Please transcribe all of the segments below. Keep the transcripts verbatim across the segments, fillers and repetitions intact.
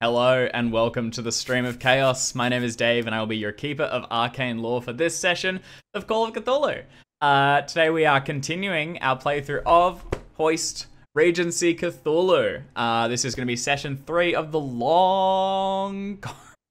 Hello and welcome to the Stream of Chaos. My name is Dave and I will be your keeper of arcane lore for this session of Call of Cthulhu. Uh, today we are continuing our playthrough of Hoist Regency Cthulhu. Uh, this is going to be session three of the Long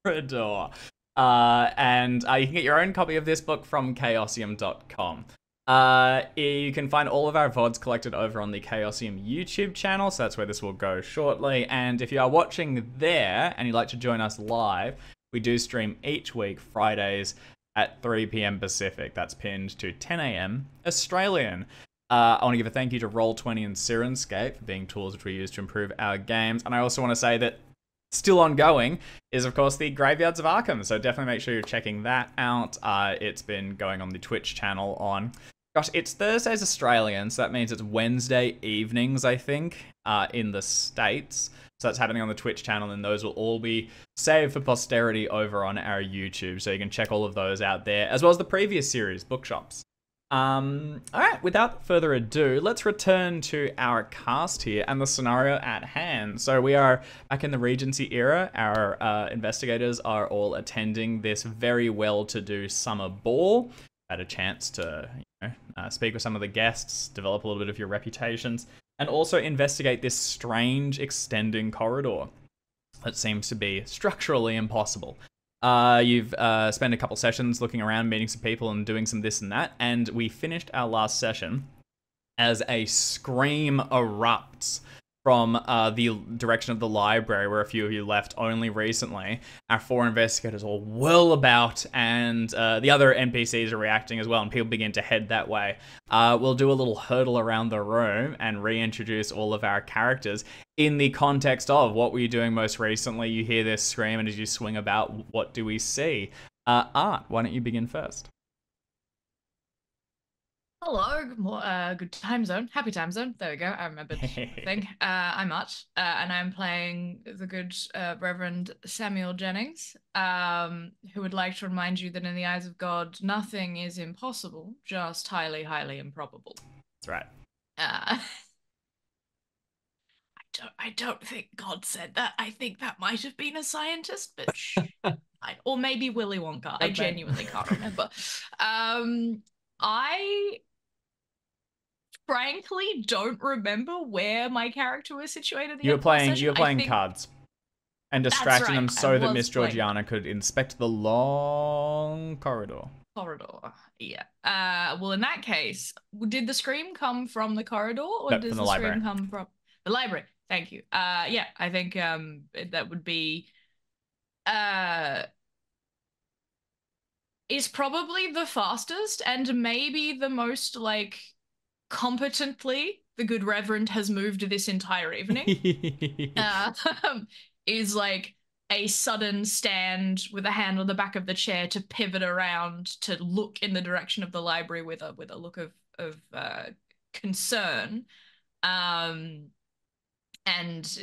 Corridor. Uh, and uh, you can get your own copy of this book from chaosium dot com. Uh, you can find all of our V O Ds collected over on the Chaosium YouTube channel, so that's where this will go shortly. And if you are watching there and you'd like to join us live, we do stream each week, Fridays at three p m Pacific. That's pinned to ten a m Australian. Uh, I want to give a thank you to Roll twenty and Syrinscape for being tools which we use to improve our games. And I also want to say that still ongoing is, of course, the Graveyards of Arkham. So definitely make sure you're checking that out. Uh, it's been going on the Twitch channel on... Gosh, it's Thursdays Australian, so that means it's Wednesday evenings, I think, uh, in the States. So that's happening on the Twitch channel, and those will all be saved for posterity over on our YouTube. So you can check all of those out there, as well as the previous series, Bookshops. Um, all right, without further ado, let's return to our cast here and the scenario at hand. So we are back in the Regency era. Our uh, investigators are all attending this very well-to-do summer ball. Had a chance to... Uh, speak with some of the guests, develop a little bit of your reputations, and also investigate this strange extending corridor that seems to be structurally impossible. Uh, you've uh, spent a couple sessions looking around, meeting some people and doing some this and that, and we finished our last session as a scream erupts from uh, the direction of the library, where a few of you left only recently. Our four investigators all whirl about, and uh, the other N P Cs are reacting as well, and people begin to head that way. Uh, we'll do a little hurdle around the room and reintroduce all of our characters in the context of what were you doing most recently. You hear this scream, and as you swing about, what do we see? Uh, Art, why don't you begin first? Hello, uh, good time zone, happy time zone. There we go, I remembered the thing. Uh, I'm Art, uh, and I'm playing the good uh, Reverend Samuel Jennings, um, who would like to remind you that in the eyes of God, nothing is impossible, just highly, highly improbable. That's right. Uh, I don't, I don't think God said that. I think that might have been a scientist, but shh. I, or maybe Willy Wonka. Okay. I genuinely can't remember. Um, I... frankly don't remember where my character was situated. You were playing, you were playing cards and distracting them so that Miss Georgiana could inspect the long corridor. Corridor, yeah. Uh, well, in that case, did the scream come from the corridor, or does the scream come from the library? Thank you. Uh, yeah, I think um, that would be... Uh, is probably the fastest and maybe the most, like... competently the good Reverend has moved this entire evening. uh, is like a sudden stand with a hand on the back of the chair to pivot around to look in the direction of the library with a with a look of of uh, concern, um, and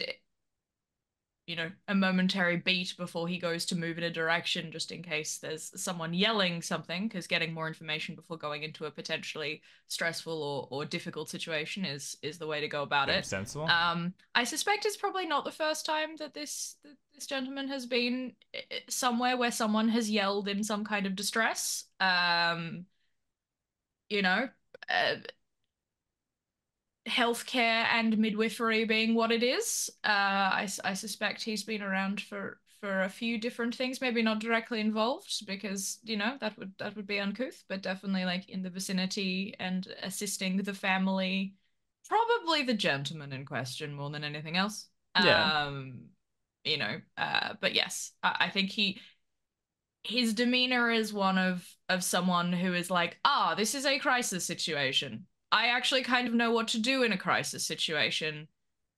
you know, a momentary beat before he goes to move in a direction just in case there's someone yelling something, because getting more information before going into a potentially stressful or, or difficult situation is is the way to go about it. Sensible. Um, I suspect it's probably not the first time that this that this gentleman has been somewhere where someone has yelled in some kind of distress. Um, you know, uh, healthcare and midwifery being what it is, uh, I, I suspect he's been around for for a few different things. Maybe not directly involved, because you know that would that would be uncouth, but definitely like in the vicinity and assisting the family. Probably the gentleman in question more than anything else. Yeah. Um, you know, uh, but yes, I, I think he. His demeanor is one of of someone who is like, ah, this is a crisis situation. I actually kind of know what to do in a crisis situation.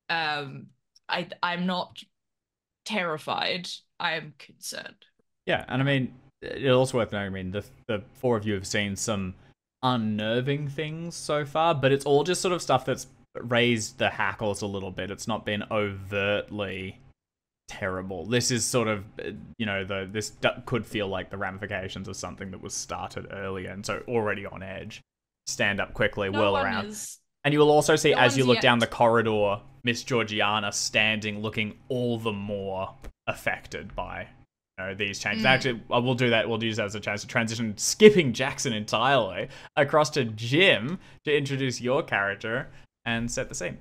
Um, I, I'm not terrified. I am concerned. Yeah, and I mean, it's also worth knowing, I mean, the, the four of you have seen some unnerving things so far, but it's all just sort of stuff that's raised the hackles a little bit. It's not been overtly terrible. This is sort of, you know, the this could feel like the ramifications of something that was started earlier, and so already on edge. Stand up quickly, no whirl around. Is, And you will also see, no as you look yet. down the corridor, Miss Georgiana standing, looking all the more affected by you know, these changes. Mm. Actually, I will do that. We'll use that as a chance to transition, skipping Jackson entirely, across to Jim to introduce your character and set the scene.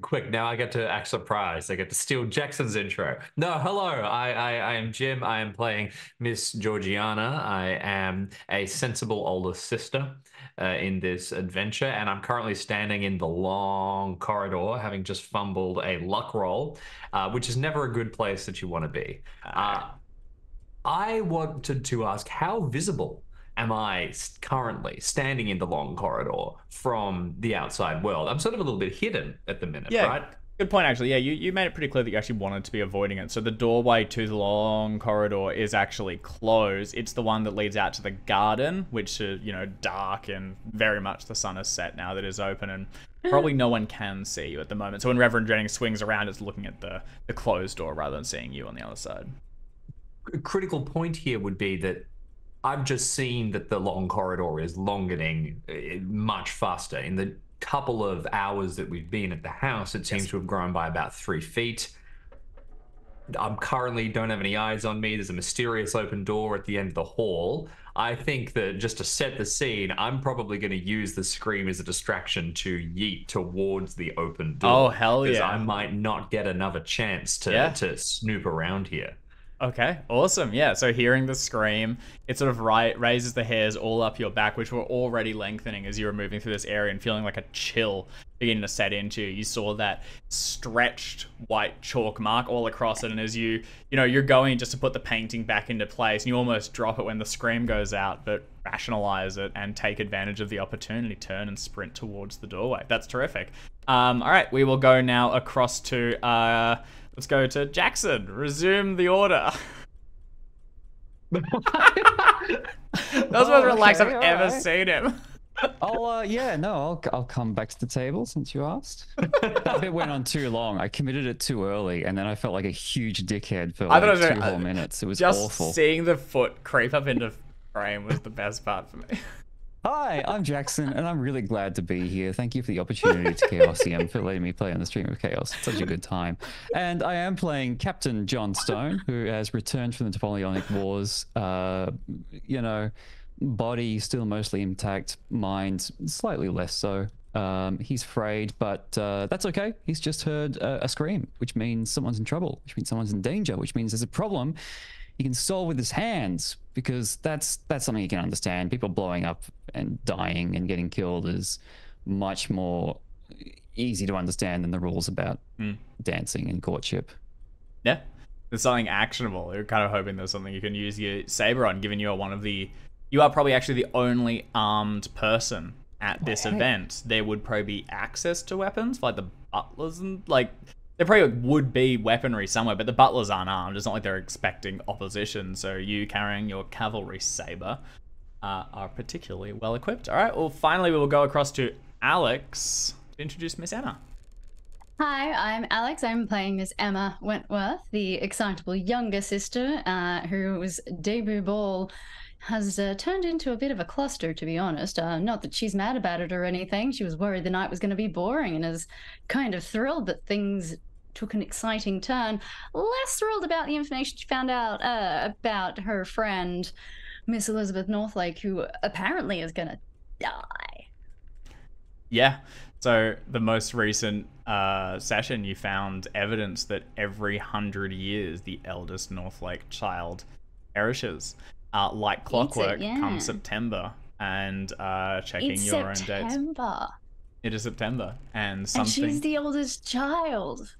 Quick, now I get to act surprised. I get to steal Jackson's intro. No, hello, I, I, I am Jim. I am playing Miss Georgiana. I am a sensible older sister uh, in this adventure, and I'm currently standing in the long corridor, having just fumbled a luck roll, uh, which is never a good place that you want to be. Uh, I wanted to ask, how visible am I currently standing in the long corridor from the outside world? I'm sort of a little bit hidden at the minute, yeah, right? Good point, actually. Yeah, you, you made it pretty clear that you actually wanted to be avoiding it. So the doorway to the long corridor is actually closed. It's the one that leads out to the garden, which is, you know, dark and very much the sun has set now, that is open and probably no one can see you at the moment. So when Reverend Jennings swings around, it's looking at the, the closed door rather than seeing you on the other side. A critical point here would be that I've just seen that the long corridor is longing much faster. In the couple of hours that we've been at the house, it seems yes. to have grown by about three feet. I'm currently don't have any eyes on me. There's a mysterious open door at the end of the hall. I think that just to set the scene, I'm probably going to use the scream as a distraction to yeet towards the open door. Oh, hell yeah. Because I might not get another chance to, yeah. to snoop around here. Okay, awesome. Yeah, so hearing the scream, it sort of right raises the hairs all up your back, which were already lengthening as you were moving through this area and feeling like a chill beginning to set into you. You saw that stretched white chalk mark all across it, and as you, you know, you're going just to put the painting back into place, and you almost drop it when the scream goes out, but rationalize it and take advantage of the opportunity, turn and sprint towards the doorway. That's terrific. Um, all right, we will go now across to... Uh, Let's go to Jackson. Resume the order. That was the most relaxed I've ever right. seen him. I'll, uh, yeah, no, I'll, I'll come back to the table since you asked. That bit went on too long. I committed it too early, and then I felt like a huge dickhead for like I thought it was two very, whole uh, minutes. It was just awful. Just seeing the foot creep up into frame was the best part for me. Hi, I'm Jackson, and I'm really glad to be here. Thank you for the opportunity to Chaosium for letting me play on the Stream of Chaos. It's such a good time. And I am playing Captain John Stone, who has returned from the Napoleonic Wars. Uh, you know, body still mostly intact, mind slightly less so. Um, he's frayed, but uh, that's okay. He's just heard uh, a scream, which means someone's in trouble, which means someone's in danger, which means there's a problem he can solve with his hands, because that's that's something you can understand. People blowing up and dying and getting killed is much more easy to understand than the rules about mm. dancing and courtship. Yeah, there's something actionable. You're kind of hoping there's something you can use your saber on, given you are one of the, you are probably actually the only armed person at this okay. event. There would probably be access to weapons, like the butlers and like, there probably would be weaponry somewhere, but the butlers aren't armed. It's not like they're expecting opposition. So you carrying your cavalry saber uh, are particularly well equipped. All right. Well, finally, we will go across to Alex to introduce Miss Emma. Hi, I'm Alex. I'm playing Miss Emma Wentworth, the excitable younger sister uh, whose debut ball has uh, turned into a bit of a cluster, to be honest. Uh, not that she's mad about it or anything. She was worried the night was going to be boring and is kind of thrilled that things took an exciting turn. Less thrilled about the information she found out uh, about her friend, Miss Elizabeth Northlake, who apparently is going to die. Yeah. So the most recent uh, session, you found evidence that every hundred years, the eldest Northlake child perishes. Uh, like clockwork, it, yeah. come September, and uh, checking it's your September. own dates. September. It is September, and something. And she's the oldest child.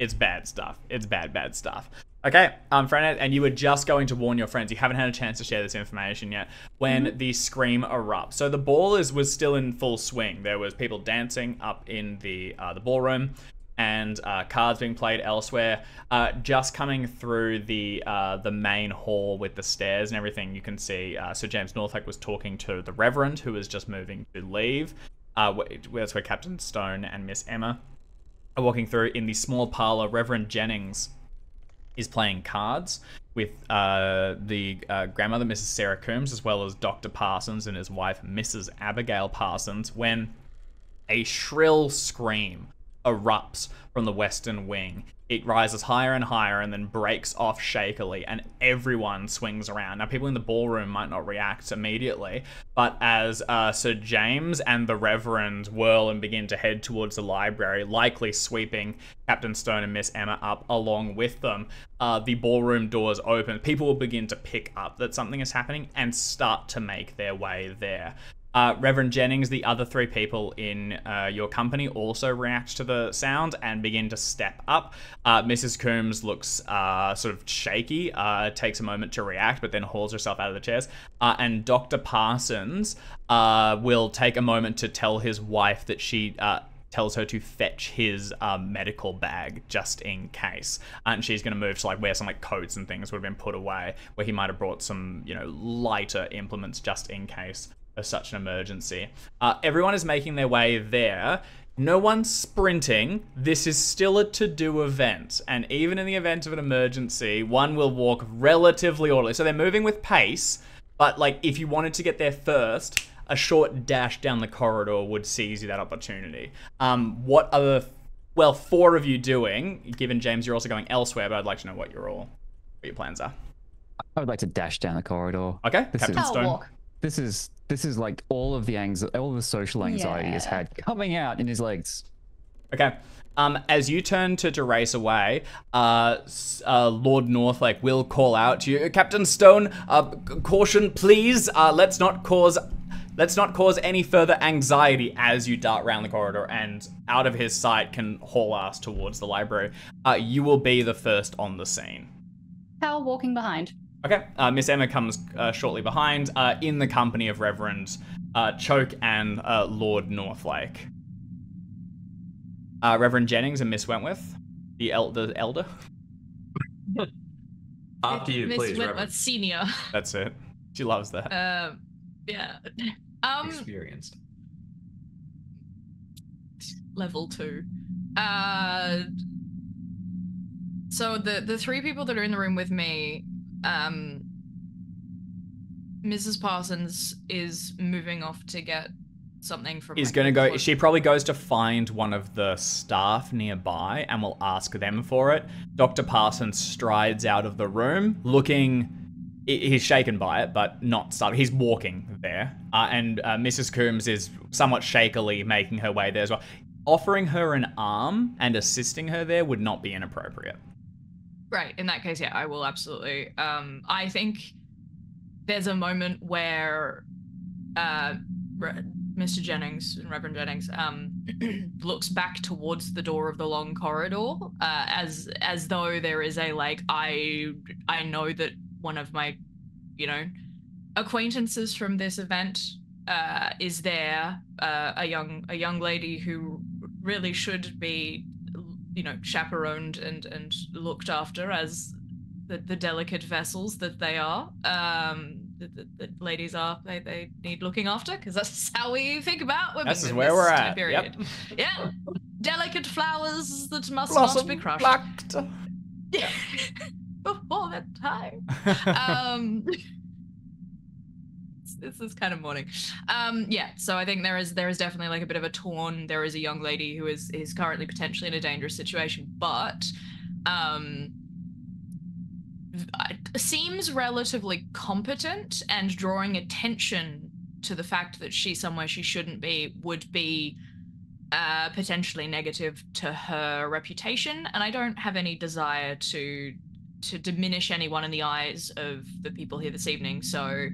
It's bad stuff. It's bad, bad stuff. Okay, um, friend, and you were just going to warn your friends. You haven't had a chance to share this information yet. When mm-hmm. the scream erupts, so the ball is was still in full swing. There was people dancing up in the uh, the ballroom, and uh, cards being played elsewhere. Uh, just coming through the uh, the main hall with the stairs and everything, you can see uh, Sir James Northwick was talking to the Reverend, who was just moving to leave. Uh, that's where Captain Stone and Miss Emma are walking through. In the small parlor, Reverend Jennings is playing cards with uh, the uh, grandmother, Missus Sarah Coombs, as well as Doctor Parsons and his wife, Missus Abigail Parsons, when A shrill scream erupts from the western wing. It rises higher and higher and then breaks off shakily, and everyone swings around. Now, people in the ballroom might not react immediately, but as uh, Sir James and the Reverend whirl and begin to head towards the library, likely sweeping Captain Stone and Miss Emma up along with them, uh, the ballroom doors open. People will begin to pick up that something is happening and start to make their way there. Uh, Reverend Jennings, the other three people in uh, your company also react to the sound and begin to step up. Uh, Missus Coombs looks uh, sort of shaky, uh, takes a moment to react, but then hauls herself out of the chairs. Uh, and Doctor Parsons uh, will take a moment to tell his wife that she uh, tells her to fetch his uh, medical bag just in case. And she's going to move to like where some like coats and things would have been put away, where he might have brought some, you know, lighter implements just in case of such an emergency. Uh, everyone is making their way there. No one's sprinting. This is still a to-do event, and even in the event of an emergency, one will walk relatively orderly. So they're moving with pace, but like if you wanted to get there first, a short dash down the corridor would seize you that opportunity. Um, what are the, well, four of you doing? Given James, you're also going elsewhere, but I'd like to know what you're all, what your plans are. I would like to dash down the corridor. Okay, this Captain is, Stone. Walk. This is. This is like all of the anxi- all of the social anxiety yeah. he's had coming out in his legs. Okay. Um, as you turn to, to race away, uh, uh, Lord Northlake will call out to you, Captain Stone, uh, caution, please. Uh, let's not cause, let's not cause any further anxiety as you dart round the corridor and out of his sight can haul ass towards the library. Uh, you will be the first on the scene. Powell walking behind. Okay, uh, Miss Emma comes uh, shortly behind, uh, in the company of Reverend uh, Choke and uh, Lord Northlake. Uh, Reverend Jennings and Miss Wentworth, the, el the elder. After you, Miss please, Miss Wentworth Reverend. Senior. That's it. She loves that. Uh, yeah. Um, Experienced. Level two. Uh, so the the three people that are in the room with me. Um, Missus Parsons is moving off to get something from. Is gonna go. She probably goes to find one of the staff nearby and will ask them for it. Doctor Parsons strides out of the room, looking. He's shaken by it, but not startled. He's walking there, uh, and uh, Missus Coombs is somewhat shakily making her way there as well. Offering her an arm and assisting her there would not be inappropriate. Right, in that case, yeah, I will absolutely. Um, I think there's a moment where uh, Mister Jennings and Reverend Jennings um, looks back towards the door of the long corridor, uh, as as though there is a like, I I know that one of my, you know, acquaintances from this event uh, is there, uh, a young a young lady who really should be, you know, chaperoned and, and looked after as the, the delicate vessels that they are, um, that the, the ladies are, they, they need looking after, because that's how we think about women. This is where we're at, yep. Yeah, delicate flowers that must blossom, not be crushed. Plucked. Yeah. Before that time. um, this is kind of morning. Um, yeah, so I think there is there is definitely like a bit of a torn. There is a young lady who is is currently potentially in a dangerous situation, but um, seems relatively competent, and drawing attention to the fact that she's somewhere she shouldn't be would be uh, potentially negative to her reputation. And I don't have any desire to to diminish anyone in the eyes of the people here this evening. So.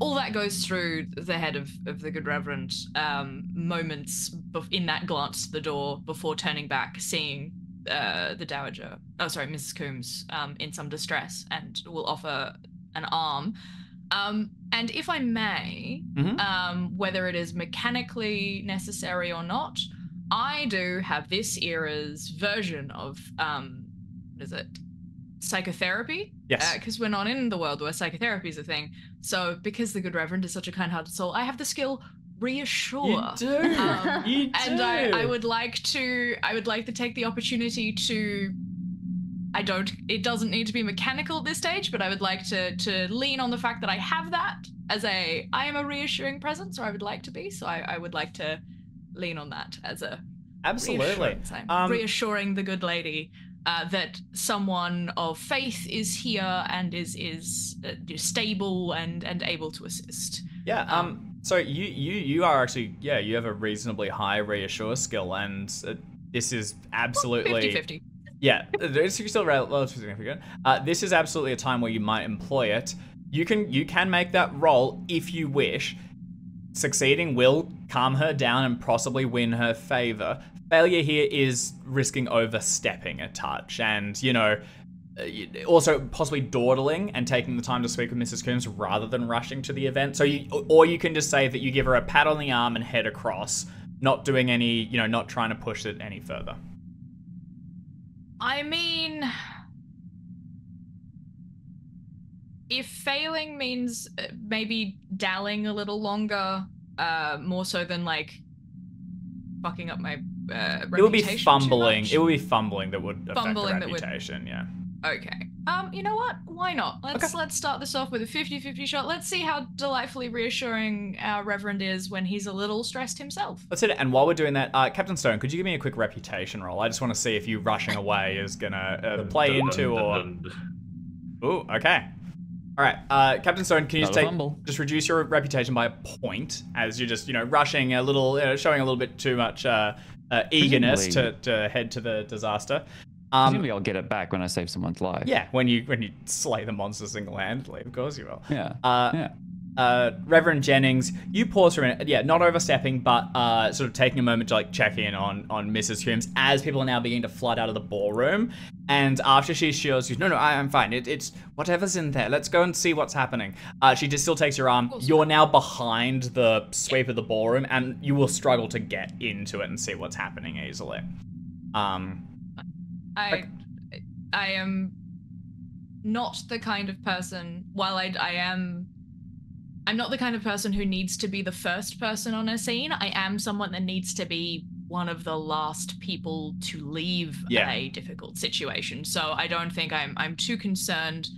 All that goes through the head of, of the good Reverend um, moments in that glance to the door before turning back, seeing uh, the Dowager, oh, sorry, Missus Coombs, um, in some distress, and will offer an arm. Um, and if I may, mm-hmm. um, whether it is mechanically necessary or not, I do have this era's version of, um, what is it? Psychotherapy, yes, because uh, we're not in the world where psychotherapy is a thing. So, because the good Reverend is such a kind-hearted soul, I have the skill reassure. You do, um, you do. And I, I would like to, I would like to take the opportunity to, I don't, it doesn't need to be mechanical at this stage, but I would like to to lean on the fact that I have that as a, I am a reassuring presence, or I would like to be, so I, I would like to lean on that as a absolutely um, reassuring the good lady uh, that someone of faith is here and is is uh, stable and and able to assist. Yeah. Um. um so you you you are actually yeah you have a reasonably high reassure skill, and uh, this is absolutely fifty fifty. Yeah, it's still relatively significant. Uh, this is absolutely a time where you might employ it. You can you can make that roll if you wish. Succeeding will calm her down and possibly win her favor. Failure here is risking overstepping a touch and, you know, also possibly dawdling and taking the time to speak with Missus Coombs rather than rushing to the event. So you, or you can just say that you give her a pat on the arm and head across, not doing any, you know, not trying to push it any further. I mean, if failing means maybe dallying a little longer, uh, more so than like fucking up my uh, reputation. It would be fumbling. It would be fumbling that would affect the reputation. Yeah. Okay. Um. You know what? Why not? Let's okay. let's start this off with a fifty fifty shot. Let's see how delightfully reassuring our Reverend is when he's a little stressed himself. Let's hit it. And while we're doing that, uh, Captain Stone, could you give me a quick reputation roll? I just want to see if you rushing away is gonna uh, play into or. Ooh. Okay. All right, uh, Captain Stone, can you just, take, just reduce your reputation by a point as you're just, you know, rushing a little, uh, showing a little bit too much uh, uh, eagerness to, to head to the disaster. Um, Presumably I'll get it back when I save someone's life. Yeah, when you when you slay the monster single-handedly, of course you will. Yeah. Uh, yeah. Uh, Reverend Jennings, you pause for a minute. Yeah, not overstepping, but uh, sort of taking a moment to like check in on on Missus Coombs as people are now beginning to flood out of the ballroom. And after she assures you, no, no, I, I'm fine. It, it's whatever's in there. Let's go and see what's happening. Uh, she just still takes your arm. You're now behind the sweep of the ballroom, and you will struggle to get into it and see what's happening easily. Um, I, like, I am not the kind of person. While I, I am. I'm not the kind of person who needs to be the first person on a scene. I am someone that needs to be one of the last people to leave yeah. a difficult situation. So I don't think I'm I'm too concerned.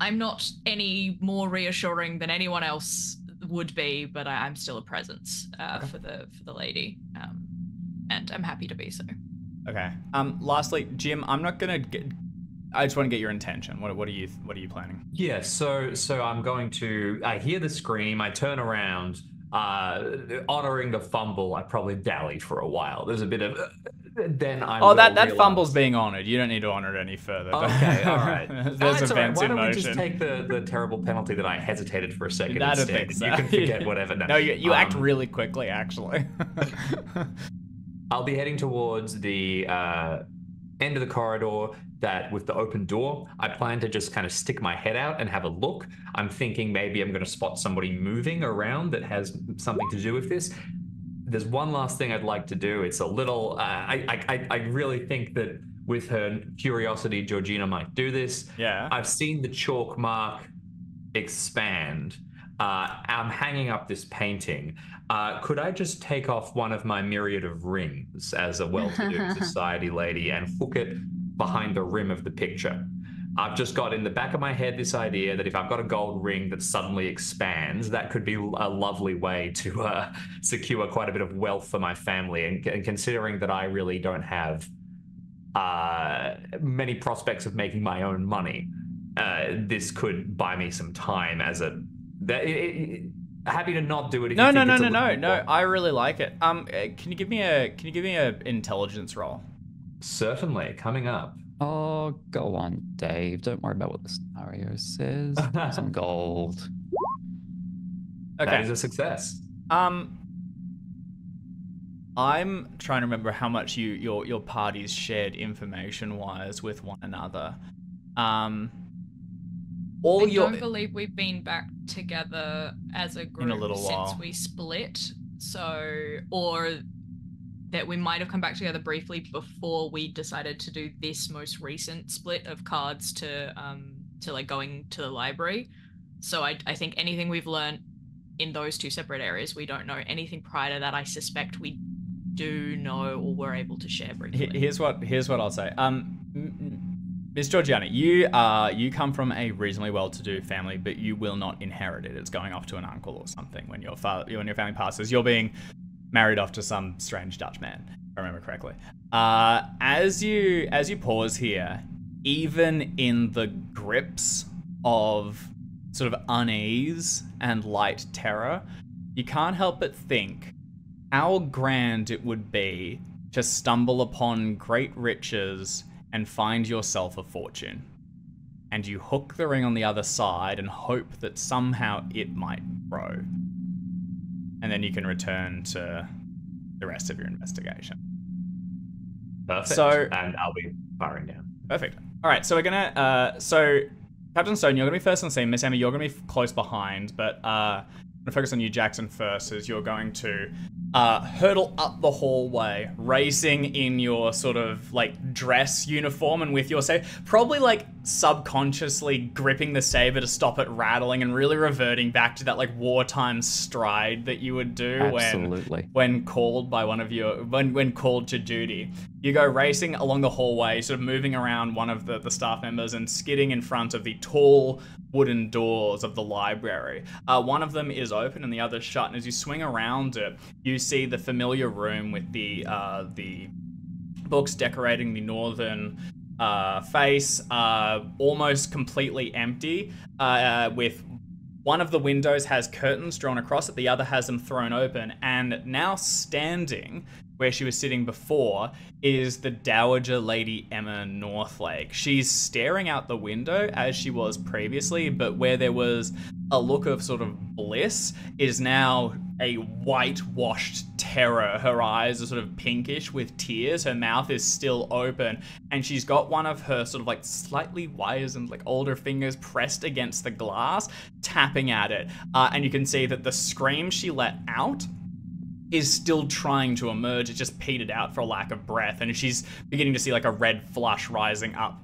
I'm not any more reassuring than anyone else would be, but I, I'm still a presence uh, okay. for the for the lady, um, and I'm happy to be so. Okay. Um. Lastly, Jim, I'm not gonna get. I just want to get your intention. What, what are you What are you planning? Yeah, so so I'm going to. I hear the scream. I turn around, uh, honoring the fumble. I probably dallied for a while. There's a bit of. Uh, then I. Oh, that that realize... fumble's being honored. You don't need to honor it any further. Okay, all right. There's events right. in motion. Why don't we just take the, the terrible penalty that I hesitated for a second That'd instead? So. You can forget whatever. No, no you, you um, act really quickly. Actually, I'll be heading towards the. Uh, end of the corridor that with the open door, I plan to just kind of stick my head out and have a look. I'm thinking maybe I'm going to spot somebody moving around that has something to do with this. There's one last thing I'd like to do. It's a little, uh, I, I, I really think that with her curiosity, Georgiana might do this. Yeah. I've seen the chalk mark expand. Uh, I'm hanging up this painting. Uh, could I just take off one of my myriad of rings as a well-to-do society lady and hook it behind the rim of the picture? I've just got in the back of my head this idea that if I've got a gold ring that suddenly expands, that could be a lovely way to uh, secure quite a bit of wealth for my family. And, and considering that I really don't have uh, many prospects of making my own money, uh, this could buy me some time as a... That, it, it, happy to not do it. If no, you no, think no, it's no, no, no. I really like it. Um, can you give me a can you give me a intelligence roll? Certainly, coming up. Oh, go on, Dave. Don't worry about what the scenario says. Some gold. Okay, that is a success. Um, I'm trying to remember how much you your your parties shared information-wise with one another. Um. All I your... don't believe we've been back together as a group in a little since while. We split. So, or that we might have come back together briefly before we decided to do this most recent split of cards to um to like going to the library. So I I think anything we've learned in those two separate areas, we don't know anything prior to that. I suspect we do know or were able to share briefly. Here's what here's what I'll say. Um. Miss Georgiana, you uh, you come from a reasonably well-to-do family, but you will not inherit it. It's going off to an uncle or something when your father, when your family passes. You're being married off to some strange Dutch man, if I remember correctly. Uh, as you as you pause here, even in the grips of sort of unease and light terror, you can't help but think how grand it would be to stumble upon great riches and find yourself a fortune. And you hook the ring on the other side and hope that somehow it might grow. And then you can return to the rest of your investigation. Perfect. So, and I'll be firing down. Perfect. All right, so we're gonna, uh, so Captain Stone, you're gonna be first on the scene. Miss Emma, you're gonna be close behind, but uh, I'm gonna focus on you, Jackson, first, as you're going to Uh, hurtle up the hallway, racing in your sort of like dress uniform and with your saber, probably like subconsciously gripping the saber to stop it rattling and really reverting back to that like wartime stride that you would do Absolutely. when when called by one of your when when called to duty. You go racing along the hallway, sort of moving around one of the, the staff members and skidding in front of the tall wooden doors of the library. Uh, one of them is open and the other shut, and as you swing around it, you see the familiar room with the uh, the books decorating the northern uh, face, uh, almost completely empty, uh, with one of the windows has curtains drawn across it, the other has them thrown open, and now standing where she was sitting before is the Dowager Lady Emma Northlake. She's staring out the window as she was previously, but where there was a look of sort of bliss is now a whitewashed terror. Her eyes are sort of pinkish with tears. Her mouth is still open, and she's got one of her sort of like slightly wires and like older fingers pressed against the glass, tapping at it. Uh, and you can see that the scream she let out is still trying to emerge. It's just petered out for lack of breath, and she's beginning to see like a red flush rising up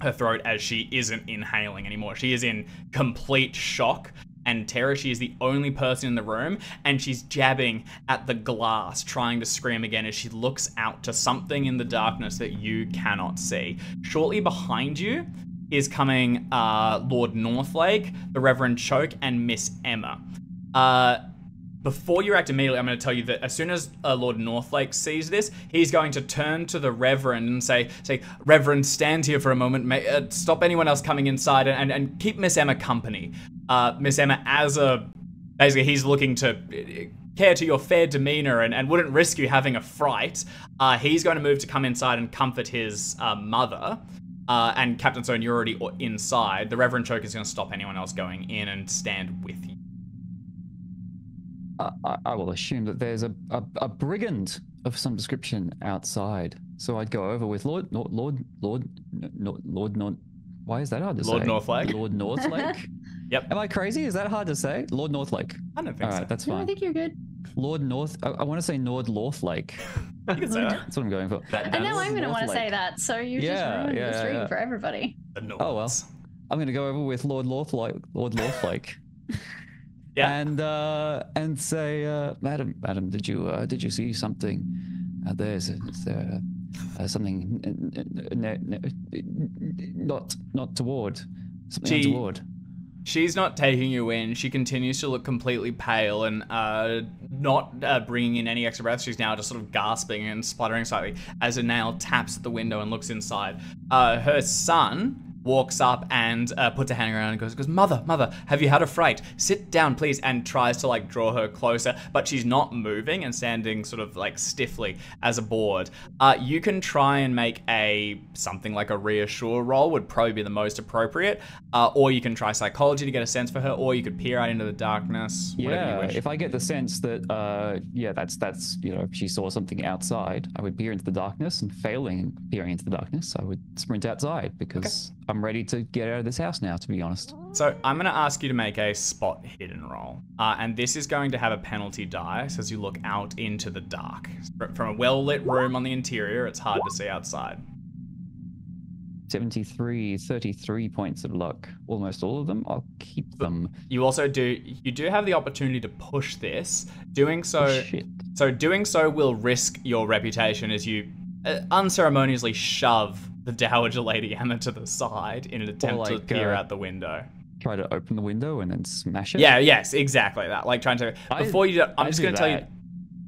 her throat as she isn't inhaling anymore. She is in complete shock and terror. She is the only person in the room, and she's jabbing at the glass, trying to scream again as she looks out to something in the darkness that you cannot see. Shortly behind you is coming uh, Lord Northlake, the Reverend Choke, and Miss Emma. Uh, Before you act immediately, I'm going to tell you that as soon as uh, Lord Northlake sees this, he's going to turn to the Reverend and say, say Reverend, stand here for a moment. May, uh, stop anyone else coming inside and, and, and keep Miss Emma company. Uh, Miss Emma, as a... Basically, he's looking to care to your fair demeanor and, and wouldn't risk you having a fright. Uh, he's going to move to come inside and comfort his uh, mother. Uh, and Captain Stone, you're already inside. The Reverend Choke is going to stop anyone else going in and stand with you. I, I will assume that there's a, a, a brigand of some description outside, so I'd go over with Lord Lord Lord Lord Lord Lord. Lord why is that hard to Lord say? Northlake. Lord Northlake. Yep. Am I crazy? Is that hard to say? Lord Northlake. I don't think All so. Right, that's fine. No, I think you're good. Lord North. I, I want to say Lord Northlake. You can say that. That's what I'm going for. That, and now I'm going to want to say that, so you yeah, just ruined yeah, the stream yeah. for everybody. Oh well. I'm going to go over with Lord Northlake. Lord Northlake. Yeah. And uh, and say, uh, Madam, Madam, did you uh, did you see something? Uh, there's a, there uh, something not not toward something she, toward. She's not taking you in. She continues to look completely pale and uh, not uh, bringing in any extra breath. She's now just sort of gasping and spluttering slightly as a nail taps at the window and looks inside. Uh, her son walks up and uh, puts a hand around and goes, goes, Mother, Mother, have you had a fright? Sit down, please, and tries to, like, draw her closer, but she's not moving and standing sort of, like, stiffly as a board. Uh, you can try and make a, something like a reassure roll would probably be the most appropriate, uh, or you can try psychology to get a sense for her, or you could peer out into the darkness, yeah, whatever you wish. If I get the sense that, uh, yeah, that's, that's, you know, if she saw something outside, I would peer into the darkness, and failing peering into the darkness, I would sprint outside, because... Okay. I'm ready to get out of this house now, to be honest. So I'm going to ask you to make a spot hidden roll. Uh, and this is going to have a penalty dice as you look out into the dark. From a well-lit room on the interior, it's hard to see outside. seventy-three, thirty-three points of luck. Almost all of them. I'll keep them. You also do, you do have the opportunity to push this. Doing so, oh, shit. So doing so will risk your reputation as you unceremoniously shove the Dowager Lady Emma to the side in an attempt like, to peer uh, out the window. Try to open the window and then smash it? Yeah, yes, exactly that. Like trying to... Before I, you... I'm I just going to tell you...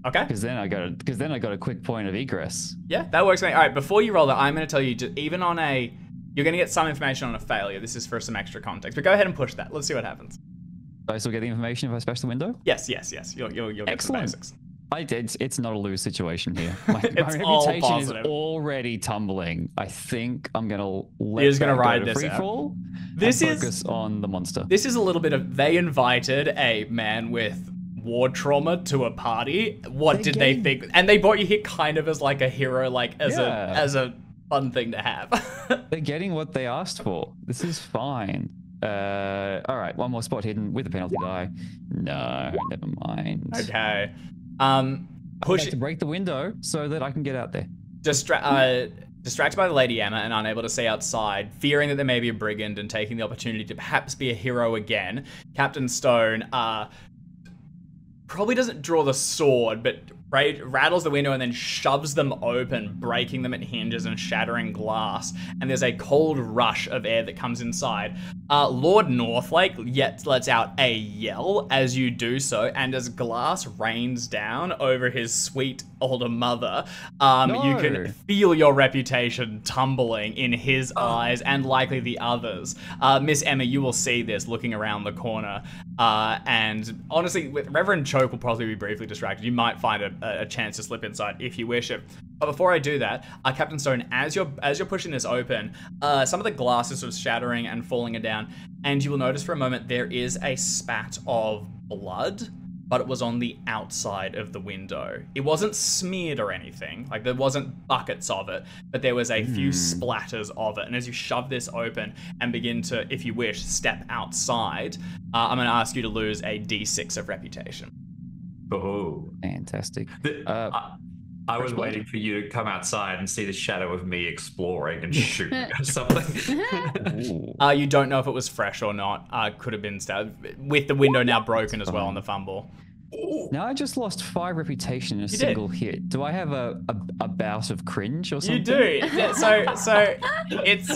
Okay. Because then I got because then I got a quick point of egress. Yeah, that works for me. All right, before you roll that, I'm going to tell you, just, even on a... You're going to get some information on a failure. This is for some extra context. But go ahead and push that. Let's see what happens. Do I still get the information if I smash the window? Yes, yes, yes. You'll, you'll, you'll get the basics. I did. It's not a lose situation here. My, it's my reputation all is already tumbling. I think I'm gonna let it go ride to free this fall. This and is focus on the monster. This is a little bit of they invited a man with war trauma to a party. What they did gave... they think? And they brought you here kind of as like a hero, like as yeah. a as a fun thing to have. They're getting what they asked for. This is fine. Uh, all right, one more spot hidden with a penalty die. No, never mind. Okay. Um, push I have to break the window so that I can get out there. Distra uh, distracted by the Lady Emma and unable to see outside, fearing that there may be a brigand and taking the opportunity to perhaps be a hero again, Captain Stone uh, probably doesn't draw the sword, but rattles the window and then shoves them open, breaking them at hinges and shattering glass. And there's a cold rush of air that comes inside. Uh, Lord Northlake yet lets out a yell as you do so, and as glass rains down over his sweet older mother, um, no. you can feel your reputation tumbling in his oh. eyes and likely the others. Uh, Miss Emma, you will see this looking around the corner. Uh, and honestly, with Reverend Choke will probably be briefly distracted. You might find a a chance to slip inside if you wish it. But before I do that, uh, Captain Stone, as you're as you're pushing this open, uh, some of the glass is sort of shattering and falling down, and you will notice for a moment there is a spat of blood, but it was on the outside of the window. It wasn't smeared or anything, like there wasn't buckets of it, but there was a mm. few splatters of it. And as you shove this open and begin to, if you wish, step outside, uh, I'm gonna ask you to lose a d six of reputation. Oh, fantastic! The, uh, I, I was waiting one. for you to come outside and see the shadow of me exploring and shooting or something. uh, you don't know if it was fresh or not. Uh, could have been stabbed. With the window now broken as well on the fumble. Now I just lost five reputation in a you single did. hit. Do I have a, a a bout of cringe or something? You do. Yeah, so so it's.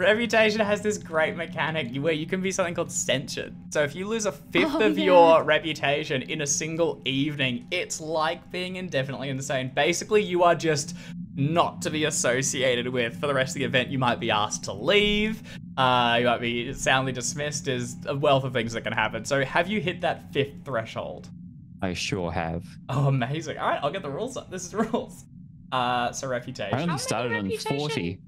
Reputation has this great mechanic where you can be something called censured. So if you lose a fifth oh, of yeah. your reputation in a single evening, it's like being indefinitely insane. Basically, you are just not to be associated with for the rest of the event. You might be asked to leave. Uh, you might be soundly dismissed. There's a wealth of things that can happen. So have you hit that fifth threshold? I sure have. Oh, amazing. All right, I'll get the rules up. This is rules. Uh, so reputation. I only started on forty.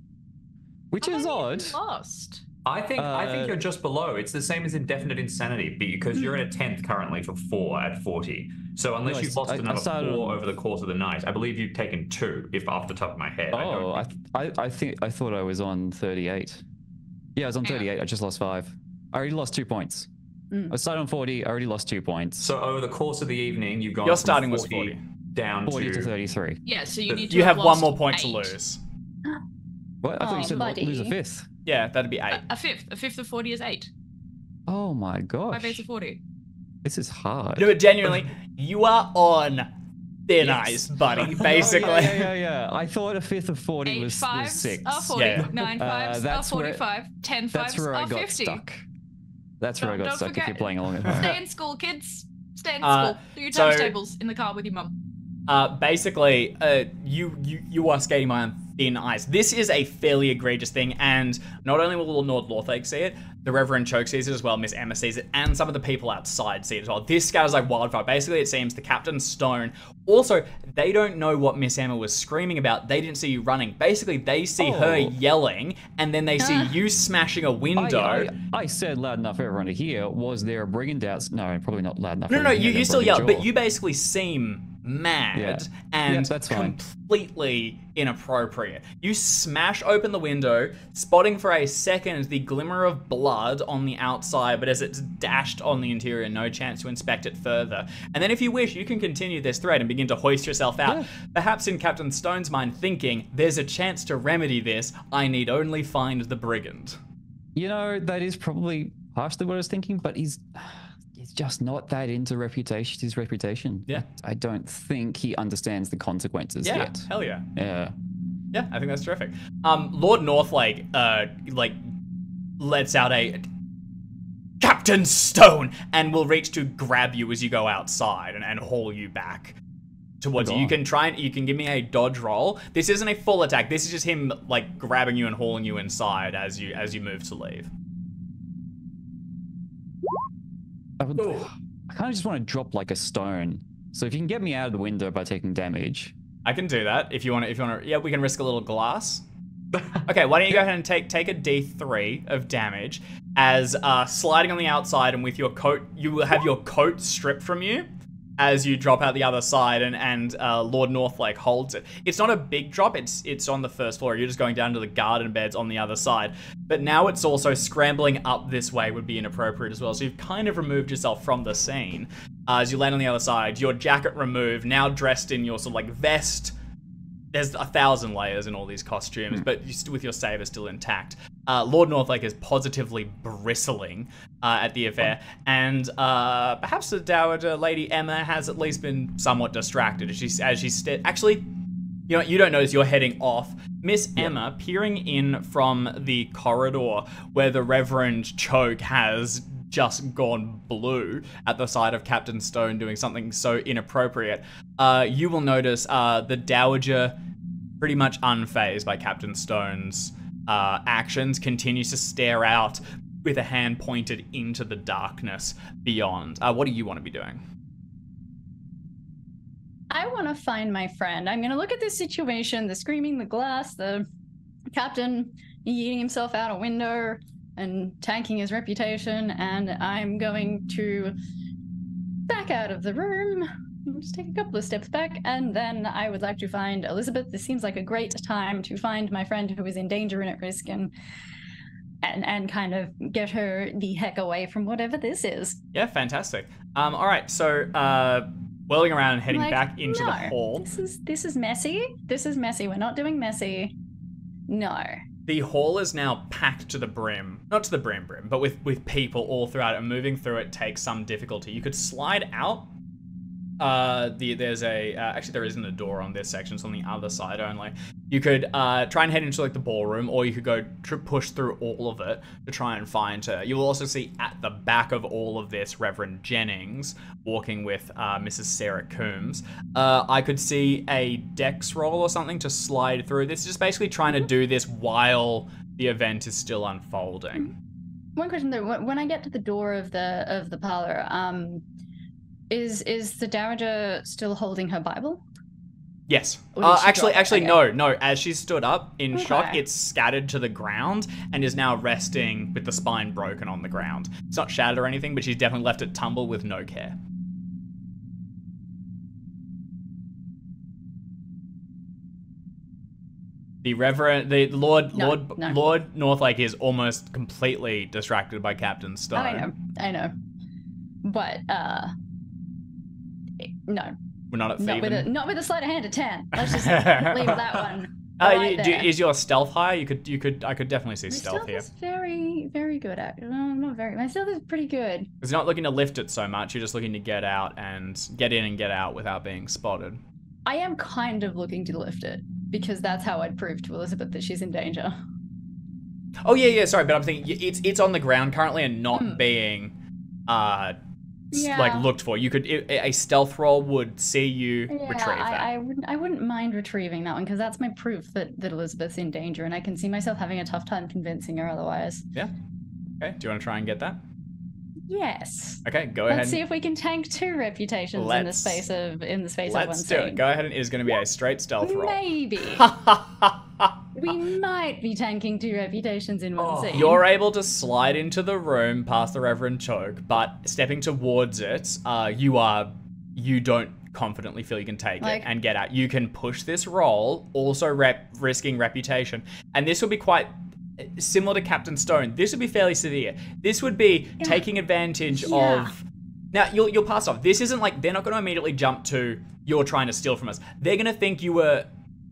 Which I is odd. Lost. I think uh, I think you're just below. It's the same as indefinite insanity because you're in a tenth currently for four at forty. So unless no, you've lost I, another I started... four over the course of the night, I believe you've taken two. If off the top of my head. Oh, I don't... I, I think I thought I was on thirty-eight. Yeah, I was on thirty-eight. I just lost five. I already lost two points. Mm. I started on forty. I already lost two points. So over the course of the evening, you've gone. Your starting was forty. Down forty to thirty-three. Yeah, so you need to. You have, have one more point eight. to lose. What? I oh, thought you said buddy. lose a fifth. Yeah, that'd be eight. A, a fifth. A fifth of forty is eight. Oh my gosh. My base of forty. This is hard. No, but genuinely, you are on thin yes. ice, buddy, basically. Oh, yeah, yeah, yeah, yeah. I thought a fifth of forty eight was, fives was six. Are forty. Yeah. Nine fives uh, are forty-five. Where, ten fives that's where I are got fifty. Stuck. That's where don't, I got stuck forget. if you're playing along at home. Stay in school, kids. Stay in uh, school. Do your times so, tables in the car with your mum. Uh, basically, uh, you, you you are skating by on thin ice. This is a fairly egregious thing, and not only will Lord Northlake see it, the Reverend Choke sees it as well, Miss Emma sees it, and some of the people outside see it as well. This scatters like wildfire. Basically, it seems the Captain Stone. Also, they don't know what Miss Emma was screaming about. They didn't see you running. Basically, they see oh. her yelling, and then they see you smashing a window. I, I, I said loud enough for everyone to hear. Was there a brigand out? No, probably not loud enough. No, no, you, you still yell, but you basically seem... mad yeah. and yeah, that's completely fine. inappropriate. You smash open the window, spotting for a second the glimmer of blood on the outside, but as it's dashed on the interior, no chance to inspect it further. And then if you wish, you can continue this thread and begin to hoist yourself out. Yeah. Perhaps in Captain Stone's mind thinking, there's a chance to remedy this, I need only find the brigand. You know, that is probably partially what I was thinking, but he's... He's just not that into reputation. His reputation. Yeah. I don't think he understands the consequences yeah, yet. Hell yeah. Yeah. Yeah, I think that's terrific. Um, Lord Northlake, uh, like, lets out a Captain Stone and will reach to grab you as you go outside and, and haul you back towards you. You can try and, you can give me a dodge roll. This isn't a full attack. This is just him, like, grabbing you and hauling you inside as you, as you move to leave. I, would, I kind of just want to drop, like, a stone. So if you can get me out of the window by taking damage. I can do that if you want to, if you want to, yeah, we can risk a little glass. Okay, why don't you go ahead and take take a D three of damage as uh, sliding on the outside, and with your coat, you will have your coat stripped from you as you drop out the other side, and, and uh, Lord Northlake holds it. It's not a big drop, it's, it's on the first floor. You're just going down to the garden beds on the other side. But now it's also scrambling up this way would be inappropriate as well. So you've kind of removed yourself from the scene. Uh, as you land on the other side, your jacket removed, now dressed in your sort of like vest. There's a thousand layers in all these costumes, but you still, with your saber still intact. Uh, Lord Northlake is positively bristling uh, at the affair, and uh, perhaps the Dowager Lady Emma has at least been somewhat distracted. She's, as she's actually, you know, you don't notice you're heading off. Miss Emma, peering in from the corridor where the Reverend Choke has just gone blue at the sight of Captain Stone doing something so inappropriate. Uh, you will notice uh, the Dowager, pretty much unfazed by Captain Stone's uh, actions, continues to stare out with a hand pointed into the darkness beyond. Uh, what do you want to be doing? I want to find my friend. I'm going to look at this situation, the screaming, the glass, the captain yeeting himself out a window and tanking his reputation, and I'm going to back out of the room, just take a couple of steps back, and then I would like to find Elizabeth. This seems like a great time to find my friend who is in danger and at risk, and and, and kind of get her the heck away from whatever this is. Yeah, fantastic. Um, all right, so uh, whirling around and heading like, back into no, the hall. This is, this is messy, this is messy, we're not doing messy, no. The hall is now packed to the brim. Not to the brim brim, but with, with people all throughout it, and moving through it takes some difficulty. You could slide out. Uh, the, there's a, uh, actually there isn't a door on this section, it's on the other side only. You could uh, try and head into like the ballroom, or you could go tr push through all of it to try and find her. You'll also see at the back of all of this Reverend Jennings walking with uh, Missus Sarah Coombs. Uh, I could see a dex roll or something to slide through. This is just basically trying to do this while the event is still unfolding. One question though, when I get to the door of the of the parlor, um, is is the Dowager still holding her Bible? Yes. Uh, actually, actually, okay. no, no. As she stood up in okay. shock, it's scattered to the ground and is now resting with the spine broken on the ground. It's not shattered or anything, but she's definitely left it tumble with no care. The Reverend, the Lord, no, Lord, no. Lord Northlake is almost completely distracted by Captain Stone. I know, I know, but uh, no. We're not at not with, a, not with a sleight of hand at ten. Let's just leave that one. Uh, right you, do, is your stealth high? You could, you could, I could definitely see my stealth, stealth here. Stealth is very, very good at. No, not very. My stealth is pretty good. It's not looking to lift it so much. You're just looking to get out and get in and get out without being spotted. I am kind of looking to lift it because that's how I'd prove to Elizabeth that she's in danger. Oh yeah, yeah. Sorry, but I'm thinking it's it's on the ground currently and not mm. being. Uh, Yeah. Like looked for. You could a stealth roll would see you yeah, retrieve that. I, I wouldn't. I wouldn't mind retrieving that one because that's my proof that that Elizabeth's in danger, and I can see myself having a tough time convincing her otherwise. Yeah. Okay. Do you want to try and get that? Yes. Okay. Go let's ahead. Let's see if we can tank two reputations let's, in the space of in the space let's of one do scene. It. Go ahead, and it is going to be a straight stealth roll. Maybe. We might be tanking two reputations in one oh. scene. You're able to slide into the room past the Reverend Choke, but stepping towards it, uh, you are, you don't confidently feel you can take like, it and get out. You can push this roll, also rep risking reputation. And this will be quite similar to Captain Stone. This would be fairly severe. This would be yeah. taking advantage yeah. of... Now, you'll, you'll pass off. This isn't like, they're not going to immediately jump to, you're trying to steal from us. They're going to think you were...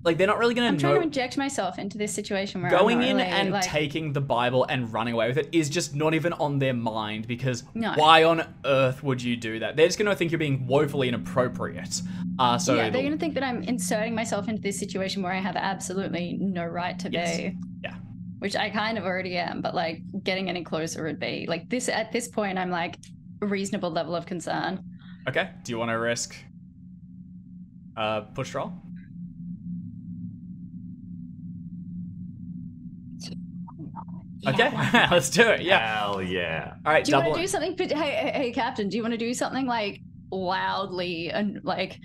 Like, they're not really going to know. I'm trying know. to inject myself into this situation where going I'm not in really, and like... taking the Bible and running away with it is just not even on their mind, because no. why on earth would you do that? They're just going to think you're being woefully inappropriate. Uh, so yeah, they're going to think that I'm inserting myself into this situation where I have absolutely no right to yes. be. Yeah. Which I kind of already am, but like getting any closer would be like this. At this point, I'm like a reasonable level of concern. Okay. Do you want to risk uh, push roll? Okay, yeah. Let's do it. Yeah. Hell yeah. All right. Do you want to do something? Hey, hey, Captain, do you want to do something like loudly and like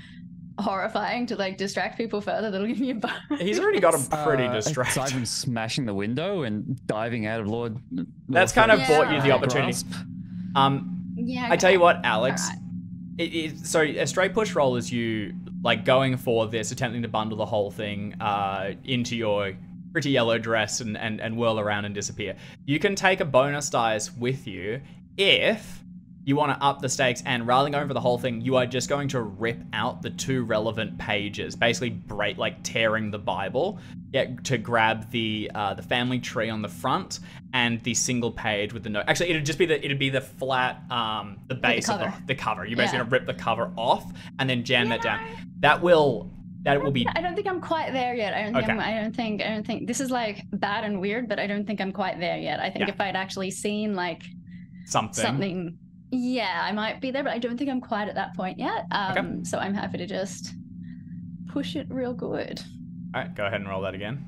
horrifying to like distract people further? That'll give me a bonus. He's already got them pretty uh, distracted. Aside from smashing the window and diving out of Lord. Lord That's kind of yeah. bought you the opportunity. Um, yeah. Okay. I tell you what, Alex. Right. It, it, so a straight push roll is you like going for this, attempting to bundle the whole thing uh, into your pretty yellow dress and, and, and whirl around and disappear. You can take a bonus dice with you if you want to up the stakes, and rather than going for the whole thing, you are just going to rip out the two relevant pages, basically break, like tearing the Bible, get to grab the uh, the family tree on the front and the single page with the note. Actually, it'd just be the it'd be the flat um the base the of the, the cover. You're basically yeah. gonna rip the cover off and then jam yeah. that down. That will. That will be. I don't think I'm quite there yet. I don't think. Okay. I'm, I don't think. I don't think. This is like bad and weird, but I don't think I'm quite there yet. I think yeah. if I'd actually seen like something, something, yeah, I might be there, but I don't think I'm quite at that point yet. Um, okay. So I'm happy to just push it real good. All right, go ahead and roll that again.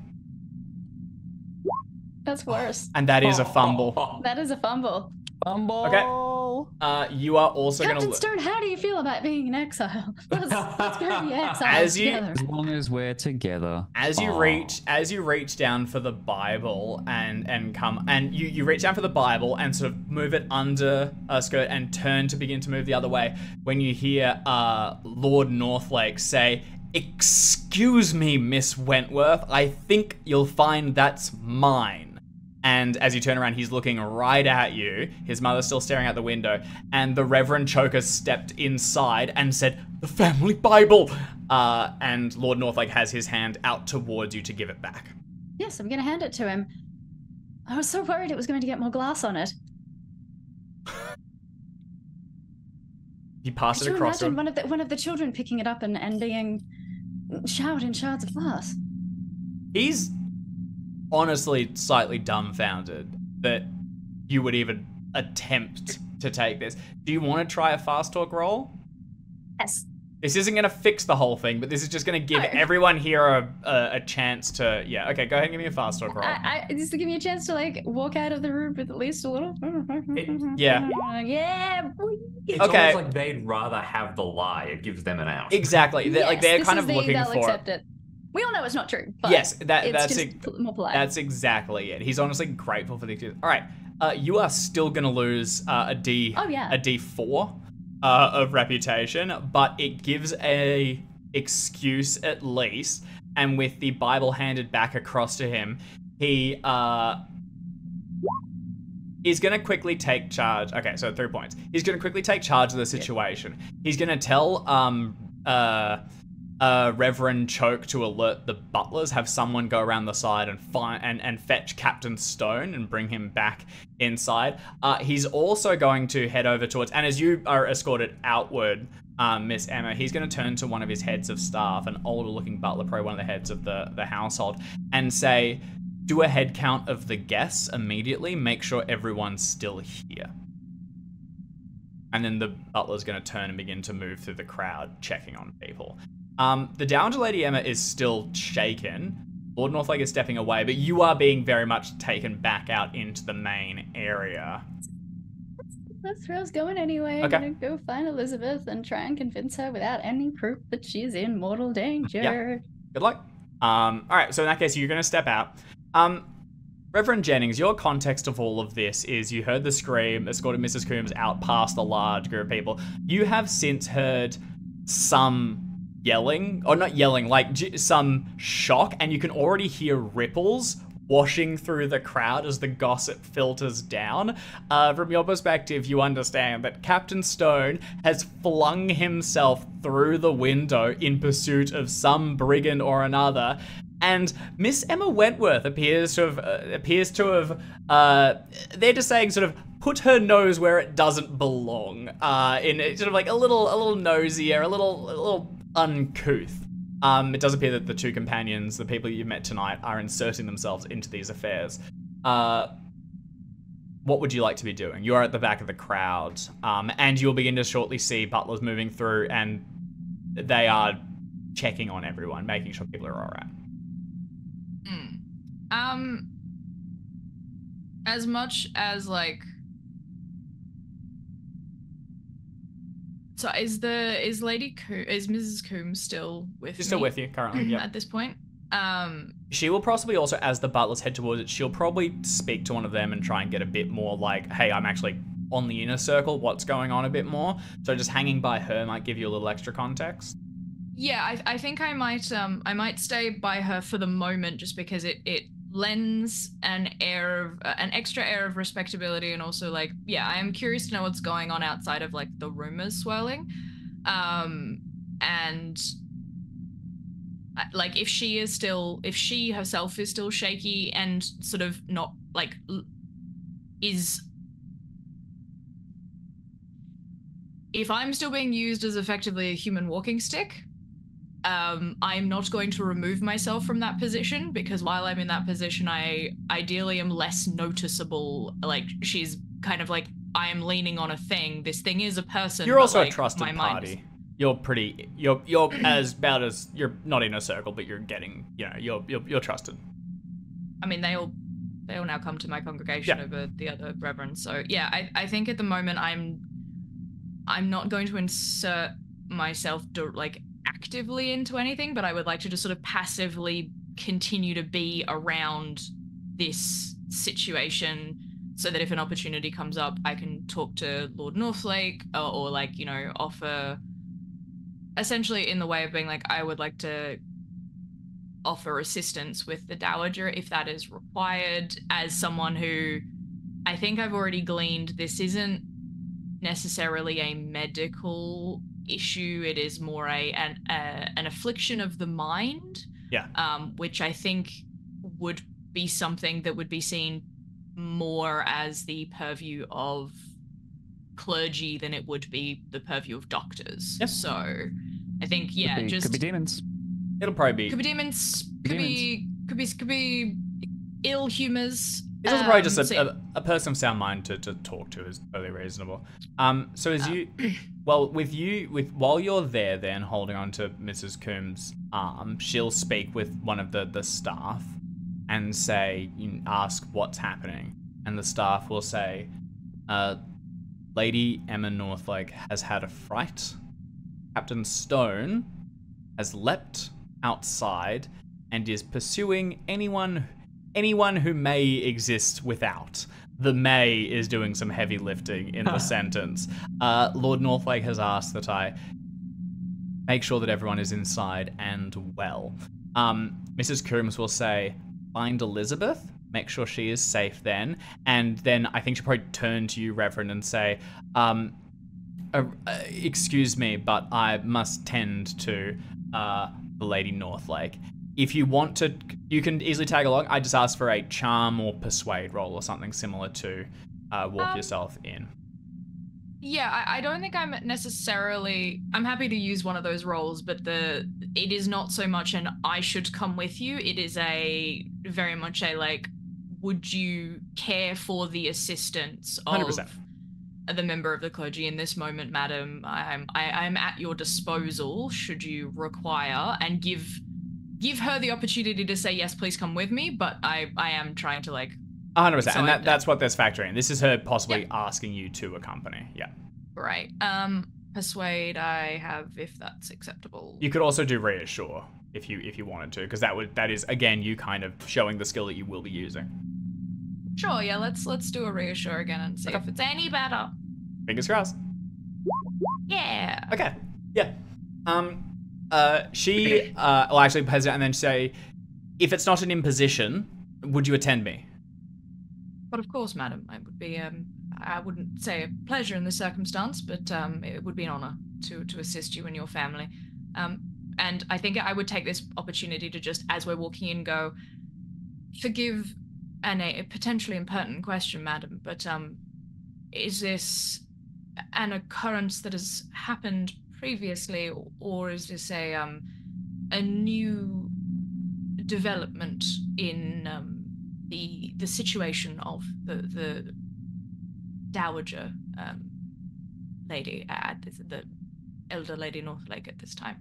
That's worse. And that is a fumble. That is a fumble. Fumble. Okay. Uh, you are also going to... Captain Stone, how do you feel about being in exile? Let's, let's go to the exile as you, together. As long as we're together. As you oh. reach as you reach down for the Bible and, and come... And you, you reach down for the Bible and sort of move it under a skirt and turn to begin to move the other way when you hear uh, Lord Northlake say, "Excuse me, Miss Wentworth, I think you'll find that's mine." And as you turn around, he's looking right at you. His mother's still staring out the window. And the Reverend Choker stepped inside and said, "The family Bible." Uh, and Lord Northlake has his hand out towards you to give it back. Yes, I'm going to hand it to him. I was so worried it was going to get more glass on it. He passed Could it across you imagine one of, the, one of the children picking it up and, and being showered in shards of glass? He's... honestly slightly dumbfounded that you would even attempt to take this. Do you want to try a fast talk roll? Yes. This isn't going to fix the whole thing, but this is just going to give no. everyone here a, a, a chance to, yeah, okay, go ahead and give me a fast talk roll. I, I, just to give me a chance to like walk out of the room with at least a little. It, yeah. Yeah. It's okay. Almost like they'd rather have the lie. It gives them an out. Exactly. Yes, like they're kind of the, looking for accept it. it. We all know it's not true, but yes, that, it's that's just ex more polite. That's exactly it. He's honestly grateful for the excuse. All right, uh, you are still going to lose uh, a D, oh, yeah. a D four uh, of reputation, but it gives a excuse at least. And with the Bible handed back across to him, he uh, is going to quickly take charge. Okay, so three points. He's going to quickly take charge of the situation. Yeah. He's going to tell... Um, uh, Uh, Reverend Choke to alert the butlers, have someone go around the side and find and, and fetch Captain Stone and bring him back inside. Uh, he's also going to head over towards, and as you are escorted outward, um, Miss Emma, he's going to turn to one of his heads of staff, an older looking butler, probably one of the heads of the, the household, and say, "Do a head count of the guests immediately, make sure everyone's still here." And then the butler's going to turn and begin to move through the crowd, checking on people. Um, the Dowager Lady Emma is still shaken. Lord Northlake is stepping away, but you are being very much taken back out into the main area. That's where I was going anyway. Okay. I'm going to go find Elizabeth and try and convince her without any proof that she's in mortal danger. Yeah. Good luck. Um, all right, so in that case, you're going to step out. Um, Reverend Jennings, your context of all of this is you heard the scream, escorted Missus Coombs out past a large group of people. You have since heard some... yelling, or not yelling, like some shock, and you can already hear ripples washing through the crowd as the gossip filters down. Uh, from your perspective, you understand that Captain Stone has flung himself through the window in pursuit of some brigand or another, and Miss Emma Wentworth appears to have, uh, appears to have, uh, they're just saying sort of, put her nose where it doesn't belong, uh, in sort of like a little, a little nosier, a little, a little uncouth. Um, it does appear that the two companions, the people you've met tonight, are inserting themselves into these affairs. Uh, what would you like to be doing? You are at the back of the crowd, um, and you'll begin to shortly see butlers moving through, and they are checking on everyone, making sure people are all right. Mm. Um, as much as like, so is the is Lady Co is Missus Coombs still with? She's me? Still with you currently. Yeah. At this point, um, she will possibly also, as the butlers head towards it, she'll probably speak to one of them and try and get a bit more like, "Hey, I'm actually on the inner circle. What's going on?" A bit more. So just hanging by her might give you a little extra context. Yeah, I, I think I might um I might stay by her for the moment just because it it lends an air of uh, an extra air of respectability, and also like, yeah, I am curious to know what's going on outside of like the rumors swirling, um and like if she is still if she herself is still shaky and sort of not like is if I'm still being used as effectively a human walking stick, Um, I'm not going to remove myself from that position, because while I'm in that position, I ideally am less noticeable. Like, she's kind of like, I am leaning on a thing. This thing is a person. You're also like, a trusted party. Is... You're pretty. You're you're as about as you're not in a circle, but you're getting. You know, you're you're you're trusted. I mean, they all they all now come to my congregation, yeah, over the other reverends. So yeah, I I think at the moment I'm I'm not going to insert myself to, like, actively into anything, but I would like to just sort of passively continue to be around this situation so that if an opportunity comes up, I can talk to Lord Northlake or, or like, you know, offer essentially in the way of being like, I would like to offer assistance with the Dowager if that is required, as someone who I think I've already gleaned this isn't necessarily a medical issue, it is more a an a, an affliction of the mind, yeah, um which I think would be something that would be seen more as the purview of clergy than it would be the purview of doctors. Yep. So I think, yeah, could be, just could be demons. It'll probably be could be demons could, could be demons. could be could be ill humors. It's also probably um, just a, so, a, a person of sound mind to, to talk to is totally reasonable. Um, so as uh, you, well, with you, with while you're there then holding on to Missus Coombs' arm, she'll speak with one of the, the staff and say, you ask what's happening. And the staff will say, uh, Lady Emma Northlake has had a fright. Captain Stone has leapt outside and is pursuing anyone who Anyone who may exist without. The may is doing some heavy lifting in the sentence. Uh, Lord Northlake has asked that I make sure that everyone is inside and well. Um, Missus Coombs will say, find Elizabeth, make sure she is safe then. And then I think she'll probably turn to you, Reverend, and say, um, uh, uh, excuse me, but I must tend to uh, the Lady Northlake. If you want to, you can easily tag along. I just asked for a charm or persuade roll or something similar to uh, walk um, yourself in. Yeah, I, I don't think I'm necessarily, I'm happy to use one of those roles, but the it is not so much an I should come with you. It is a very much a like, would you care for the assistance of one hundred percent. The member of the clergy in this moment, madam? I'm, I, I'm at your disposal should you require, and give... Give her the opportunity to say, yes, please come with me, but I, I am trying to, like... one hundred percent, so and that, that's what that's factoring. This is her possibly yep. asking you to accompany, yeah. Right. Um, persuade I have, if that's acceptable. You could also do reassure if you if you wanted to, because that would that is, again, you kind of showing the skill that you will be using. Sure, yeah, let's, let's do a reassure again and see okay. if it's any better. Fingers crossed. Yeah. Okay, yeah. Um... Uh, she, uh, will actually, and then say, if it's not an imposition, Would you attend me? But of course, madam. It would be, um, I wouldn't say a pleasure in this circumstance, but um, it would be an honor to, to assist you and your family. Um, and I think I would take this opportunity to just, as we're walking in, go, forgive an, a potentially impertinent question, madam, but um, is this an occurrence that has happened previously, or is this a um, a new development in um, the the situation of the the Dowager um, lady at this, the elder Lady Northlake at this time?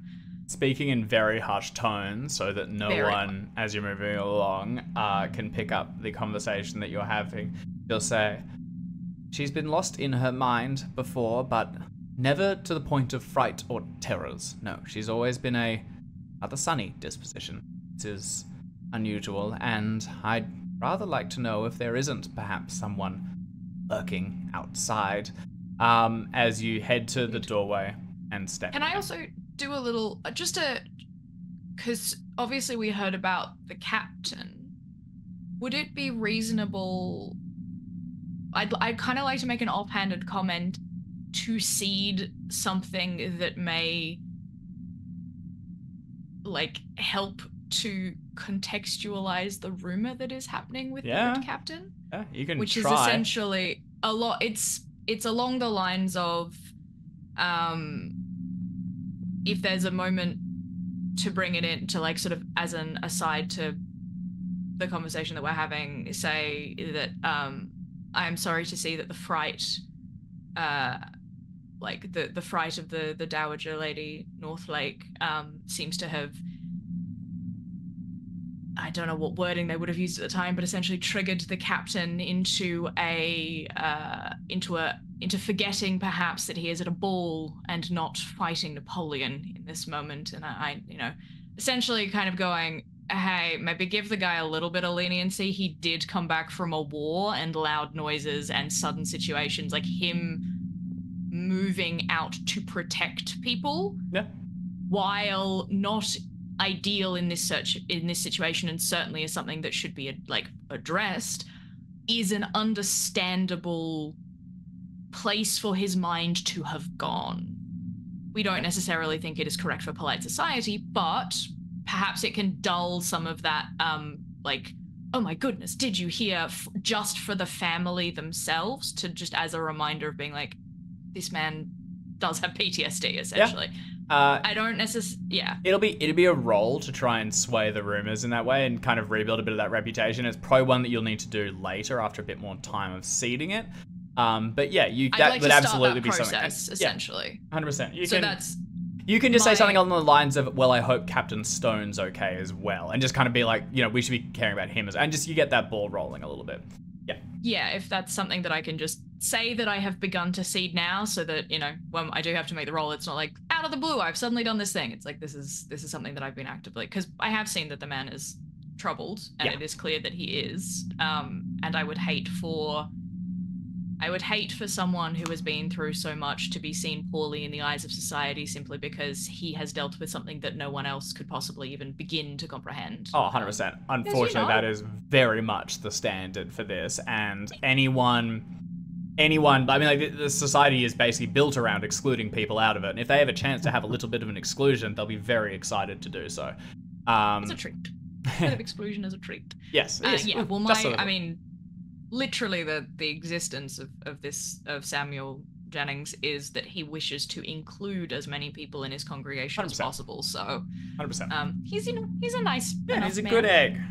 Speaking in very hushed tones so that no very one, well. as you're moving along, uh, can pick up the conversation that you're having. You'll say, she's been lost in her mind before, but never to the point of fright or terrors. No, she's always been a rather sunny disposition. This is unusual, and I'd rather like to know if there isn't perhaps someone lurking outside um, as you head to the doorway and step. Can I also do a little, just a, because obviously we heard about the captain. Would it be reasonable, I'd, I'd kind of like to make an offhanded comment to seed something that may, like, help to contextualize the rumor that is happening with yeah. the Red Captain. Yeah, you can Which try. Is essentially a lot, it's, it's along the lines of, um, if there's a moment to bring it in, to like sort of as an aside to the conversation that we're having, say that um, I'm sorry to see that the fright, uh, like the, the fright of the, the Dowager Lady Northlake um, seems to have, I don't know what wording they would have used at the time, but essentially triggered the captain into a, uh, into a, into forgetting perhaps that he is at a ball and not fighting Napoleon in this moment. And I, I, you know, essentially kind of going, hey, maybe give the guy a little bit of leniency. He did come back from a war and loud noises and sudden situations, like him moving out to protect people, yeah. while not ideal in this search in this situation, and certainly is something that should be like addressed, is an understandable place for his mind to have gone. We don't necessarily think it is correct for polite society, but perhaps it can dull some of that, um, like, oh my goodness, did you hear, f just for the family themselves, to just as a reminder of being like, this man does have P T S D, essentially. Yeah. Uh, I don't necessarily, yeah. It'll be it'll be a role to try and sway the rumors in that way and kind of rebuild a bit of that reputation. It's probably one that you'll need to do later after a bit more time of seeding it. Um, but yeah, you that like would absolutely that be process, something. Essentially, yeah, one hundred percent. You so can, that's you can just my... say something along the lines of, "Well, I hope Captain Stone's okay as well," and just kind of be like, you know, we should be caring about him as, and just you get that ball rolling a little bit. Yeah. Yeah, if that's something that I can just say that I have begun to seed now, so that, you know, when I do have to make the roll, it's not like out of the blue I've suddenly done this thing. It's like this is this is something that I've been actively, because I have seen that the man is troubled, and yeah. it is clear that he is. Um, and I would hate for I would hate for someone who has been through so much to be seen poorly in the eyes of society simply because he has dealt with something that no one else could possibly even begin to comprehend. Oh, one hundred percent. Unfortunately, that is very much the standard for this. And anyone, anyone, I mean, like, the, the society is basically built around excluding people out of it. And if they have a chance to have a little bit of an exclusion, they'll be very excited to do so. Um, it's a treat. A bit of exclusion is a treat. Yes. Uh, yes. Yeah, well, my, sort of I mean... literally the, the existence of, of this, of Samuel Jennings, is that he wishes to include as many people in his congregation one hundred percent. As possible. So one hundred percent. Um, he's, you know, he's a nice, yeah, he's a man. Good egg,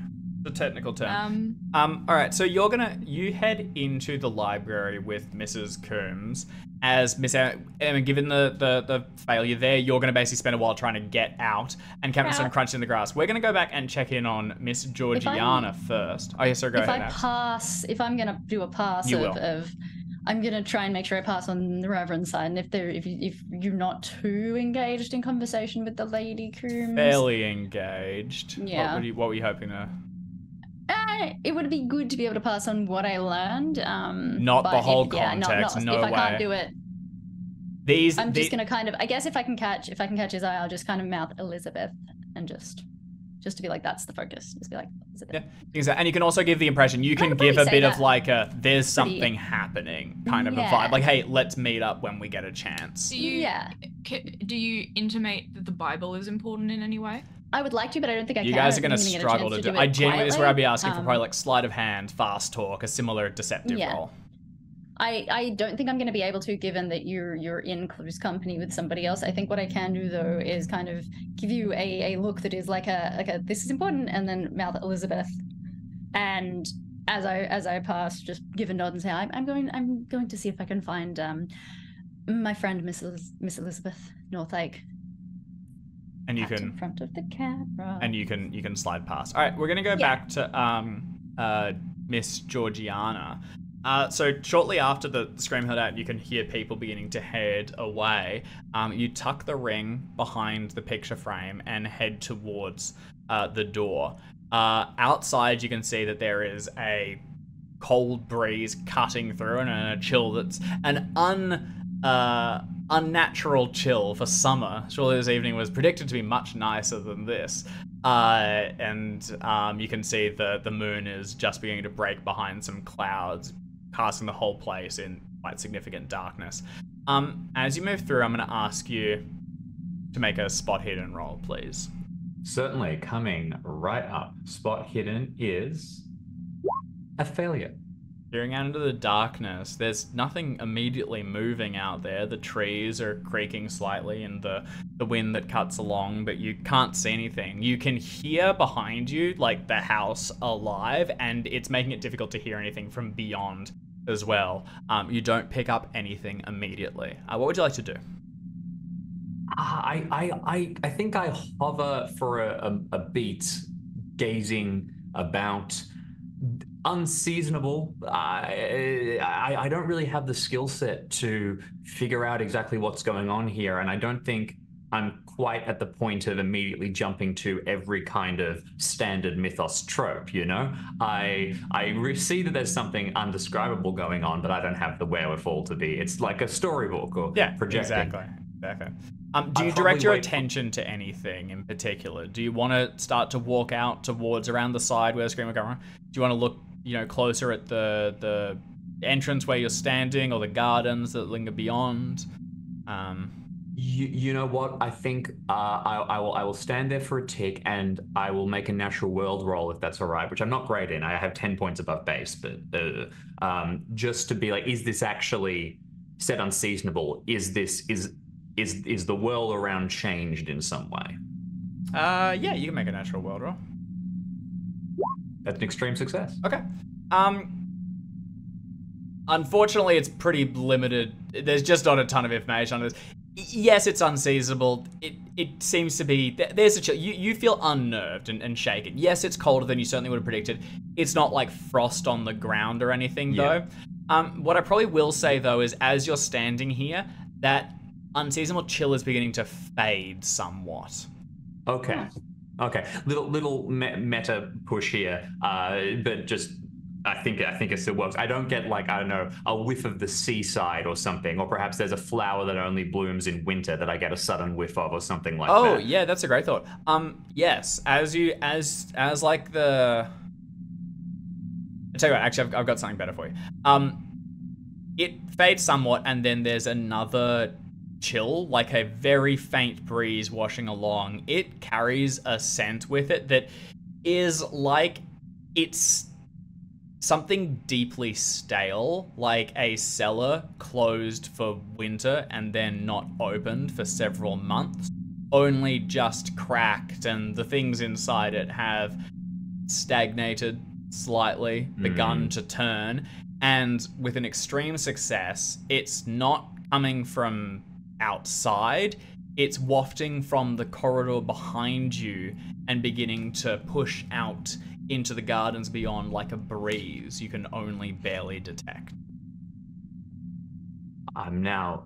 the technical term. Um, um, all right. So you're going to, you head into the library with Missus Coombs as Miss Emma, Emma given the, the, the failure there, you're going to basically spend a while trying to get out and Captain Stone crunching the grass. We're going to go back and check in on Miss Georgiana first. Oh, yes, sir, go if ahead. If I pass, if I'm going to do a pass you of, of, I'm going to try and make sure I pass on the Reverend's side. And if they're, if, you, if you're not too engaged in conversation with the Lady Coombs. Fairly engaged. Yeah. What were you, what were you hoping to... Uh, it would be good to be able to pass on what I learned. Um, not the whole if, yeah, context. Not, not, no if way. If I can't do it, these. I'm these... just gonna kind of. I guess if I can catch, if I can catch his eye, I'll just kind of mouth Elizabeth and just just to be like, that's the focus. Just be like, is it yeah, exactly. And you can also give the impression, you can give a bit that. of like a, there's something happening kind of yeah. a vibe. Like, hey, let's meet up when we get a chance. Do you, yeah. c do you intimate that the Bible is important in any way? I would like to, but I don't think I you can. You guys are going to struggle to do, to do it. I genuinely, this is where I'd be asking um, for probably like sleight of hand, fast talk, a similar deceptive yeah. role. I, I don't think I'm going to be able to, given that you're you're in close company with somebody else. I think what I can do, though, is kind of give you a, a look that is like a, like a, this is important, and then mouth Elizabeth. And as I as I pass, just give a nod and say, I'm, I'm going I'm going to see if I can find um my friend, Miss Eliz Miss Elizabeth Northlake. And you can in front of the camera. And you can you can slide past. All right, we're going to go yeah. back to um uh Miss Georgiana. Uh, so shortly after the scream heard out, you can hear people beginning to head away. Um, you tuck the ring behind the picture frame and head towards uh, the door. Uh, outside, you can see that there is a cold breeze cutting through and a chill that's an un, uh, unnatural chill for summer. Surely this evening was predicted to be much nicer than this. Uh, and um, you can see the, the moon is just beginning to break behind some clouds, casting the whole place in quite significant darkness. Um, as you move through, I'm going to ask you to make a spot hidden roll, please. Certainly, coming right up. Spot hidden is a failure. Peering out into the darkness, there's nothing immediately moving out there. The trees are creaking slightly in the, the wind that cuts along, but you can't see anything. You can hear behind you, like, the house alive, and it's making it difficult to hear anything from beyond as well. Um, you don't pick up anything immediately. Uh, what would you like to do? I, I, I, I think I hover for a, a, a beat, gazing about. Unseasonable. I, I I don't really have the skill set to figure out exactly what's going on here, and I don't think I'm quite at the point of immediately jumping to every kind of standard mythos trope. You know, I I see that there's something undescribable going on, but I don't have the wherewithal to be. It's like a storybook or yeah, projecting. Exactly. Exactly. Um, do you direct your attention to anything in particular? Do you want to start to walk out towards around the side where the screamer came from? Do you want to look, you know, closer at the the entrance where you're standing, or the gardens that linger beyond? Um, you you know what? I think uh, I I will I will stand there for a tick, and I will make a natural world roll if that's all right, which I'm not great in. I have ten points above base, but uh, um, just to be like, is this actually said unseasonable? Is this is is is the world around changed in some way? Uh, yeah, you can make a natural world roll. That's an extreme success. Okay. Um, unfortunately, it's pretty limited. There's just not a ton of information on this. Yes, it's unseasonable. It it seems to be, there's a chill. You, you feel unnerved and, and shaken. Yes, it's colder than you certainly would have predicted. It's not like frost on the ground or anything, yeah. though. Um, what I probably will say, though, is as you're standing here, that unseasonable chill is beginning to fade somewhat. Okay. Yeah. Okay, little little meta push here, uh, but just I think I think it still works. I don't get like I don't know a whiff of the seaside or something, or perhaps there's a flower that only blooms in winter that I get a sudden whiff of or something like oh, that. Oh yeah, that's a great thought. Um, yes, as you as as like the I tell you what, actually I've, I've got something better for you. Um, it fades somewhat, and then there's another chill, like a very faint breeze washing along. It carries a scent with it that is like it's something deeply stale, like a cellar closed for winter and then not opened for several months, only just cracked, and the things inside it have stagnated slightly, mm. begun to turn, and with an extreme success, it's not coming from outside, it's wafting from the corridor behind you and beginning to push out into the gardens beyond like a breeze you can only barely detect. I'm now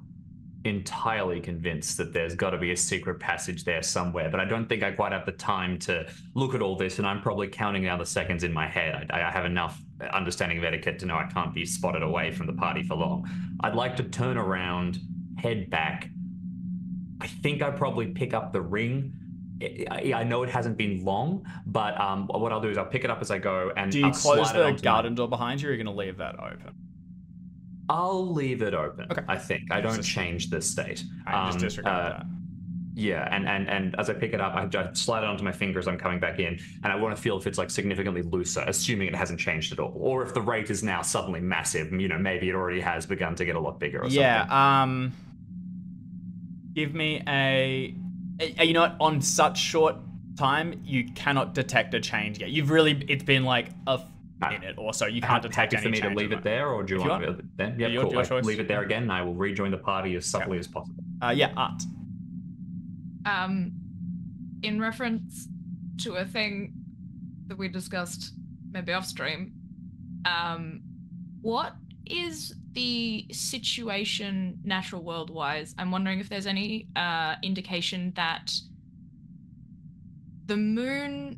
entirely convinced that there's got to be a secret passage there somewhere, but I don't think I quite have the time to look at all this, and I'm probably counting down the seconds in my head. I, I have enough understanding of etiquette to know I can't be spotted away from the party for long. I'd like to turn around, head back. I think I probably pick up the ring, I, I know it hasn't been long, but um, what I'll do is I'll pick it up as I go. And do you I'll close the garden door behind you, or are you going to leave that open? I'll leave it open. Okay. I think I don't change the state. I just disregard um, uh, that. Yeah, and, and and as I pick it up, I just slide it onto my fingers. I'm coming back in, and I want to feel if it's like significantly looser, assuming it hasn't changed at all, or if the rate is now suddenly massive. You know, maybe it already has begun to get a lot bigger. Or yeah. Something. Um. Give me a. Are you not on such short time? You cannot detect a change yet. You've really. It's been like a minute or so. You can't I'm detect happy any change. For me to leave it there, or do you, you want, want it then? Yeah, yeah cool. Your, your leave it there again, and I will rejoin the party as subtly okay. as possible. Uh, yeah, art. Um, in reference to a thing that we discussed maybe off stream, um, what is the situation natural world wise? I'm wondering if there's any uh, indication that the moon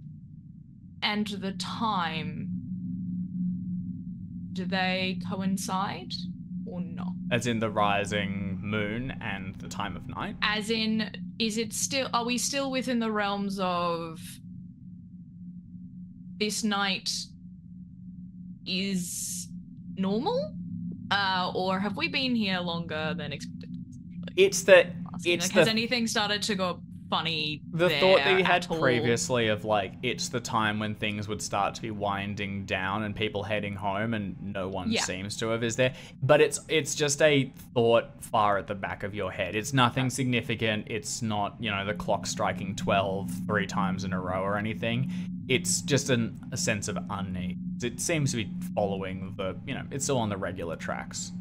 and the time, do they coincide or not? As in the rising moon and the time of night? As in... Is it still, are we still within the realms of this night is normal? Uh, or have we been here longer than expected? It's the, it's like, the... Has anything started to go funny The there thought that you had previously of like, it's the time when things would start to be winding down and people heading home and no one yeah. seems to have is there. But it's it's just a thought far at the back of your head. It's nothing okay. significant. It's not, you know, the clock striking twelve three times in a row or anything. It's just an, a sense of unease. It seems to be following the, you know, it's still on the regular tracks.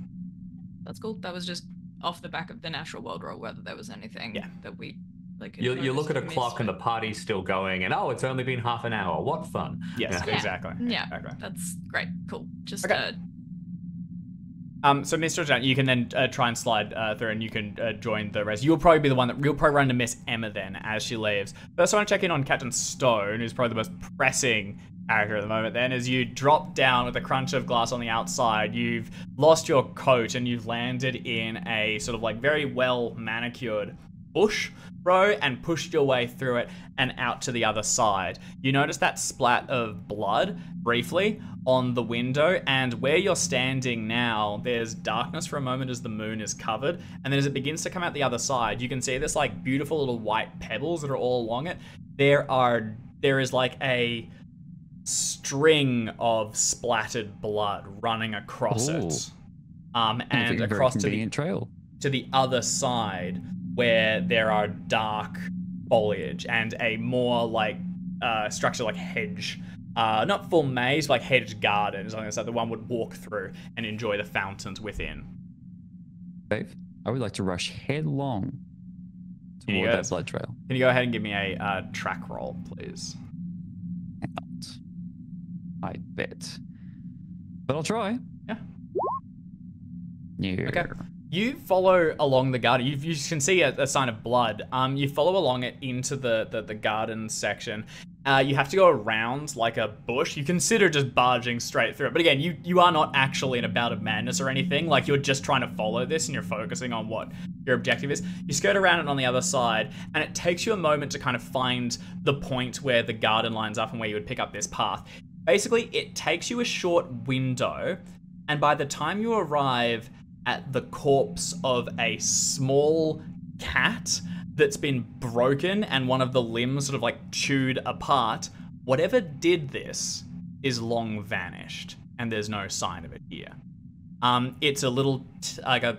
That's cool. That was just off the back of the natural world roll, whether there was anything yeah. that we... Like you, you look at a clock and the party's still going and, oh, it's only been half an hour. What fun. Yes, yeah. exactly. Yeah, exactly. That's great. Cool. Just okay. uh... Um, so, Miss Georgiana, you can then uh, try and slide uh, through and you can uh, join the rest. You'll probably be the one that... You'll probably run to Miss Emma then as she leaves. First, I want to check in on Captain Stone, who's probably the most pressing character at the moment then. As you drop down with a crunch of glass on the outside, you've lost your coat and you've landed in a sort of like very well manicured bush row and pushed your way through it and out to the other side. You notice that splat of blood briefly on the window, and where you're standing now, there's darkness for a moment as the moon is covered, and then as it begins to come out the other side, you can see this like beautiful little white pebbles that are all along it. There are, there is like a string of splattered blood running across Ooh. it, um, and across to the trail to the other side, where there are dark foliage and a more like uh, structure like hedge, uh, not full maze, but like hedge gardens, something like that one would walk through and enjoy the fountains within. Dave, I would like to rush headlong toward that blood trail. Can you go ahead and give me a uh, track roll, please? I bet, but I'll try. Yeah. Yeah. Okay. You follow along the garden. You, you can see a, a sign of blood. Um, you follow along it into the, the, the garden section. Uh, you have to go around like a bush. You consider just barging straight through it. But again, you, you are not actually in a bout of madness or anything. Like you're just trying to follow this and you're focusing on what your objective is. You skirt around it on the other side and it takes you a moment to kind of find the point where the garden lines up and where you would pick up this path. Basically, it takes you a short window, and by the time you arrive at the corpse of a small cat that's been broken and one of the limbs sort of like chewed apart, whatever did this is long vanished and there's no sign of it here. Um, it's a little, like a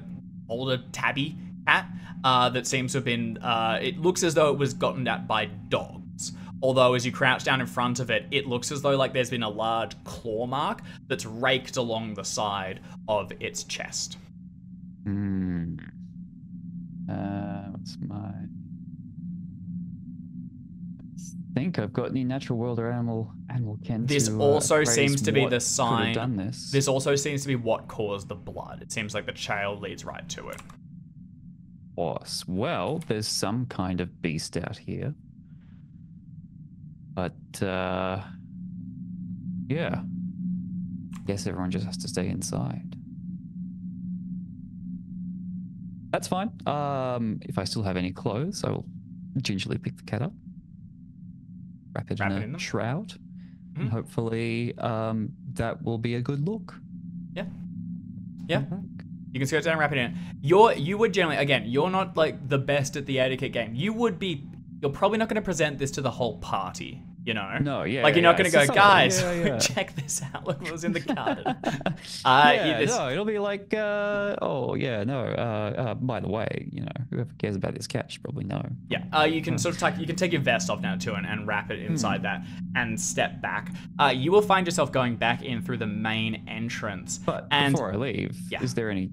older tabby cat uh, that seems to have been, uh, it looks as though it was gotten at by dogs. Although as you crouch down in front of it, it looks as though like there's been a large claw mark that's raked along the side of its chest. Hmm. Uh, what's my? I think I've got any natural world or animal animal kin. This to, also uh, seems to be the sign. Done this. this also seems to be what caused the blood. It seems like the trail leads right to it. Boss. Well, there's some kind of beast out here, but uh, yeah, guess everyone just has to stay inside. That's fine. Um, if I still have any clothes, I will gingerly pick the cat up. wrap it wrap in it a in shroud, mm-hmm. and hopefully um, that will be a good look. Yeah. Yeah. You can scoot down and wrap it in. You're, you would generally, again, you're not like the best at the etiquette game. You would be, you're probably not going to present this to the whole party, you know? No, yeah. Like you're yeah, not going to go, so, guys, yeah, yeah. check this out. Look what was in the garden. uh, yeah, this... no, it'll be like, uh, oh, yeah, no, uh, uh, by the way, you know, whoever cares about this cat should probably know. Yeah, uh, you can sort of take, you can take your vest off now too and, and wrap it inside hmm. that and step back. Uh, you will find yourself going back in through the main entrance. But and, before I leave, yeah. is there any,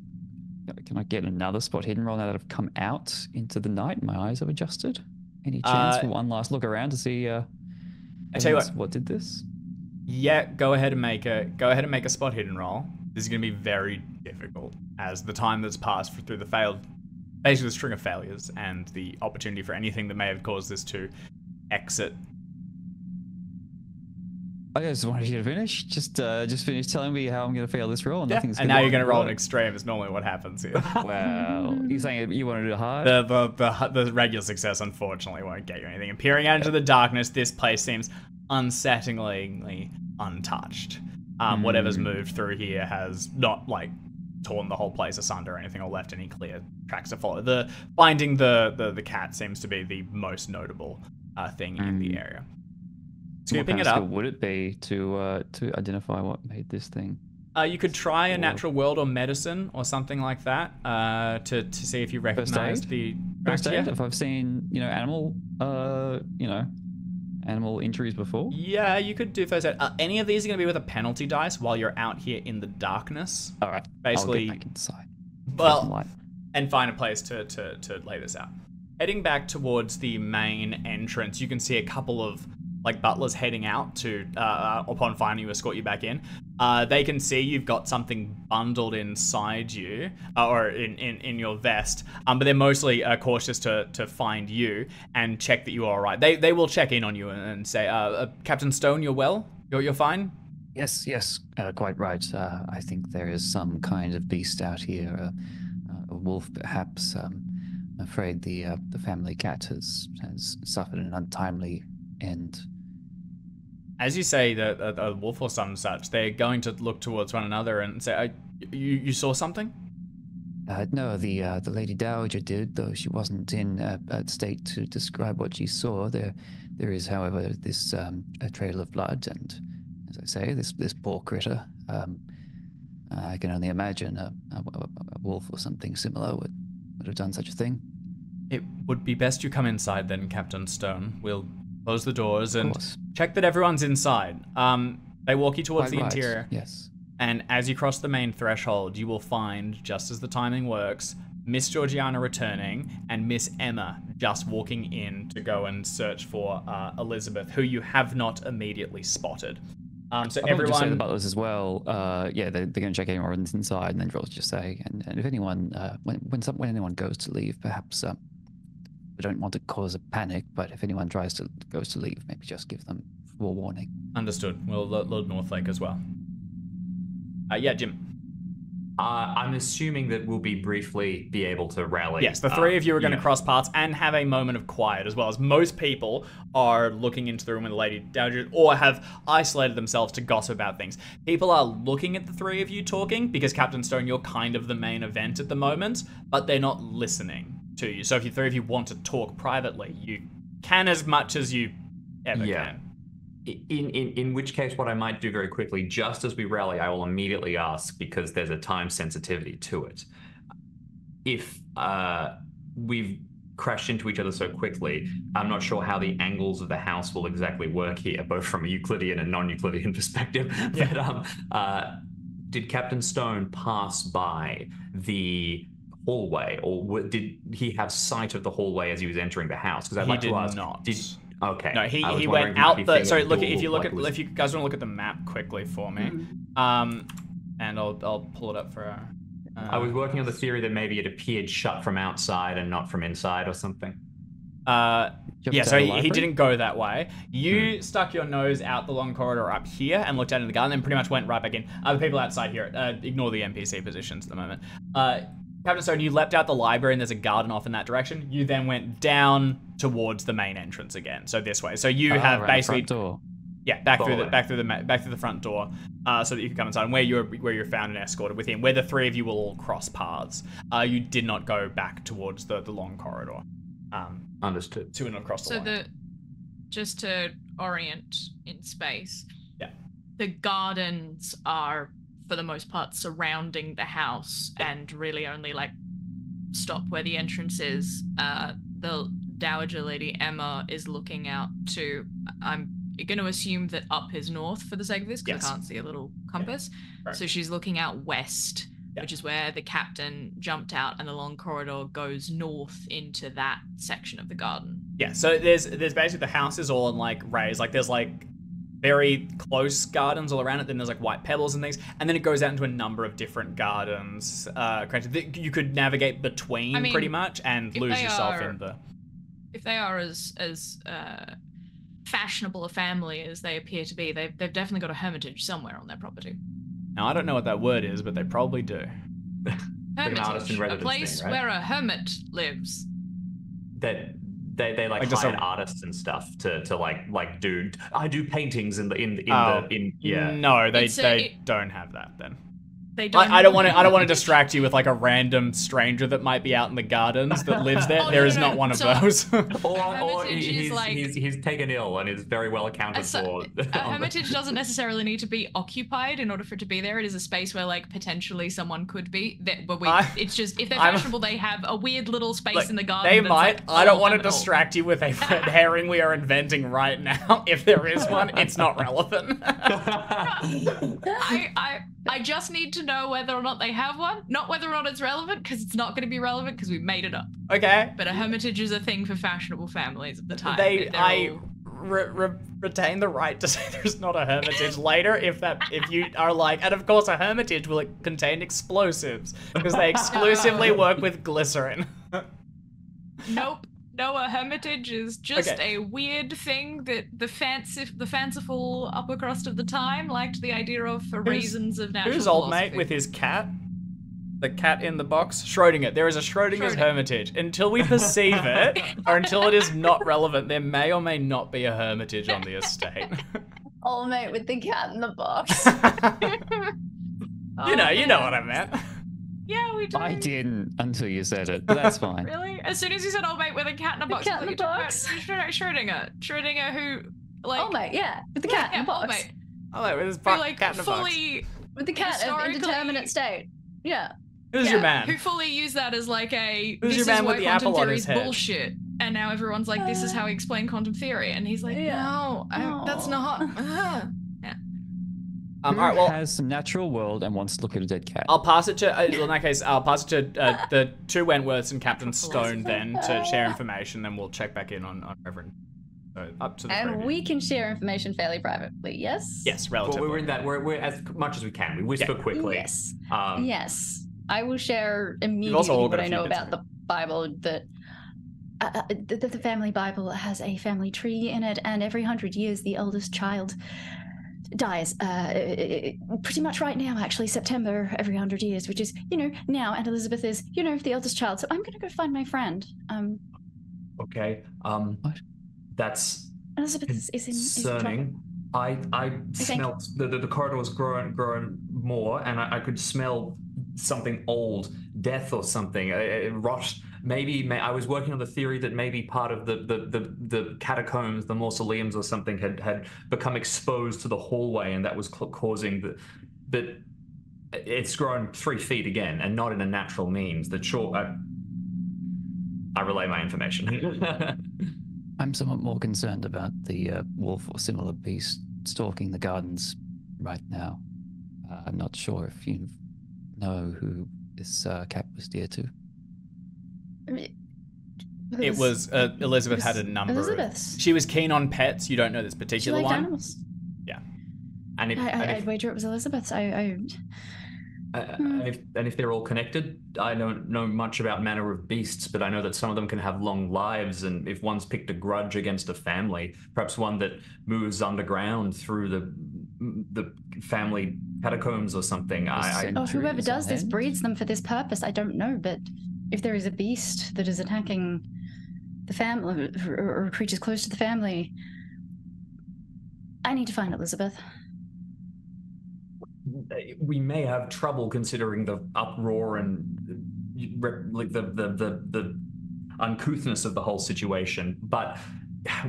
can I get another spot hidden roll now that I've come out into the night? My eyes have adjusted. Any chance uh, for one last look around to see uh, I tell you what, what did this? Yeah, go ahead and make a go ahead and make a spot hidden roll. This is going to be very difficult as the time that's passed through the failed, basically the string of failures and the opportunity for anything that may have caused this to exit. I just wanted you to finish. Just uh, just finish telling me how I'm going to fail this roll. And, yeah. nothing's and now you're going to roll an extreme. It's normally what happens here. Wow. You're saying you want to do it hard? The, the, the, the regular success, unfortunately, won't get you anything. And peering out into the darkness, this place seems unsettlingly untouched. Um, mm. Whatever's moved through here has not, like, torn the whole place asunder or anything or left any clear tracks to follow. The finding the, the, the cat seems to be the most notable uh, thing mm. in the area. Scooping it up. What would it be to uh, to identify what made this thing? Uh, you could try a natural world or medicine or something like that uh, to to see if you recognize the first aid. If I've seen you know animal uh, you know animal injuries before. Yeah, you could do first aid. Uh, any of these are going to be with a penalty dice while you're out here in the darkness. All right. Basically, I'll get back inside. Well, and find a place to to to lay this out. Heading back towards the main entrance, you can see a couple of. Like butlers heading out to, uh, upon finding you, escort you back in. Uh, they can see you've got something bundled inside you, uh, or in, in, in your vest. Um, but they're mostly uh, cautious to to find you and check that you are all right. They they will check in on you and, and say, uh, uh, Captain Stone, you're well, you're you're fine. Yes, yes, uh, quite right. Uh, I think there is some kind of beast out here, uh, uh, a wolf perhaps. Um, I'm afraid the uh, the family cat has has suffered an untimely end. As you say, the, the, the wolf or some such, they're going to look towards one another and say, I, you, you saw something? Uh, no, the uh, the Lady Dowager did, though she wasn't in a, a state to describe what she saw. There, there is, however, this um, a trail of blood, and as I say, this, this poor critter, um, I can only imagine a, a, a wolf or something similar would, would have done such a thing. It would be best you come inside then, Captain Stone. We'll... close the doors and check that everyone's inside. Um, they walk you towards Quite the right. interior. Yes. And as you cross the main threshold, you will find, just as the timing works, Miss Georgiana returning and Miss Emma just walking in to go and search for uh, Elizabeth, who you have not immediately spotted. Um, so I everyone. Say the butlers as well. Uh, yeah, they're, they're going to check everyone's inside, and then they'll just say, and, and if anyone, uh, when when, some, when anyone goes to leave, perhaps. Uh, We don't want to cause a panic, but if anyone tries to goes to leave, maybe just give them forewarning. Understood. Well, Lord Northlake as well. Uh, yeah, Jim. Uh, I'm assuming that we'll be briefly be able to rally. Yes, the three uh, of you are going to yeah. cross paths and have a moment of quiet, as well as most people are looking into the room with the Lady Dowager or have isolated themselves to gossip about things. People are looking at the three of you talking because Captain Stone, you're kind of the main event at the moment, but they're not listening to you. So if you three of you want to talk privately, you can as much as you ever yeah. can. In, in in which case, what I might do very quickly, just as we rally, I will immediately ask, because there's a time sensitivity to it. If uh, we've crashed into each other so quickly, I'm not sure how the angles of the house will exactly work here, both from a Euclidean and non-Euclidean perspective. Yeah. But um, uh, did Captain Stone pass by the hallway, or did he have sight of the hallway as he was entering the house? Because I'd like to ask. Not. Did, okay. No, he he went out the. Sorry, look. If you look at, if you guys want to look at the map quickly for me, um, and I'll I'll pull it up for. Our, uh, I was working on the theory that maybe it appeared shut from outside and not from inside or something. Uh, yeah. So he, he didn't go that way. You hmm. stuck your nose out the long corridor up here and looked out into the garden, and pretty much went right back in. Other people outside here, uh, ignore the N P C positions at the moment. Uh. Captain Stone, you leapt out the library and there's a garden off in that direction. You then went down towards the main entrance again, so this way. So you oh, have right, basically, front door. yeah, back Forward. through the back through the back through the front door, uh, so that you can come inside. And where you're where you're found and escorted within, where the three of you will all cross paths. Uh, you did not go back towards the the long corridor. Um, Understood. To and across the. So line. the, just to orient in space. Yeah. The gardens are, for the most part, surrounding the house and really only like stop where the entrance is. Uh, the Dowager Lady Emma is looking out to, I'm going to assume that up is north for the sake of this, because yes. I can't see a little compass. Yeah. Right. So she's looking out west, yeah. which is where the captain jumped out, and the long corridor goes north into that section of the garden. Yeah, so there's there's basically the house is all in like rays, like there's like very close gardens all around it, then there's like white pebbles and things, and then it goes out into a number of different gardens. Uh, you could navigate between I mean, pretty much and lose yourself are, in the... If they are as as uh, fashionable a family as they appear to be, they've, they've definitely got a hermitage somewhere on their property. Now, I don't know what that word is, but they probably do. Hermitage, a place thing, right? where a hermit lives. That... They they like, like hired artists and stuff to to like like do I do paintings in the in in oh, the in yeah no they a, they it, don't have that then they don't I, I don't want to I don't want to distract you with like a random stranger that might be out in the gardens that lives there. oh, there no, is no, not no. one of so, those or, or he's, like, he's he's taken ill and is very well accounted for. A hermitage doesn't necessarily need to be occupied in order for it to be there. It is a space where like potentially someone could be that, but we I, it's just if they're I'm, fashionable they have a weird little space like, in the garden. They might like, I don't want to distract you with a red herring we are inventing right now. If there is one, it's not relevant. I I I just need to know whether or not they have one, not whether or not it's relevant, because it's not going to be relevant because we made it up. Okay. But a hermitage is a thing for fashionable families at the time. They, I all... re re retain the right to say there's not a hermitage later if that, if you are like, and of course a hermitage will contain explosives because they exclusively work with glycerin. Nope. No, a hermitage is just okay. a weird thing that the fancy, the fanciful upper crust of the time liked the idea of for who's, reasons of natural Who's old philosophy. Mate with his cat? The cat in the box? Schrodinger. There is a Schrodinger's Schrodinger. hermitage. Until we perceive it, or until it is not relevant, there may or may not be a hermitage on the estate. Old mate with the cat in the box. you know, oh, you know what I meant. Yeah, we do. I didn't until you said it, but that's fine. Really? As soon as you said, oh, mate, with a cat in a box. The cat in a box? Schrodinger. Schrodinger who, like... Oh, mate, yeah. With the cat in a box. Oh, mate, with his cat in a box. With the cat of indeterminate state. Yeah. Who's yeah. your man? Who fully used that as, like, a... Who's your man with the apple on his head? Bullshit. And now everyone's like, this is how we explain quantum theory. And he's like, yeah. no, I, no, that's not... Uh. Um, all right, well, has some natural world and wants to look at a dead cat. I'll pass it to, uh, in that case, I'll pass it to uh, the two Wentworths and Captain Stone then to share information, then we'll check back in on, on Reverend. So up to the and preview. We can share information fairly privately, yes? Yes, relatively. Well, we're in that, we're, we're as much as we can. We whisper yeah. quickly. Yes, um, yes. I will share immediately what I know about the Bible, that uh, the, the family Bible has a family tree in it, and every hundred years the eldest child dies uh, pretty much right now, actually, September every hundred years, which is, you know, now, and Elizabeth is, you know, the eldest child, so I'm going to go find my friend. Um, okay, um, what? That's Elizabeth is, is in, concerning. Is in I, I smelled, the, the, the corridor was growing, growing more, and I, I could smell something old, death or something, it, it rot. Maybe may, I was working on the theory that maybe part of the, the the the catacombs, the mausoleums or something, had had become exposed to the hallway, and that was causing the. But it's grown three feet again, and not in a natural means. That sure, I, I relay my information. I'm somewhat more concerned about the uh, wolf or similar beast stalking the gardens right now. Uh, I'm not sure if you know who this uh, cat was dear to. It was uh, Elizabeth it was had a number. Elizabeth's. Of, she was keen on pets. You don't know this particular she liked one. Animals. Yeah, and if, I, I, and if I'd wager it was Elizabeth's. I. I uh, hmm. and, if, and if they're all connected, I don't know much about manner of beasts, but I know that some of them can have long lives, and if one's picked a grudge against a family, perhaps one that moves underground through the the family catacombs or something. I, I, oh, whoever does this breeds them for this purpose. I don't know, but if there is a beast that is attacking the family or, or creatures close to the family, I need to find Elizabeth. We may have trouble considering the uproar and like the the the, the uncouthness of the whole situation, but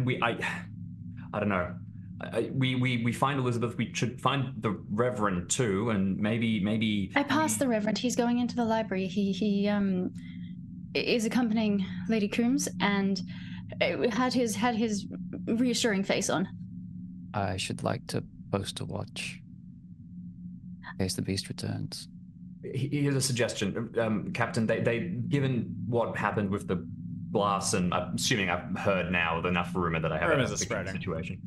we I I don't know. I, we, we we find Elizabeth. We should find the Reverend too, and maybe maybe. I passed the Reverend. He's going into the library. He he um is accompanying Lady Coombs, and had his had his reassuring face on. I should like to post a watch in case the beast returns. Here's a suggestion, um, Captain. They they given what happened with the glass, and I'm assuming I've heard now with enough rumor that I have a situation.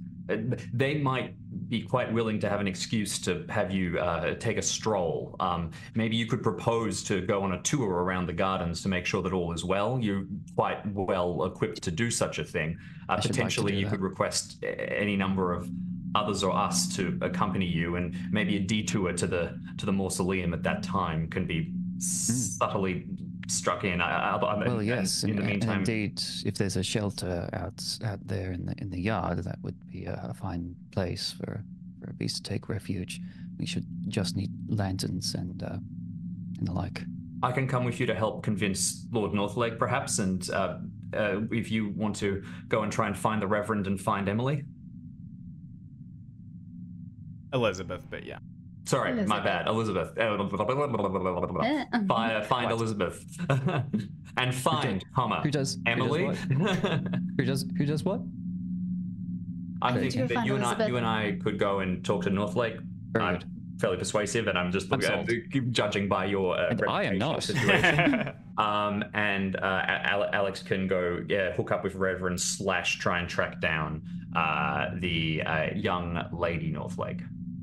They might be quite willing to have an excuse to have you uh, take a stroll. Um, maybe you could propose to go on a tour around the gardens to make sure that all is well. You're quite well equipped to do such a thing. Uh, potentially like you could request any number of others or us to accompany you, and maybe a detour to the to the mausoleum at that time can be mm. subtly struck in. I, I, I, well, yes, in, in the meantime, indeed, if there's a shelter out out there in the in the yard, that would be a, a fine place for, for a beast to take refuge. We should just need lanterns and uh, and the like. I can come with you to help convince Lord Northlake, perhaps, and uh, uh, if you want to go and try and find the Reverend and find Emily, Elizabeth. But yeah. Sorry, Elizabeth. My bad. Elizabeth. Fire, find Elizabeth. And find Hummer. Who does Emily? Who does what? who, does, who does what? I'm who thinking that you and, I, you and I could go and talk to Northlake. Very I'm good. Fairly persuasive, and I'm just I'm uh, judging by your uh, and I am not. Situation. um, and uh, Alex can go yeah, hook up with Reverend slash try and track down uh, the uh, young lady Northlake.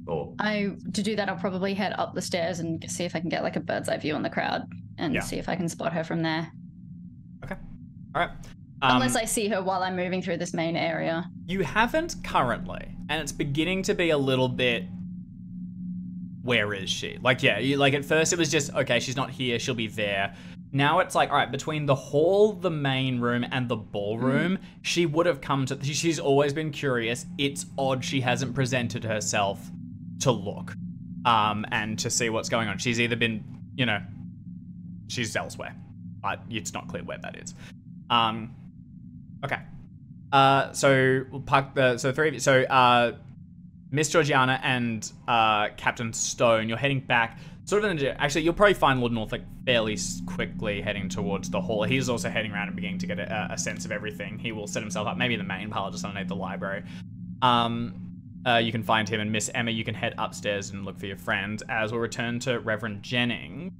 Or, I to do that, I'll probably head up the stairs and see if I can get like a bird's eye view on the crowd and yeah. see if I can spot her from there. Okay, all right. Um, Unless I see her while I'm moving through this main area. You haven't currently, and it's beginning to be a little bit. Where is she? Like, yeah, you, like at first it was just okay. She's not here. She'll be there. Now it's like, all right, between the hall, the main room, and the ballroom, mm. she would have come to. She's always been curious. It's odd she hasn't presented herself. To look um, and to see what's going on. She's either been, you know, she's elsewhere, but it's not clear where that is. Um, okay. Uh, so we'll park the, so three of you, so uh, Miss Georgiana and uh, Captain Stone, you're heading back, sort of, in, actually you'll probably find Lord Northlake fairly quickly heading towards the hall. He's also heading around and beginning to get a, a sense of everything. He will set himself up, maybe in the main parlor, just underneath the library. Um, Uh, you can find him, and Miss Emma, you can head upstairs and look for your friend, as we'll return to Reverend Jennings,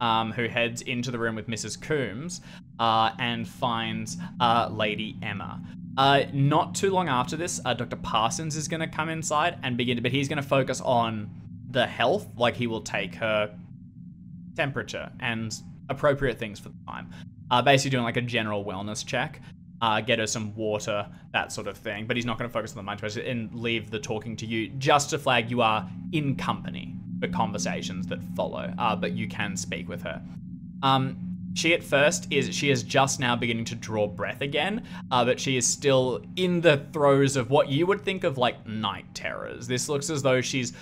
um, who heads into the room with Missus Coombs uh, and finds uh, Lady Emma. Uh, not too long after this, uh, Doctor Parsons is going to come inside and begin to, but he's going to focus on the health, like he will take her temperature and appropriate things for the time. Uh, basically doing like a general wellness check. Uh, get her some water, that sort of thing. But he's not going to focus on the mind twist and leave the talking to you, just to flag you are in company for conversations that follow, uh, but you can speak with her. Um, she at first is, she is just now beginning to draw breath again, uh, but she is still in the throes of what you would think of like night terrors. This looks as though she's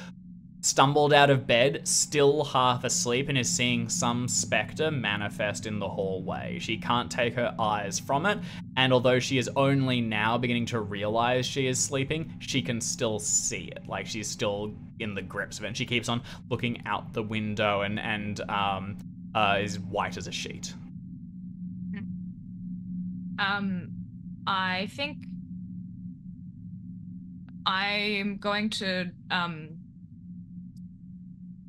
stumbled out of bed, still half asleep, and is seeing some spectre manifest in the hallway. She can't take her eyes from it, and although she is only now beginning to realize she is sleeping, she can still see it. Like, she's still in the grips of it. And she keeps on looking out the window and, and um, uh, is white as a sheet. Um, I think I'm going to... Um...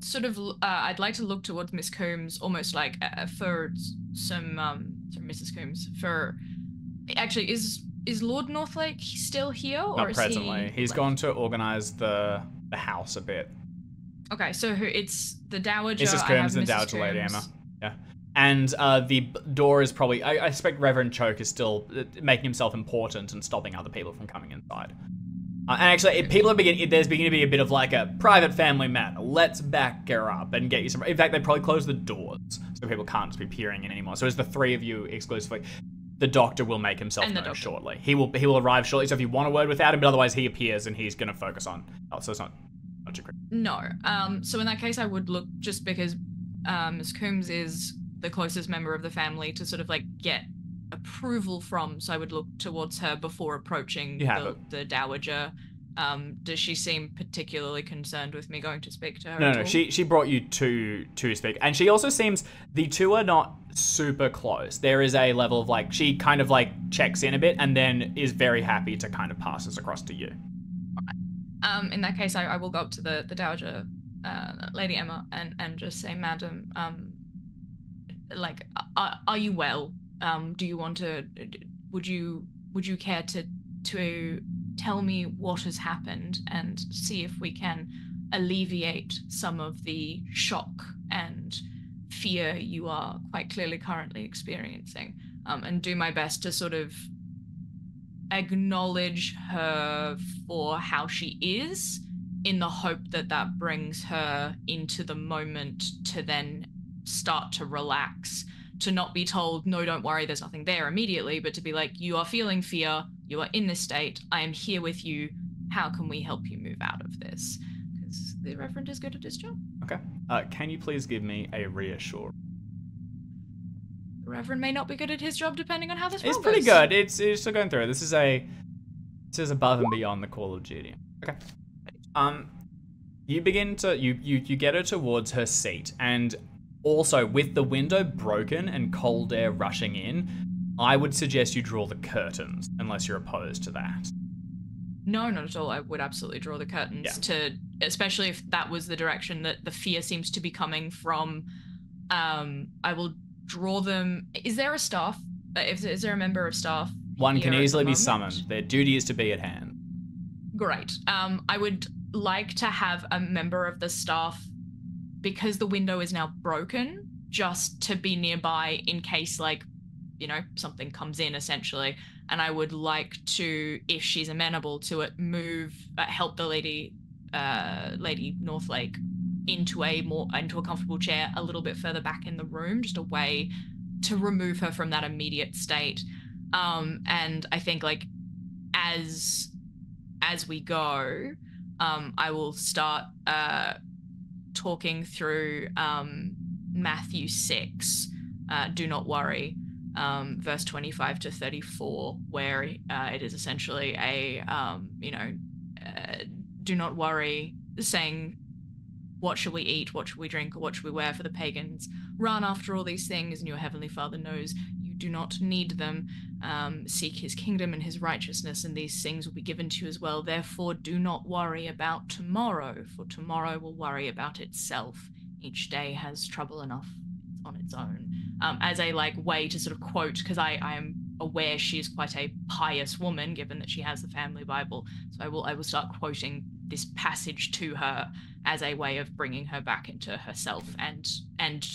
sort of, uh, I'd like to look towards Miss Coombs, almost like uh, for some, um, sorry, Missus Coombs, for, actually, is is Lord Northlake still here? Or Not is presently. He, He's like... gone to organise the the house a bit. Okay, so who, it's the Dowager. Missus Coombs and Dowager Lady Emma. Yeah. And uh, the door is probably, I, I expect Reverend Choke is still making himself important and stopping other people from coming inside. Uh, and actually, it, people are beginning, there's beginning to be a bit of like a private family matter. Let's back her up and get you some, in fact, they probably close the doors so people can't just be peering in anymore. So it's the three of you exclusively. The doctor will make himself known shortly. He will he will arrive shortly, so if you want a word without him, but otherwise he appears and he's gonna focus on, oh, so it's not, not your critical. No, um, so in that case I would look, just because um, Miss Coombs is the closest member of the family to sort of like get approval from, so I would look towards her before approaching the, the dowager. Um, does she seem particularly concerned with me going to speak to her? No, no, she she brought you to to speak, and she also seems, the two are not super close. There is a level of like, she kind of like checks in a bit, and then is very happy to kind of pass this across to you. Um, in that case, I, I will go up to the the dowager, uh, Lady Emma, and and just say, Madam, um, like, are, are you well? Um, do you want to? Would you would you care to to tell me what has happened and see if we can alleviate some of the shock and fear you are quite clearly currently experiencing, um, and do my best to sort of acknowledge her for how she is, in the hope that that brings her into the moment to then start to relax, to not be told, no, don't worry, there's nothing there immediately, but to be like, you are feeling fear, you are in this state, I am here with you, how can we help you move out of this? Because the Reverend is good at his job. Okay. Uh, can you please give me a reassure? The Reverend may not be good at his job, depending on how this rolls. It's pretty good. It's, it's still going through. This is a, this is above and beyond the Call of Duty. Okay. Um, you begin to, you, you, you get her towards her seat, and also with the window broken and cold air rushing in, I would suggest you draw the curtains, unless you're opposed to that. No, not at all. I would absolutely draw the curtains, yeah. to, especially if that was the direction that the fear seems to be coming from. Um, I will draw them. Is there a staff? Is, is there a member of staff? One can easily be summoned. Their duty is to be at hand. Great. Um, I would like to have a member of the staff, because the window is now broken, just to be nearby in case, like, you know, something comes in essentially, and I would like to, if she's amenable to it, move, uh, help the lady, uh, Lady Northlake, into a more into a comfortable chair a little bit further back in the room, just a way to remove her from that immediate state. Um, and I think like as as we go, um, I will start uh, talking through um, Matthew six. Uh, do not worry. Um, verse twenty-five to thirty-four, where uh, it is essentially a, um, you know, uh, do not worry, saying, what shall we eat, what shall we drink, or what shall we wear, for the pagans run after all these things, and your heavenly Father knows you do not need them. Um, seek his kingdom and his righteousness, and these things will be given to you as well. Therefore, do not worry about tomorrow, for tomorrow will worry about itself. Each day has trouble enough on its own. Um, as a like way to sort of quote, because I, I am aware she is quite a pious woman, given that she has the family Bible. So I will I will start quoting this passage to her as a way of bringing her back into herself, and and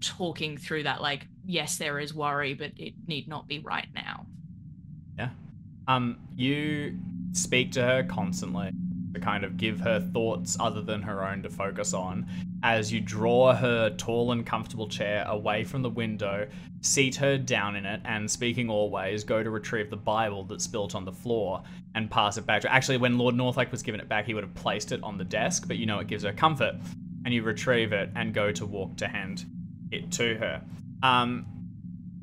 talking through that, like, yes, there is worry, but it need not be right now. Yeah. Um, you speak to her constantly to kind of give her thoughts other than her own to focus on, as you draw her tall and comfortable chair away from the window, seat her down in it, and speaking always, go to retrieve the Bible that's spilt on the floor and pass it back to her. Actually, when Lord Northlake was giving it back, he would have placed it on the desk, but you know it gives her comfort, and you retrieve it and go to walk to hand it to her. Um,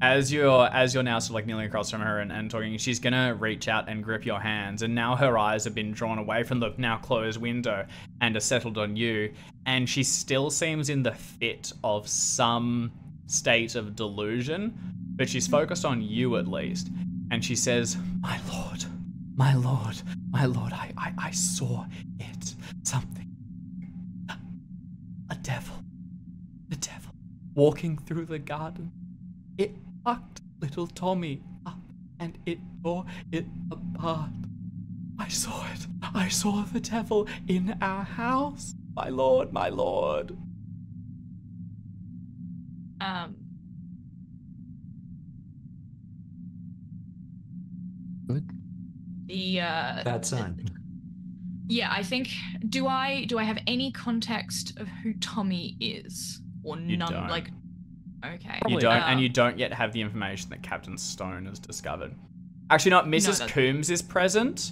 As you're as you're now sort of like kneeling across from her and, and talking, she's gonna reach out and grip your hands, and now her eyes have been drawn away from the now closed window and are settled on you, and she still seems in the fit of some state of delusion, but she's focused on you at least, and she says, my lord, my lord, my lord, I, I, I saw it, something, a devil, the devil, walking through the garden. It fucked little Tommy up and it tore it apart. I saw it. I saw the devil in our house. My lord, my lord. Um. Good. the uh that son. Yeah, I think do I do I have any context of who Tommy is or you none don't. Like okay. You don't uh, and you don't yet have the information that Captain Stone has discovered. Actually not Missus No, Coombs is present.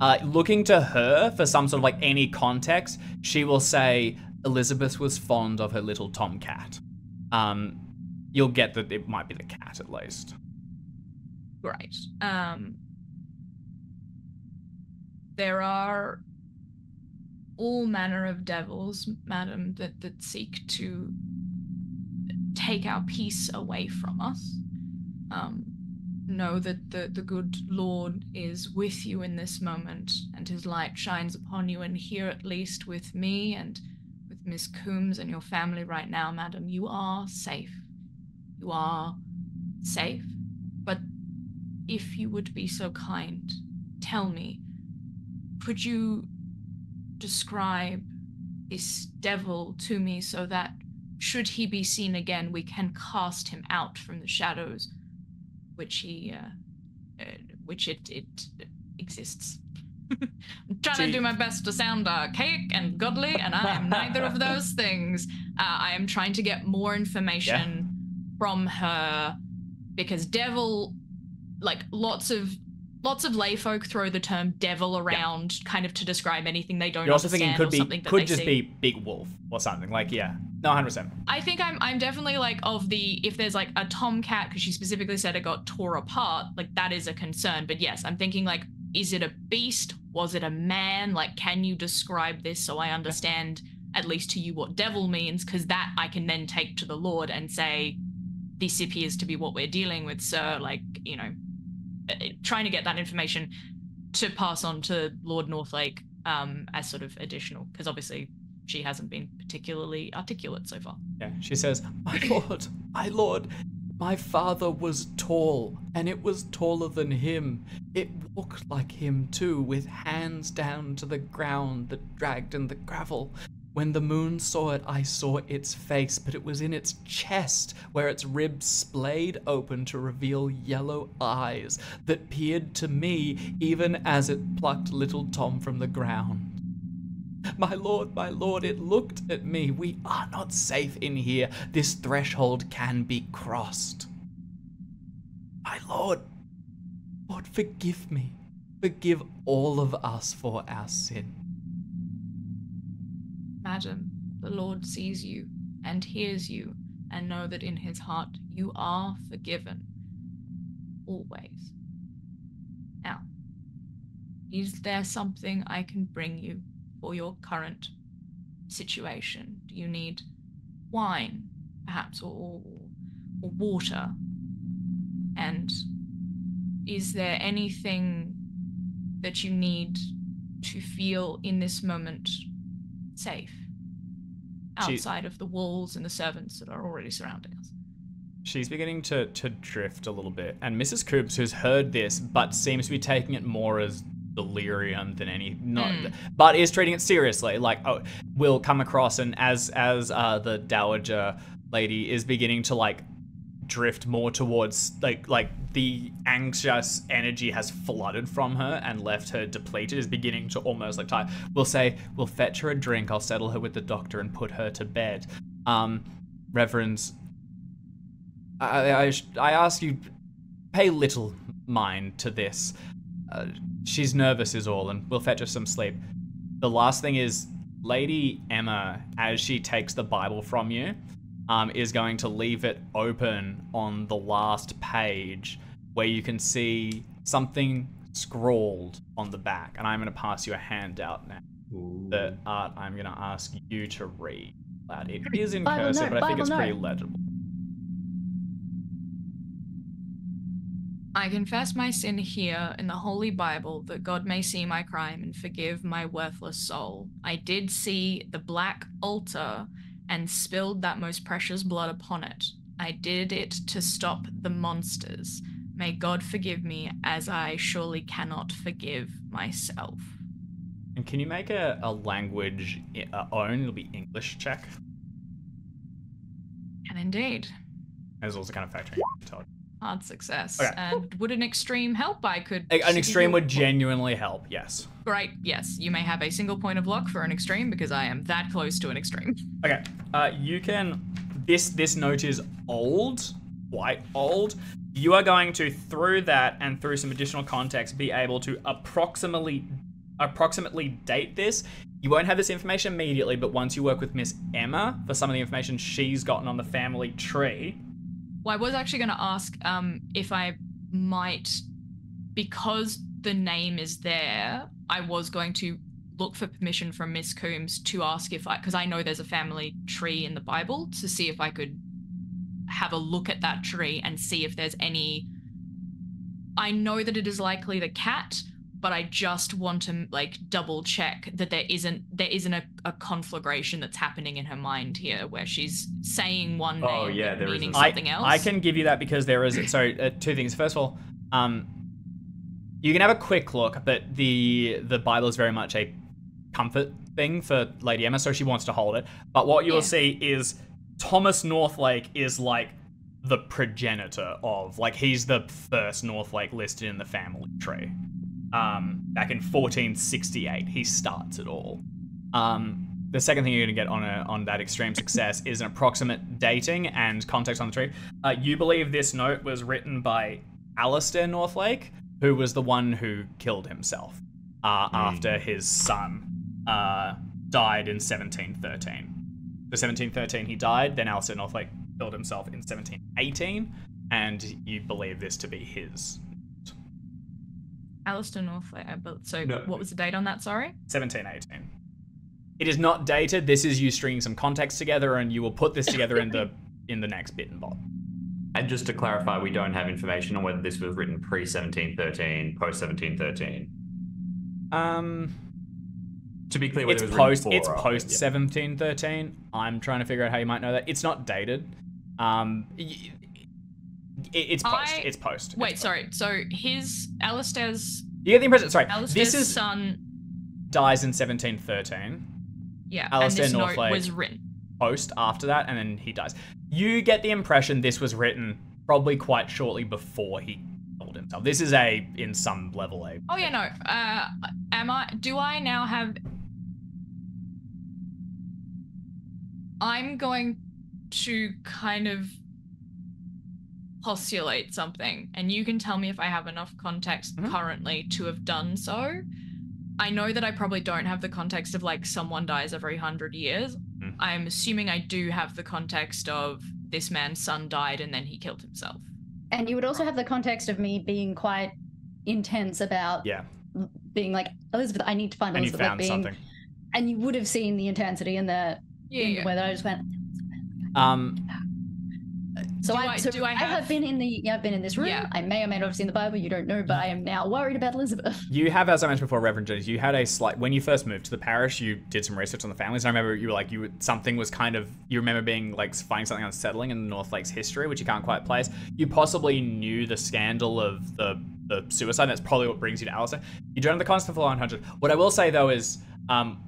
Uh, looking to her for some sort of like any context, she will say Elizabeth was fond of her little tomcat. Um, you'll get that it might be the cat at least. Right. Um, there are all manner of devils, madam, that, that seek to take our peace away from us. Um, know that the, the good Lord is with you in this moment, and his light shines upon you, and here at least with me and with Miss Coombs and your family right now, madam, you are safe. You are safe, but if you would be so kind, tell me, could you describe this devil to me so that should he be seen again, we can cast him out from the shadows which he, uh, uh, which it, it exists. I'm trying Jeez. to do my best to sound archaic and godly, and I am neither of those things. Uh, I am trying to get more information yeah. from her, because devil, like lots of, lots of layfolk throw the term devil around yeah. kind of to describe anything they don't You're also understand thinking could be, could just see. be big wolf or something, like, yeah. No, one hundred percent. I think I'm I'm definitely like of the, if there's like a tomcat, because she specifically said it got tore apart, like that is a concern. But yes, I'm thinking like, is it a beast? Was it a man? Like, can you describe this so I understand at least to you what devil means? Because that I can then take to the Lord and say, this appears to be what we're dealing with, sir. Like, you know, trying to get that information to pass on to Lord Northlake um, as sort of additional, because obviously she hasn't been particularly articulate so far. Yeah, she says, my lord, my lord, my father was tall, and it was taller than him. It walked like him too, with hands down to the ground that dragged in the gravel. When the moon saw it, I saw its face, but it was in its chest, where its ribs splayed open to reveal yellow eyes that peered to me even as it plucked little Tom from the ground. My lord, my lord, it looked at me. We are not safe in here. This threshold can be crossed. My lord, Lord, forgive me. Forgive all of us for our sin. Madam, the Lord sees you and hears you, and know that in his heart you are forgiven. Always. Now, is there something I can bring you? Or your current situation? Do you need wine, perhaps, or, or, or water? And is there anything that you need to feel in this moment safe outside she, of the walls and the servants that are already surrounding us? She's beginning to, to drift a little bit, and Missus Coombs, who's heard this but seems to be taking it more as delirium than any not mm. but is treating it seriously, like, oh, we'll come across, and as as uh the Dowager Lady is beginning to like drift more towards like like the anxious energy has flooded from her and left her depleted, is beginning to almost like tire. We'll say we'll fetch her a drink, I'll settle her with the doctor and put her to bed. Um reverends, I I, I ask you pay little mind to this. uh, She's nervous is all, and we'll fetch her some sleep. The last thing is, Lady Emma, as she takes the Bible from you, um, is going to leave it open on the last page where you can see something scrawled on the back. And I'm going to pass you a handout now. Ooh. That Art, I'm going to ask you to read. It is in Bible cursive, note, but I Bible think it's note. pretty legible. I confess my sin here in the Holy Bible, that God may see my crime and forgive my worthless soul. I did see the black altar and spilled that most precious blood upon it. I did it to stop the monsters. May God forgive me, as I surely cannot forgive myself. And can you make a, a language uh, own? It'll be English check. And indeed. There's also kind of factoring. hard success. Okay. And would an extreme help? I could... A, an extreme would genuinely help, yes. Great, yes. You may have a single point of luck for an extreme because I am that close to an extreme. Okay, uh, you can... This, this note is old, quite old. You are going to, through that and through some additional context, be able to approximately approximately date this. You won't have this information immediately, but once you work with Miss Emma for some of the information she's gotten on the family tree. Well, I was actually going to ask um, if I might, because the name is there, I was going to look for permission from Miss Coombs to ask if I, because I know there's a family tree in the Bible, to see if I could have a look at that tree and see if there's any... I know that it is likely the cat, but I just want to like double check that there isn't there isn't a, a conflagration that's happening in her mind here where she's saying one name oh, yeah, there meaning isn't. something I, else. I can give you that because there is... So uh, two things. First of all, um, you can have a quick look, but the, the Bible is very much a comfort thing for Lady Emma, so she wants to hold it. But what you'll yeah. see is... Thomas Northlake is like the progenitor of, like he's the first Northlake listed in the family tree. Um, back in fourteen sixty-eight, he starts it all. Um, the second thing you're going to get on a, on that extreme success is an approximate dating and context on the tree. Uh, you believe this note was written by Alistair Northlake, who was the one who killed himself uh, mm. after his son uh, died in seventeen thirteen. So seventeen thirteen he died, then Alistair Northlake killed himself in seventeen eighteen, and you believe this to be his. Alistair Northlake, I believe. So no. What was the date on that, sorry? seventeen eighteen. It is not dated, this is you stringing some context together, and you will put this together in the in the next bit and bob. And just to clarify, we don't have information on whether this was written pre-seventeen thirteen, post-seventeen thirteen. Um... To be clear, it's it was post. It's post seventeen thirteen. I'm trying to figure out how you might know that. It's not dated. Um, it, it's post. I, it's post. Wait, it's post. sorry. So his Alistair's. You get the impression. Sorry, Alistair's this is, son dies in seventeen thirteen. Yeah, Alistair and this Northlake note was written post after that, and then he dies. You get the impression this was written probably quite shortly before he. Himself. This is a, in some level, a... Oh, yeah, no. Uh, am I... Do I now have... I'm going to kind of postulate something, and you can tell me if I have enough context mm-hmm. currently to have done so. I know that I probably don't have the context of, like, someone dies every hundred years. Mm-hmm. I'm assuming I do have the context of this man's son died and then he killed himself. And you would also have the context of me being quite intense about yeah. being like, Elizabeth, I need to find and Elizabeth. And you found being, something. And you would have seen the intensity and the, yeah, in the weather. I just went, um, so, I, I, so do I, have, I have been in the, yeah, I've been in this room. Yeah. I may or may not have seen the Bible. You don't know, but I am now worried about Elizabeth. You have, as I mentioned before, Reverend Jennings, you had a slight, when you first moved to the parish, you did some research on the families. And I remember you were like, you would, something was kind of, you remember being like, finding something unsettling in Northlake's history, which you can't quite place. You possibly knew the scandal of the, the suicide. That's probably what brings you to Alistair. You joined the Constant for one hundred. What I will say though is, um,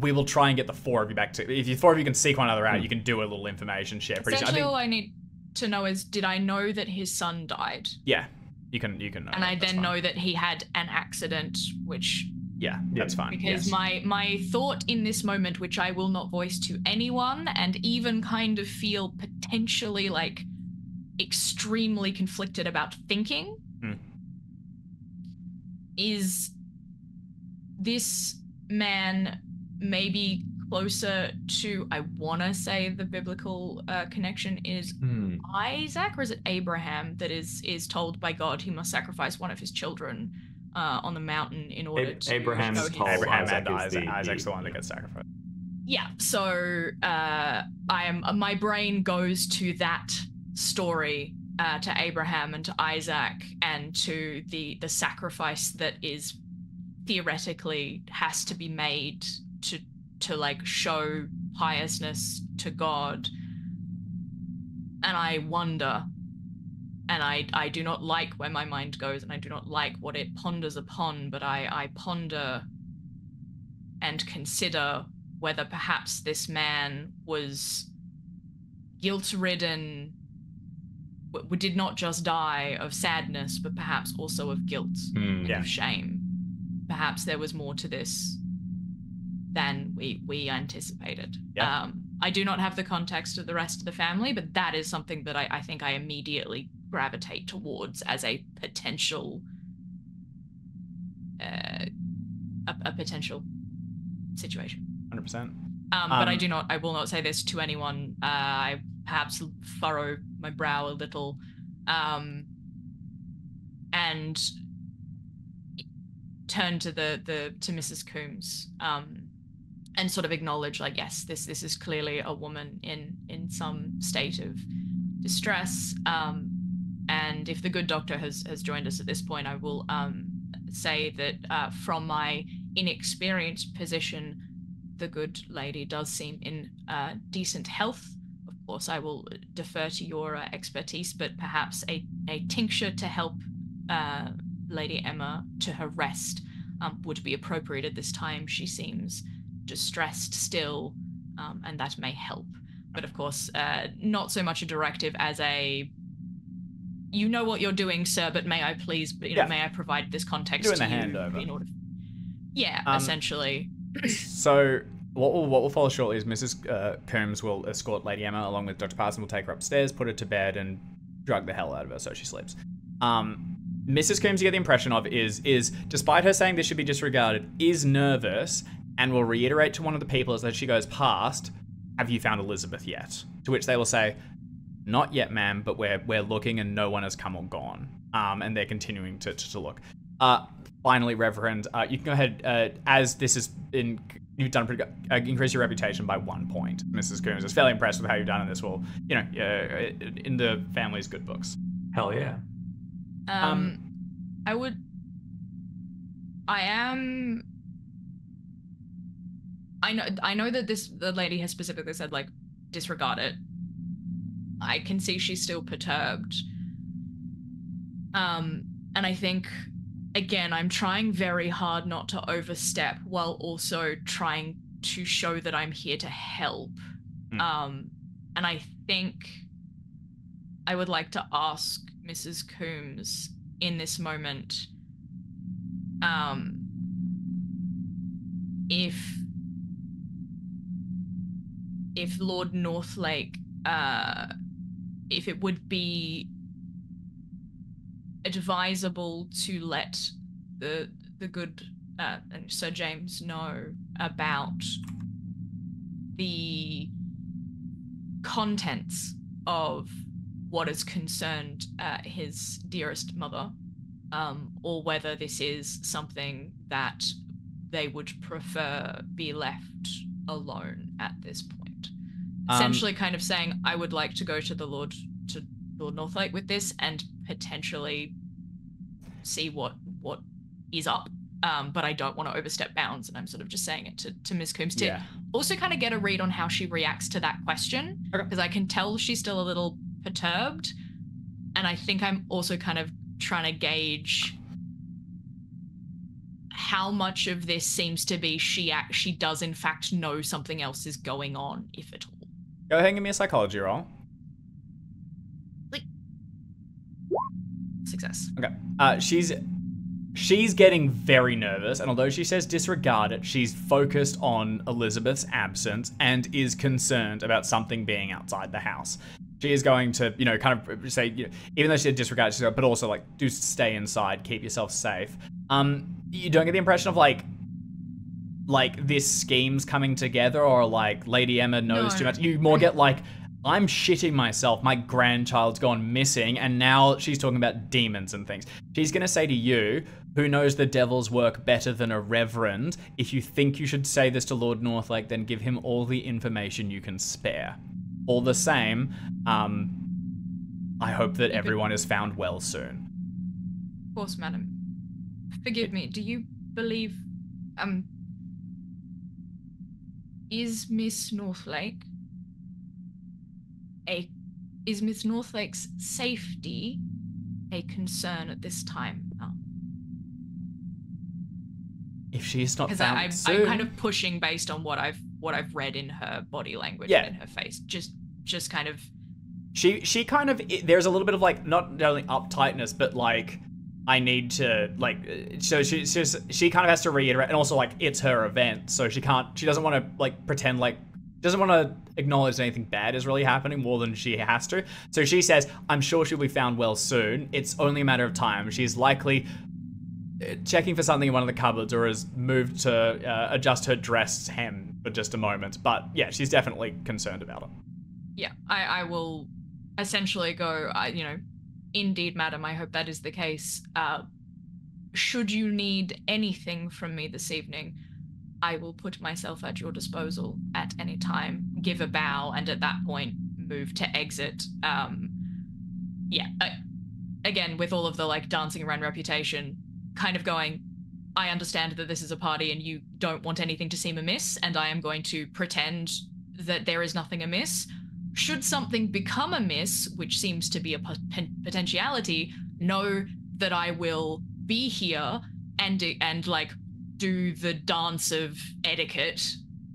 we will try and get the four of you back to... If the four of you can seek one another out, you can do a little information share. Pretty Essentially, soon. I think, all I need to know is, did I know that his son died? Yeah, you can you can know. And that. I that's then fine. know that he had an accident, which... Yeah, that's fine. Because yes. my, my thought in this moment, which I will not voice to anyone, and even kind of feel potentially, like, extremely conflicted about thinking, mm. is this man... maybe closer to, I want to say the biblical uh, connection is mm. Isaac, or is it Abraham that is is told by God he must sacrifice one of his children uh, on the mountain in order a to Abraham's show his... told Abraham Isaac and Isaac. The, Isaac's the one that gets sacrificed. Yeah, so uh, I am. My brain goes to that story, uh, to Abraham and to Isaac and to the the sacrifice that is theoretically has to be made to to like show piousness to God, and I wonder, and I I do not like where my mind goes, and I do not like what it ponders upon, but I I ponder and consider whether perhaps this man was guilt-ridden w did not just die of sadness, but perhaps also of guilt, mm, yeah. of shame. Perhaps there was more to this than we we anticipated. Yeah. Um, I do not have the context of the rest of the family, but that is something that I, I think I immediately gravitate towards as a potential, uh, a, a potential situation. one hundred percent. Um, um, but I do not, I will not say this to anyone. Uh, I perhaps furrow my brow a little, um, and turn to the the to Missus Coombs, um, and sort of acknowledge, like, yes, this this is clearly a woman in in some state of distress. Um, and if the good doctor has has joined us at this point, I will um, say that uh, from my inexperienced position, the good lady does seem in uh, decent health. Of course, I will defer to your uh, expertise, but perhaps a, a tincture to help uh, Lady Emma to her rest um, would be appropriate at this time. She seems distressed still, um, and that may help. But of course, uh, not so much a directive as a, you know what you're doing, sir, but may I please, but, you yeah. know, may I provide this context doing to the you handover. In order? Yeah, um, essentially. So what will what will follow shortly is Missus Uh, Coombs will escort Lady Emma along with Doctor Parsons. Will take her upstairs, put her to bed, and drug the hell out of her so she sleeps. Um, Missus Coombs, you get the impression of, is is despite her saying this should be disregarded, is nervous and will reiterate to one of the people as she goes past, "Have you found Elizabeth yet?" To which they will say, "Not yet, ma'am, but we're we're looking, and no one has come or gone." Um, and they're continuing to to, to look. Uh, finally, Reverend, uh, you can go ahead, uh, as this is in, you've done pretty good, uh, increase your reputation by one point. Missus Coombs is fairly impressed with how you've done in this. Well, you know, uh, in the family's good books. Hell yeah. Um, um, I would, I am, I know, I know that this, the lady has specifically said, like, disregard it. I can see she's still perturbed. Um, and I think, again, I'm trying very hard not to overstep while also trying to show that I'm here to help. Mm. Um, and I think I would like to ask Missus Coombs in this moment, um, if if Lord Northlake, uh, if it would be advisable to let the the good uh, and Sir James know about the contents of what is concerned uh, his dearest mother, um, or whether this is something that they would prefer be left alone at this point. Um, Essentially kind of saying, I would like to go to the Lord, to Lord Northlake with this and potentially see what what is up, um, but I don't want to overstep bounds, and I'm sort of just saying it to, to Miz Coombs to yeah. also kind of get a read on how she reacts to that question, because okay. I can tell she's still a little perturbed, and I think I'm also kind of trying to gauge how much of this seems to be she act she does in fact know something else is going on, if at all. Go ahead and give me a psychology roll. Success. Okay. Uh, she's she's getting very nervous, and although she says disregard it, she's focused on Elizabeth's absence and is concerned about something being outside the house. She is going to, you know, kind of say, you know, even though she did disregard it, but also, like, do stay inside, keep yourself safe. Um, you don't get the impression of, like, like this scheme's coming together, or like Lady Emma knows no. too much. You more get like, I'm shitting myself, my grandchild's gone missing, and now she's talking about demons and things. She's gonna say to you, who knows the devil's work better than a reverend? If you think you should say this to Lord Northlake, then give him all the information you can spare. All the same, um, I hope that everyone is found well soon. Of course, madam. Forgive me, do you believe, um, is Miss Northlake A, is Miss Northlake's safety a concern at this time? Oh. If she's not found I, I, soon. I'm kind of pushing based on what I've what I've read in her body language yeah. and in her face. Just just kind of She she kind of, there's a little bit of like, not only uptightness, but like, I need to, like, so she, she, she kind of has to reiterate, and also like, it's her event, so she can't, she doesn't want to like pretend like, doesn't want to acknowledge anything bad is really happening more than she has to. So she says, I'm sure she'll be found well soon. It's only a matter of time. She's likely checking for something in one of the cupboards or has moved to uh, adjust her dress hem for just a moment. But yeah, she's definitely concerned about it. Yeah, I, I will essentially go, I, you know, indeed, madam, I hope that is the case. Uh, should you need anything from me this evening, I will put myself at your disposal at any time, give a bow, and at that point, move to exit. Um, yeah, uh, again, with all of the like dancing around reputation, kind of going, I understand that this is a party and you don't want anything to seem amiss, and I am going to pretend that there is nothing amiss. Should something become amiss, which seems to be a potentiality, know that I will be here and, and like, do the dance of etiquette,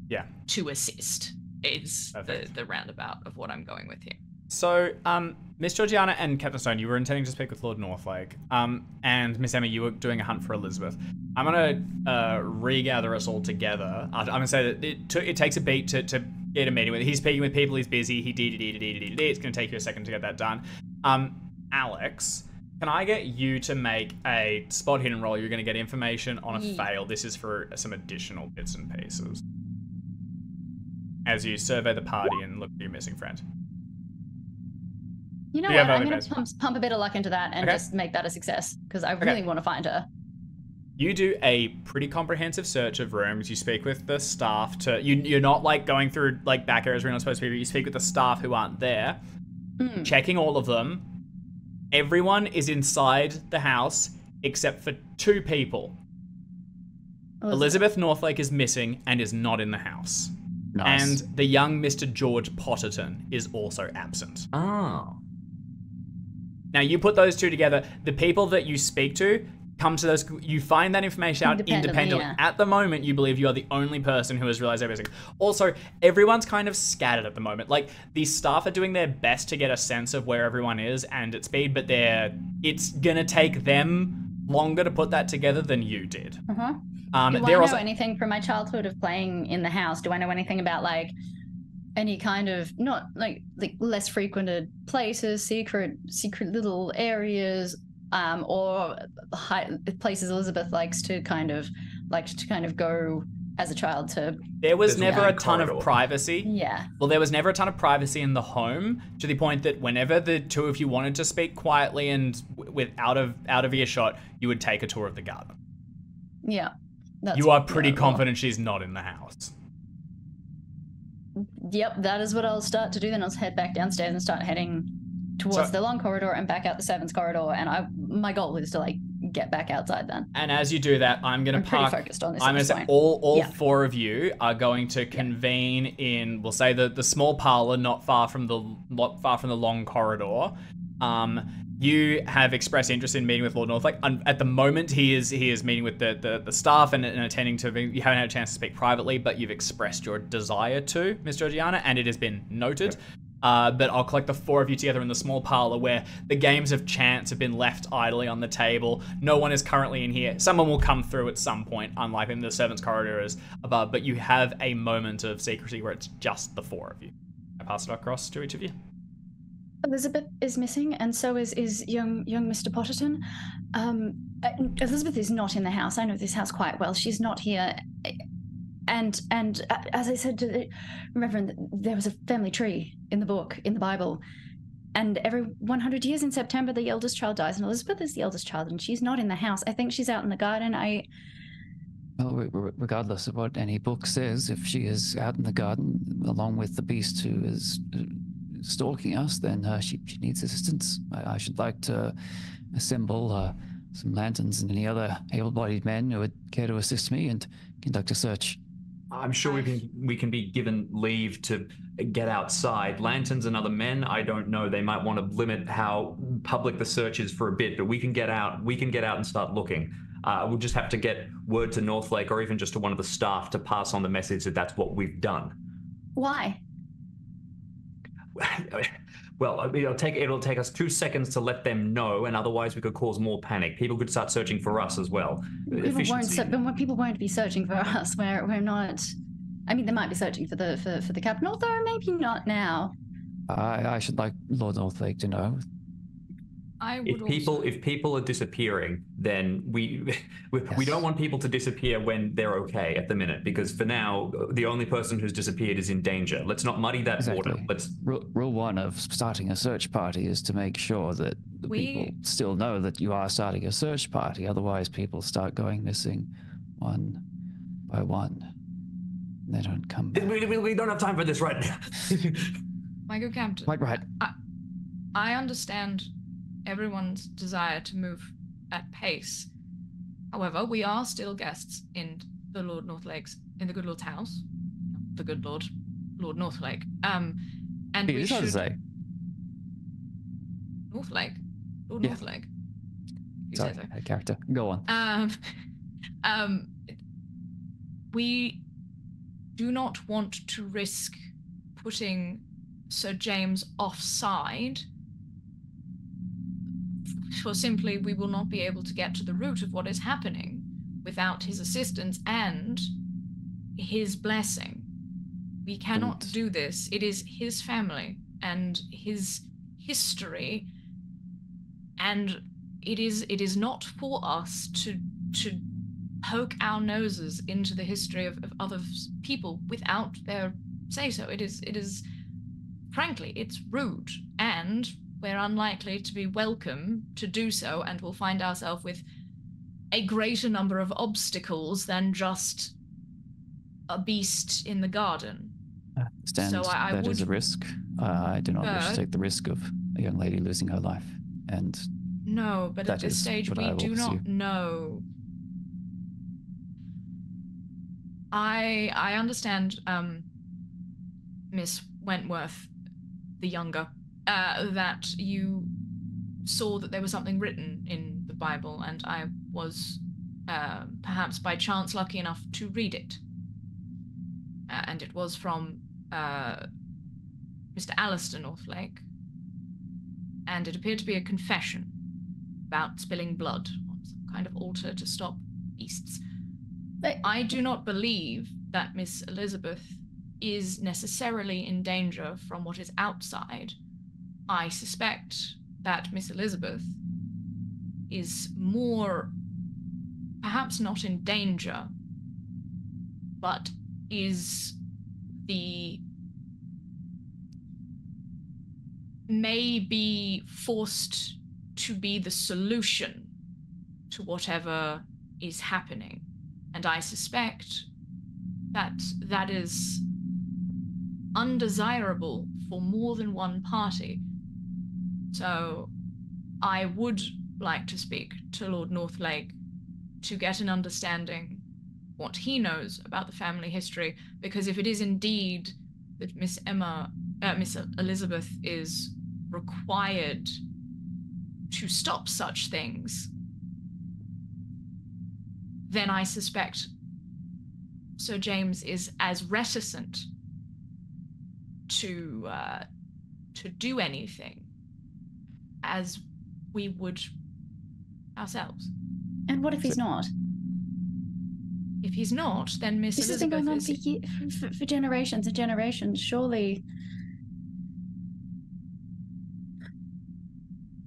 yeah, to assist is the, the roundabout of what I'm going with here. So, um, Miss Georgiana and Captain Stone, you were intending to speak with Lord Northlake, um, and Miss Emma, you were doing a hunt for Elizabeth. I'm gonna uh, regather us all together. I'm gonna say that it, it takes a beat to, to get a meeting with. He's speaking with people. He's busy. He dee dee dee dee dee dee. It's gonna take you a second to get that done. Um, Alex, can I get you to make a spot hidden roll? You're going to get information on a yeah. fail. This is for some additional bits and pieces. As you survey the party and look for your missing friend. You know you what? I'm going to pump, pump a bit of luck into that and okay. just make that a success because I really okay. want to find her. You do a pretty comprehensive search of rooms. You speak with the staff to... You, you're not like going through like back areas where you're not supposed to be. You speak with the staff who aren't there, mm. checking all of them. Everyone is inside the house except for two people. Elizabeth, Elizabeth Northlake is missing and is not in the house. Nice. And the young Mister George Potterton is also absent. Oh. Now you put those two together. The people that you speak to come to those. You find that information out independently. independently. Yeah. At the moment, you believe you are the only person who has realized everything. Also, everyone's kind of scattered at the moment. Like the staff are doing their best to get a sense of where everyone is and at speed, but they're. It's gonna take them longer to put that together than you did. Uh-huh. Um, do I know also... anything from my childhood of playing in the house? Do I know anything about like any kind of not like like less frequented places, secret secret little areas? Um, or high, places Elizabeth likes to kind of like to kind of go as a child to. There was never a ton of privacy. Yeah. Well, there was never a ton of privacy in the home to the point that whenever the two of you wanted to speak quietly and with out of out of earshot, you would take a tour of the garden. Yeah. That's you are pretty confident she's not in the house. Yep, that is what I'll start to do. Then I'll head back downstairs and start heading towards so, the long corridor and back out the servants' corridor, and I my goal is to like get back outside then. And as you do that, I'm gonna I'm park. Pretty focused on this I'm gonna say all all yeah. four of you are going to convene yeah. in we'll say the the small parlor not far from the not far from the long corridor. Um, you have expressed interest in meeting with Lord Northlake. At the moment, he is he is meeting with the the, the staff and, and attending to. You haven't had a chance to speak privately, but you've expressed your desire to, Miss Georgiana, and it has been noted. Yeah. Uh, but I'll collect the four of you together in the small parlor where the games of chance have been left idly on the table. No one is currently in here. Someone will come through at some point, unlike in the servants' corridor is above, but you have a moment of secrecy where it's just the four of you. I pass it across to each of you. Elizabeth is missing, and so is, is young young Mister Potterton. Um, Elizabeth is not in the house. I know this house quite well. She's not here. And and as I said to the Reverend, there was a family tree in the book, in the Bible. And every one hundred years in September, the eldest child dies. And Elizabeth is the eldest child, and she's not in the house. I think she's out in the garden. I. Well, regardless of what any book says, if she is out in the garden, along with the beast who is stalking us, then uh, she, she needs assistance. I, I should like to assemble uh, some lanterns and any other able-bodied men who would care to assist me and conduct a search. I'm sure we can we can be given leave to get outside. Lanterns and other men, I don't know. They might want to limit how public the search is for a bit, but we can get out. We can get out and start looking. Uh, we'll just have to get word to Northlake or even just to one of the staff to pass on the message that that's what we've done. Why? Well, it'll take it'll take us two seconds to let them know, and otherwise we could cause more panic. People could start searching for us as well. People won't, but people won't be searching for us. We're we're not. I mean, they might be searching for the for, for the captain, although maybe not now. I I should like Lord Northlake to know. I would if people also... if people are disappearing, then we we, yes. we don't want people to disappear when they're okay at the minute, because for now the only person who's disappeared is in danger. Let's not muddy that exactly. water. Let's rule, rule one of starting a search party is to make sure that the we... people still know that you are starting a search party. Otherwise, people start going missing one by one. They don't come back. We, we, we don't have time for this right now. Michael Campton. Quite right. I, I understand everyone's desire to move at pace. However, we are still guests in the Lord Northlake's, in the good Lord's house. Not the good Lord, Lord Northlake. Um, and we should... to say. Northlake? Lord yeah. Northlake? You Sorry, said so. That character. Go on. Um, um, we do not want to risk putting Sir James offside, for simply we will not be able to get to the root of what is happening without his assistance and his blessing. We cannot Don't. do this. It is his family and his history, and it is it is not for us to to poke our noses into the history of, of other people without their say so. It is it is frankly, it's rude, and we're unlikely to be welcome to do so, and we'll find ourselves with a greater number of obstacles than just a beast in the garden. I understand. So I, I that would is a risk. Uh, I do not wish to take the risk of a young lady losing her life. And no, but at this stage we do not know. I I understand, um, Miss Wentworth, the younger. Uh, that you saw that there was something written in the Bible, and I was uh, perhaps by chance lucky enough to read it. Uh, and it was from uh, Mister Alistair Northlake, and it appeared to be a confession about spilling blood on some kind of altar to stop beasts. But I do not believe that Miss Elizabeth is necessarily in danger from what is outside. I suspect that Miss Elizabeth is more, perhaps not in danger, but is the, may be forced to be the solution to whatever is happening. And I suspect that that is undesirable for more than one party. So I would like to speak to Lord Northlake to get an understanding what he knows about the family history, because if it is indeed that Miss Emma, uh, Miss Elizabeth is required to stop such things, then I suspect Sir James is as reticent to uh, to do anything as we would ourselves. And what if he's not? If he's not, then Miss Elizabeth... This has been going on for, year, for, for generations and generations, surely.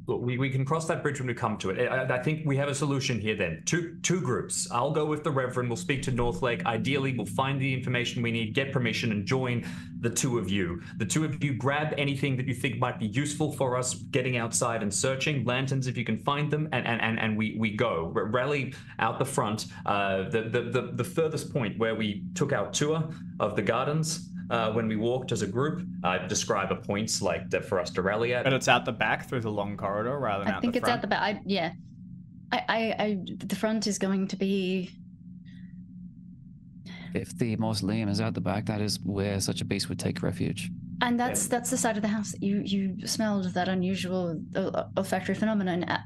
Look, we, we can cross that bridge when we come to it. I, I think we have a solution here then. Two two groups. I'll go with the Reverend. We'll speak to Northlake. Ideally, we'll find the information we need, get permission, and join the two of you. The two of you grab anything that you think might be useful for us getting outside and searching, lanterns if you can find them, and and, and, and we, we go. Rally out the front. Uh, the, the, the, the furthest point where we took our tour of the gardens, Uh, when we walked as a group, I uh, describe a points like that for us to rally at. But it's out the back through the long corridor rather than I out the front. I think it's out the back. I, yeah, I, I, I, the front is going to be. If the mausoleum is out the back, that is where such a beast would take refuge. And that's yeah. that's the side of the house that you you smelled that unusual olfactory phenomenon. At.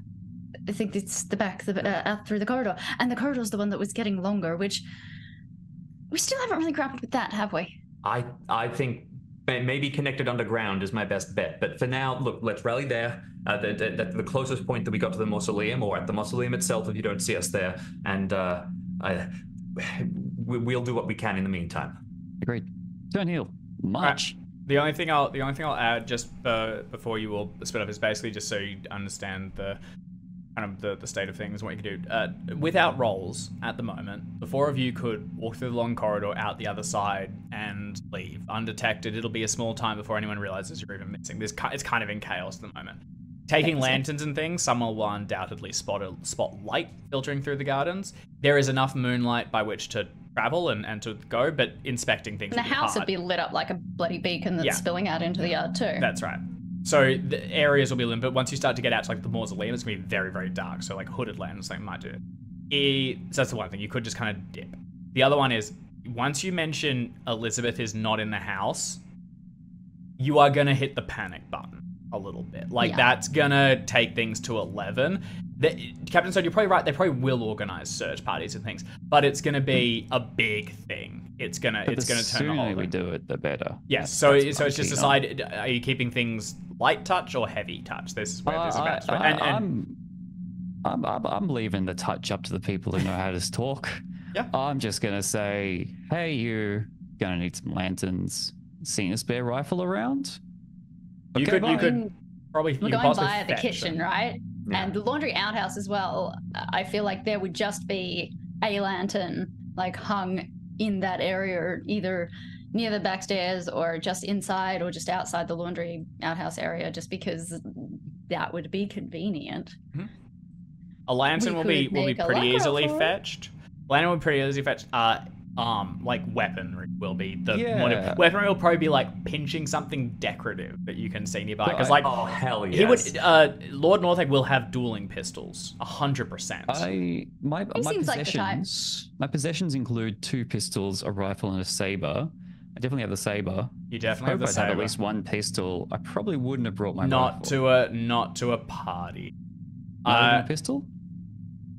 I think it's the back, the uh, out through the corridor, and the corridor is the one that was getting longer, which we still haven't really grappled with that, have we? I I think maybe connected underground is my best bet. But for now, look, let's rally there. Uh, the, the, the closest point that we got to the mausoleum, or at the mausoleum itself, if you don't see us there. And uh, I, we, we'll do what we can in the meantime. Great. Turn heel. March. Right. The only thing I'll the only thing I'll add just uh, before you all split up is basically just so you understand the kind of the, the state of things, what you can do. Uh, without rolls at the moment, the four of you could walk through the long corridor out the other side and leave undetected. It'll be a small time before anyone realizes you're even missing. This it's kind of in chaos at the moment. Taking lanterns and things, someone will undoubtedly spot a spot light filtering through the gardens. There is enough moonlight by which to travel and, and to go, but inspecting things. And the would be house hard. would be lit up like a bloody beacon that's yeah. spilling out into the yard too. That's right. So the areas will be lit, but once you start to get out to like the mausoleum, it's gonna be very, very dark. So like hooded lanterns, something might do it. E so that's the one thing. You could just kind of dip. The other one is once you mention Elizabeth is not in the house, you are gonna hit the panic button a little bit. Like yeah. that's gonna take things to eleven. The, Captain Stone, you're probably right. They probably will organize search parties and things, but it's going to be a big thing. It's going to it's going to turn on. The sooner we do it, the better. Yes. Yeah, so so it's just decide: are you keeping things light touch or heavy touch? This is where uh, there's a balance. Right? And, and I'm, I'm I'm leaving the touch up to the people who know how to talk. Yeah. I'm just going to say, hey, you going to need some lanterns. Seen a spare rifle around? Okay, you could bye. you could probably we're you going by the kitchen, them. right? Yeah. And the laundry outhouse as well, I feel like there would just be a lantern like hung in that area, either near the back stairs or just inside or just outside the laundry outhouse area, just because that would be convenient. Mm-hmm. A lantern we will be will be pretty easily fetched. Lantern will be pretty easily fetched. Uh, um, like weaponry will be the yeah. motive. Weaponry will probably be like pinching something decorative that you can see nearby. Because like, oh hell yes, he would. Uh, Lord Northlake will have dueling pistols, a hundred percent. I my he my possessions. Like my possessions include two pistols, a rifle, and a saber. I definitely have the saber. You definitely I have the I'd saber. Have at least one pistol. I probably wouldn't have brought my not rifle. to a not to a party. Not uh, a pistol.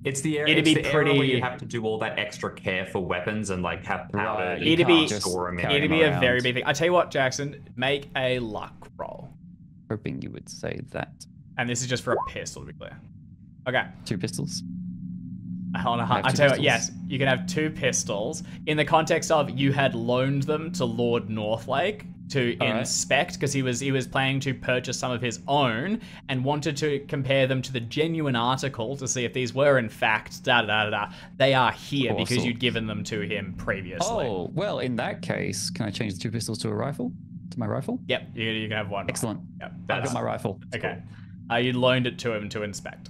It's the area, it'd be it's the pretty, area where you have to do all that extra care for weapons and like have powder. Right. It'd be, score them it'd be around. a very big thing. I tell you what, Jackson, make a luck roll. Hoping you would say that. And this is just for a pistol, to be clear. Okay. Two pistols. A hell and a half. I, I tell you what, yes, you can have two pistols. In the context of you had loaned them to Lord Northlake to all inspect because right. he was he was planning to purchase some of his own and wanted to compare them to the genuine article to see if these were in fact da da da da. They are here awesome. because you'd given them to him previously. Oh well, in that case, can I change the two pistols to a rifle? To my rifle? Yep, you, you can have one. Excellent. Yep, I got my rifle. That's okay, cool. uh, you loaned it to him to inspect.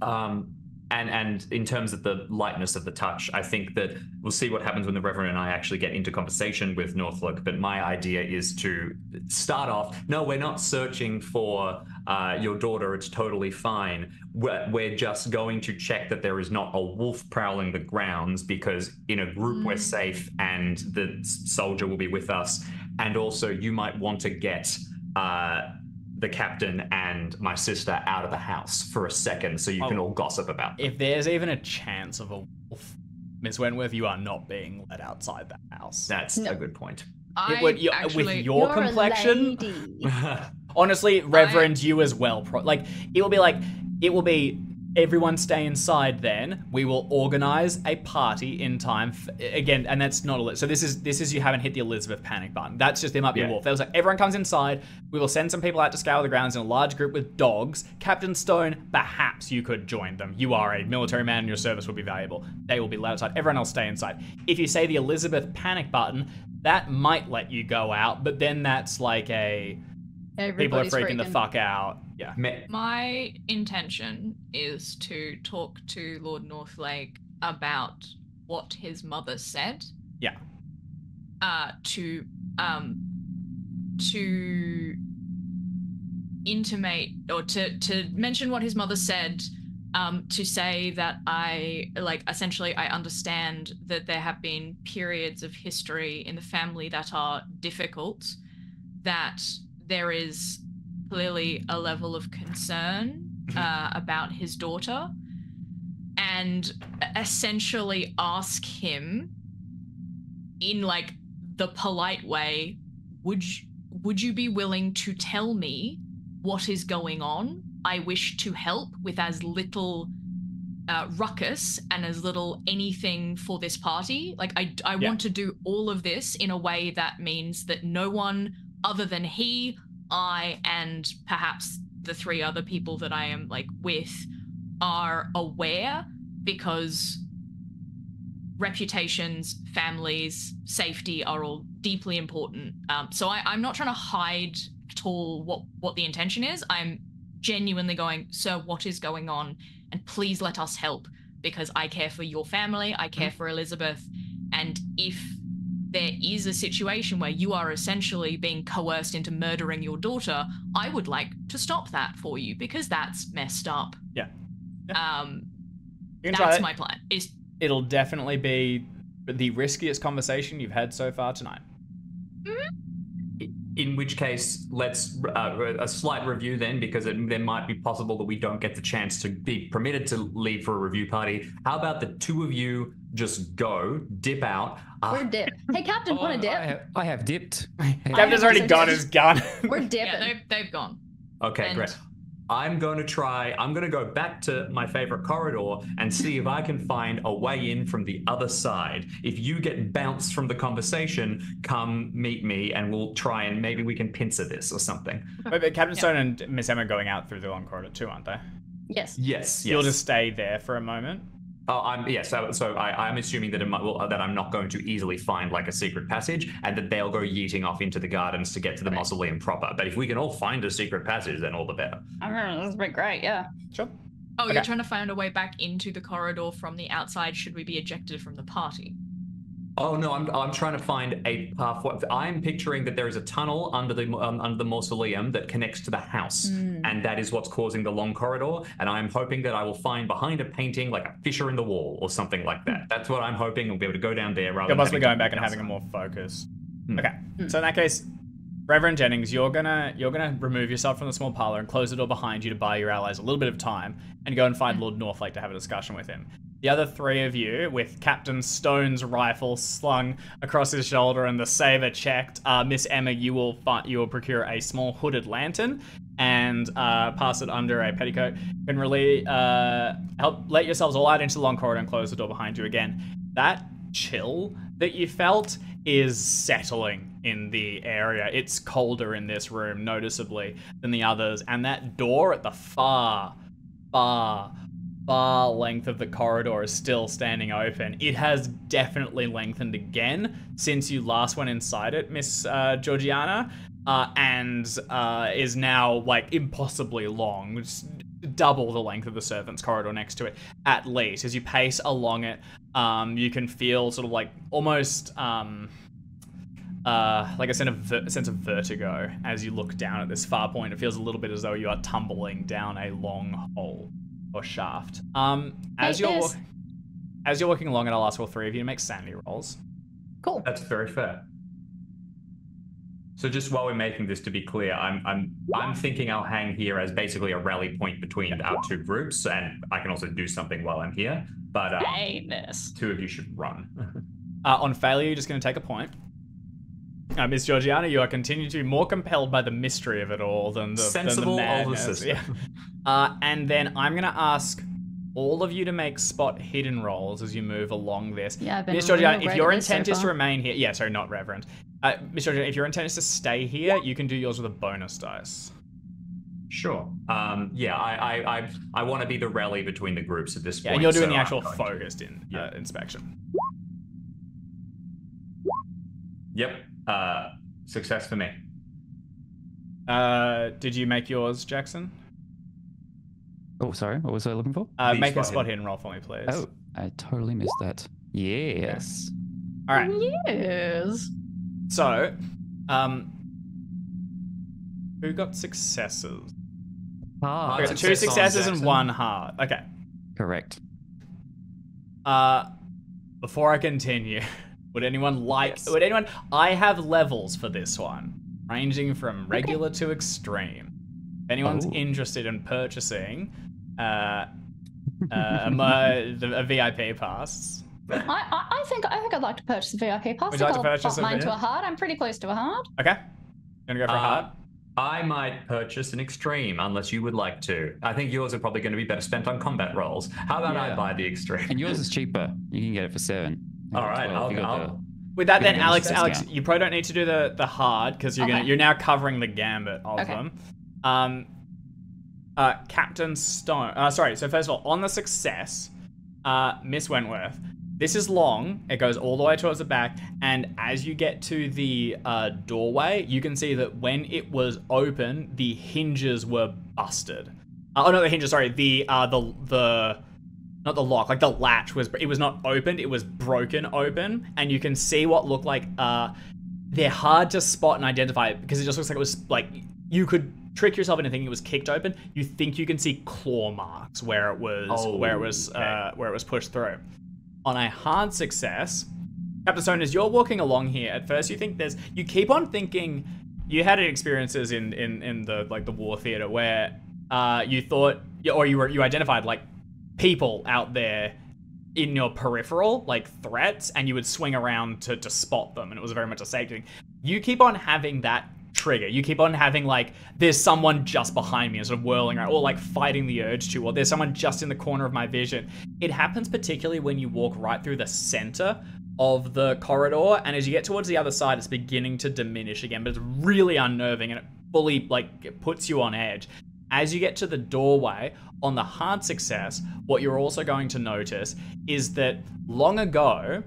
Um. And, and in terms of the lightness of the touch, I think that we'll see what happens when the Reverend and I actually get into conversation with Northlake. But my idea is to start off, no, we're not searching for uh, your daughter. It's totally fine. We're, we're just going to check that there is not a wolf prowling the grounds, because in a group mm. we're safe and the soldier will be with us. And also you might want to get... Uh, the captain and my sister out of the house for a second so you oh, can all gossip about them. If there's even a chance of a wolf, Miss Wentworth, you are not being let outside the house. That's no. a good point. I it would, you, actually, with your complexion, honestly, Reverend, I... you as well. Pro like it will be like it will be. Everyone stay inside. Then we will organize a party in time f again, and that's not a so. This is this is you haven't hit the Elizabeth panic button. That's just there might be yeah. a wolf. There was like everyone comes inside. We will send some people out to scour the grounds in a large group with dogs. Captain Stone, perhaps you could join them. You are a military man, and your service will be valuable. They will be let outside. Everyone else stay inside. If you say the Elizabeth panic button, that might let you go out, but then that's like a Everybody's people are freaking, freaking the fuck out. Yeah. My intention is to talk to Lord Northlake about what his mother said. Yeah. Uh, to um, to intimate or to to mention what his mother said. Um, to say that I like essentially I understand that there have been periods of history in the family that are difficult. That. There is clearly a level of concern uh, about his daughter, and essentially ask him in like the polite way would you, would you be willing to tell me what is going on? I wish to help with as little uh, ruckus and as little anything for this party. Like, I, I yeah. want to do all of this in a way that means that no one other than he, I, and perhaps the three other people that I am, like, with are aware, because reputations, families, safety are all deeply important. Um, so I, I'm not trying to hide at all what, what the intention is. I'm genuinely going, sir, what is going on? And please let us help, because I care for your family, I care for Elizabeth. And if there is a situation where you are essentially being coerced into murdering your daughter, I would like to stop that for you, because that's messed up. Yeah. yeah. Um, that's my plan. Is It'll definitely be the riskiest conversation you've had so far tonight. Mm-hmm. In which case, let's uh, a slight review then, because it then might be possible that we don't get the chance to be permitted to leave for a review party. How about the two of you just go, dip out? Uh, We're dip. Hey, Captain, oh, want a dip? I have, I have dipped. I Captain's have already got his gun. We're dipping. Yeah, they've, they've gone. Okay, and... great. I'm going to try, I'm going to go back to my favorite corridor and see if I can find a way in from the other side. If you get bounced from the conversation, come meet me and we'll try and maybe we can pincer this or something. Wait, but Captain yeah. Stone and Miss Emma are going out through the long corridor too, aren't they? Yes. Yes. yes. You'll just stay there for a moment. Oh, I'm yeah. So, so I, I'm assuming that it might, well, that I'm not going to easily find like a secret passage, and that they'll go yeeting off into the gardens to get to the okay. mausoleum proper. But if we can all find a secret passage, then all the better. I don't know. That's been great. Yeah. Sure. Oh, okay. You're trying to find a way back into the corridor from the outside. Should we be ejected from the party? Oh no, I'm I'm trying to find a pathway. I'm picturing that there is a tunnel under the um, under the mausoleum that connects to the house, mm. and that is what's causing the long corridor. And I'm hoping that I will find behind a painting like a fissure in the wall or something like that. That's what I'm hoping. We'll be able to go down there rather. You're possibly going back and having a more focus. Mm. Okay, mm. so in that case, Reverend Jennings, you're gonna you're gonna remove yourself from the small parlor and close the door behind you to buy your allies a little bit of time, and go and find Lord Northlake to have a discussion with him. The other three of you, with Captain Stone's rifle slung across his shoulder and the saber checked, uh, Miss Emma, you will find, you will procure a small hooded lantern and uh, pass it under a petticoat. You can really uh, help let yourselves all out into the long corridor and close the door behind you again. That chill that you felt is settling in the area. It's colder in this room, noticeably, than the others. And that door at the far, far, far length of the corridor is still standing open. It has definitely lengthened again since you last went inside it, Miss uh, Georgiana, uh, and uh, is now like impossibly long. It's double the length of the servants' corridor next to it, at least. As you pace along it, um, you can feel sort of like almost um, uh, like a sense of, ver- sense of vertigo as you look down at this far point. It feels a little bit as though you are tumbling down a long hole. Or shaft. Um, as hey, you're walk- as you're walking along, and I'll ask all three of you to make sanity rolls. Cool. That's very fair. So just while we're making this, to be clear, I'm I'm I'm thinking I'll hang here as basically a rally point between our two groups, and I can also do something while I'm here. But um, hey, this. Two of you should run. uh, on failure, you're just going to take a point. Uh, Miss Georgiana, you are continuing to be more compelled by the mystery of it all than the sensible than the older sister. Yeah. Uh, and then I'm going to ask all of you to make spot hidden rolls as you move along this. Yeah, Miss Georgiana, if your intent so is to remain here, yeah, sorry, not Reverend. Uh, Miss Georgiana, if your intent is to stay here, you can do yours with a bonus dice. Sure. Um, yeah, I I I, I want to be the rally between the groups at this point. Yeah, and you're doing so the actual focused in uh, yeah. inspection. Yep. Uh, success for me. Uh, did you make yours, Jackson? Oh, sorry. What was I looking for? Uh, make a spot hidden roll for me, please. Oh, I totally missed that. Yes. All right. Yes. So, um, who got successes? Ah, okay, two successes and one hard. Okay. Correct. Uh, before I continue. Would anyone like, yes. would anyone, I have levels for this one, ranging from regular okay. to extreme. If anyone's oh. interested in purchasing uh, uh, a, a V I P pass, I, I think I think I'd like to purchase a V I P pass. Would you like I'll to purchase mine to a hard. I'm pretty close to a hard. Okay. You want to go for uh, a hard? I might purchase an extreme unless you would like to. I think yours are probably going to be better spent on combat rolls. How about yeah. I buy the extreme? And yours is cheaper. You can get it for seven. All right. I'll, I'll, the, with that then, Alex, Alex, now. you probably don't need to do the the hard because you're okay. gonna you're now covering the gambit of okay. them. Um. Uh, Captain Stone. Uh, sorry. So first of all, on the success, uh, Miss Wentworth. This is long. It goes all the way towards the back, and as you get to the uh, doorway, you can see that when it was open, the hinges were busted. Uh, oh no, the hinges. Sorry, the uh, the the not the lock, like the latch was. It was not opened. It was broken open, and you can see what looked like. Uh, they're hard to spot and identify because it just looks like it was like you could trick yourself into thinking it was kicked open. You think you can see claw marks where it was oh, where it was okay. uh, where it was pushed through. On a hard success, Captain Stone, as you're walking along here, at first you think there's, you keep on thinking, you had experiences in, in, in the, like the war theater where uh, you thought, or you were, you identified like people out there in your peripheral, like threats, and you would swing around to, to spot them. And it was very much a safety thing. You keep on having that trigger. You keep on having like, there's someone just behind me and sort of whirling around, or like fighting the urge to, or there's someone just in the corner of my vision. It happens particularly when you walk right through the center of the corridor, and as you get towards the other side, it's beginning to diminish again, but it's really unnerving and it fully like it puts you on edge. As you get to the doorway, on the hard success, what you're also going to notice is that long ago,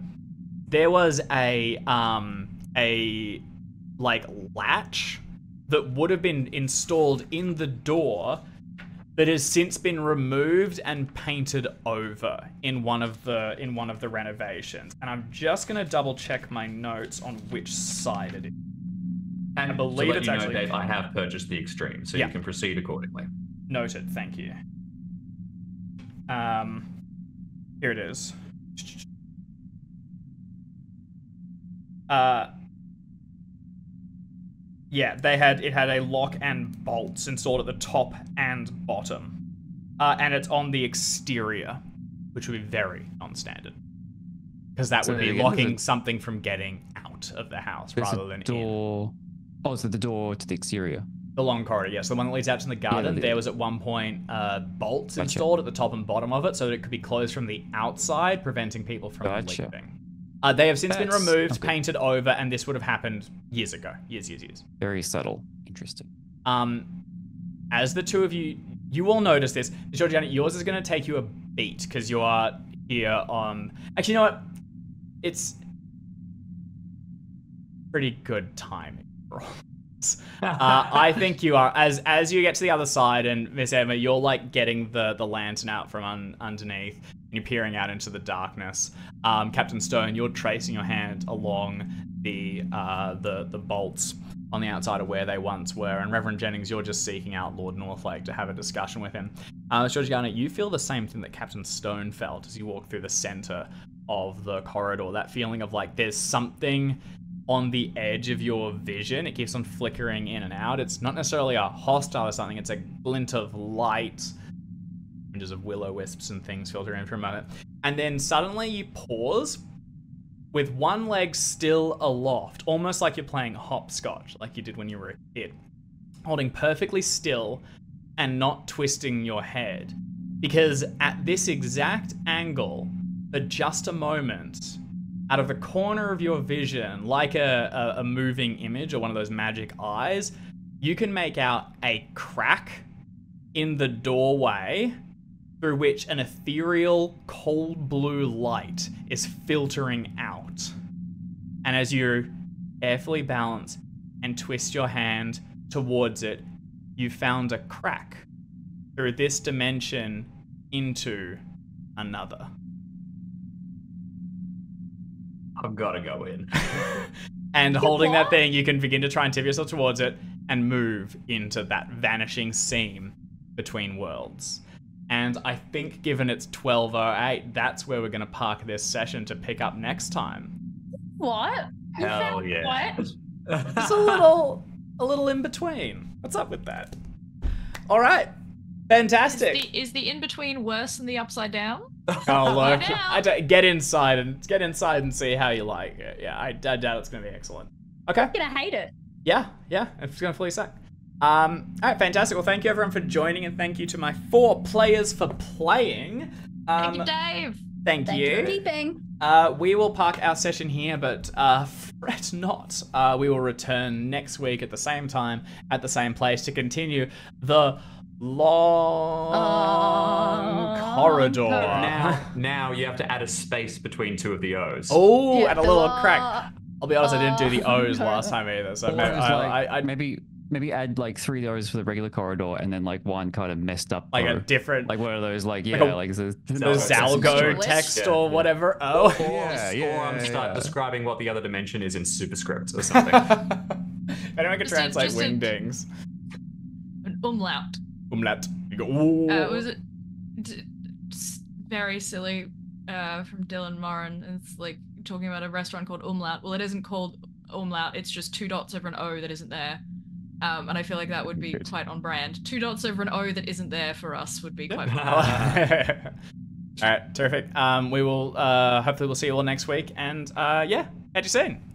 there was a, um, a, like latch that would have been installed in the door that has since been removed and painted over in one of the in one of the renovations. And I'm just gonna double check my notes on which side it is. And I believe to let it's you actually know, Dave, I have purchased the extreme, so yeah. you can proceed accordingly. Noted, thank you. Um here it is. Uh Yeah, they had it had a lock and bolts installed at the top and bottom, uh, and it's on the exterior, which would be very non-standard, because that so would be again, locking it... something from getting out of the house There's rather than door. In. Oh, so the door to the exterior, the long corridor. Yes, yeah, so the one that leads out to the garden. Yeah, there was at one point uh, bolts gotcha. installed at the top and bottom of it, so that it could be closed from the outside, preventing people from gotcha. leaving. Uh, they have since That's, been removed, okay. painted over, and this would have happened years ago. Years, years, years. Very subtle. Interesting. Um, as the two of you, you all notice this. Georgiana, yours is going to take you a beat because you are here on... Actually, you know what? It's pretty good timing for all this. uh, I think you are, as as you get to the other side and Miss Emma, you're like getting the, the lantern out from un, underneath. You're peering out into the darkness. Um, Captain Stone, you're tracing your hand along the, uh, the the bolts on the outside of where they once were. And Reverend Jennings, you're just seeking out Lord Northlake to have a discussion with him. Uh, Georgiana, you feel the same thing that Captain Stone felt as you walk through the center of the corridor. That feeling of like there's something on the edge of your vision. It keeps on flickering in and out. It's not necessarily a hostile or something. It's a glint of light. Of will-o-wisps and things filter in for a moment, and then suddenly you pause with one leg still aloft, almost like you're playing hopscotch like you did when you were a kid, holding perfectly still and not twisting your head, because at this exact angle for just a moment out of the corner of your vision, like a, a, a moving image or one of those magic eyes, you can make out a crack in the doorway through which an ethereal cold blue light is filtering out. And as you carefully balance and twist your hand towards it, you found a crack through this dimension into another. I've got to go in. And holding that thing, you can begin to try and tip yourself towards it and move into that vanishing seam between worlds. And I think given it's twelve oh eight, that's where we're going to park this session to pick up next time. What? Hell yeah. What? Just a little, a little in between. What's up with that? All right. Fantastic. Is the, is the in-between worse than the upside down? Oh, look. I don't, get inside and get inside and see how you like it. Yeah, I, I doubt it's going to be excellent. Okay. I'm going to hate it. Yeah, yeah. It's going to fully suck. Um, all right, fantastic. Well, thank you, everyone, for joining, and thank you to my four players for playing. Um, thank you, Dave. Thank, thank you. you for keeping. Uh, we will park our session here, but uh, fret not. Uh, we will return next week at the same time, at the same place, to continue the... Long uh, corridor. Now, now you have to add a space between two of the O's. Oh, yeah, and a little uh, crack. I'll be honest, uh, I didn't do the O's last time either, so maybe, I, like, I, maybe maybe add like three O's for the regular corridor, and then like one kind of messed up, like O. A different, like one of those, like yeah, like, a, like the, the Zalgo text yeah, or yeah. whatever. Oh, or, yeah, yeah. Or I'm yeah, start yeah. describing what the other dimension is in superscript or something. Anyone can translate just wingdings. A, an umlaut. Umlaut. You go, ooh. Uh, it was a, d very silly uh, from Dylan Moran. It's like talking about a restaurant called Umlaut. Well, it isn't called Umlaut. It's just two dots over an O that isn't there. Um, and I feel like that would be quite on brand. Two dots over an O that isn't there for us would be quite popular. All right, terrific. Um, we will uh, hopefully we'll see you all next week. And uh, yeah, catch you soon.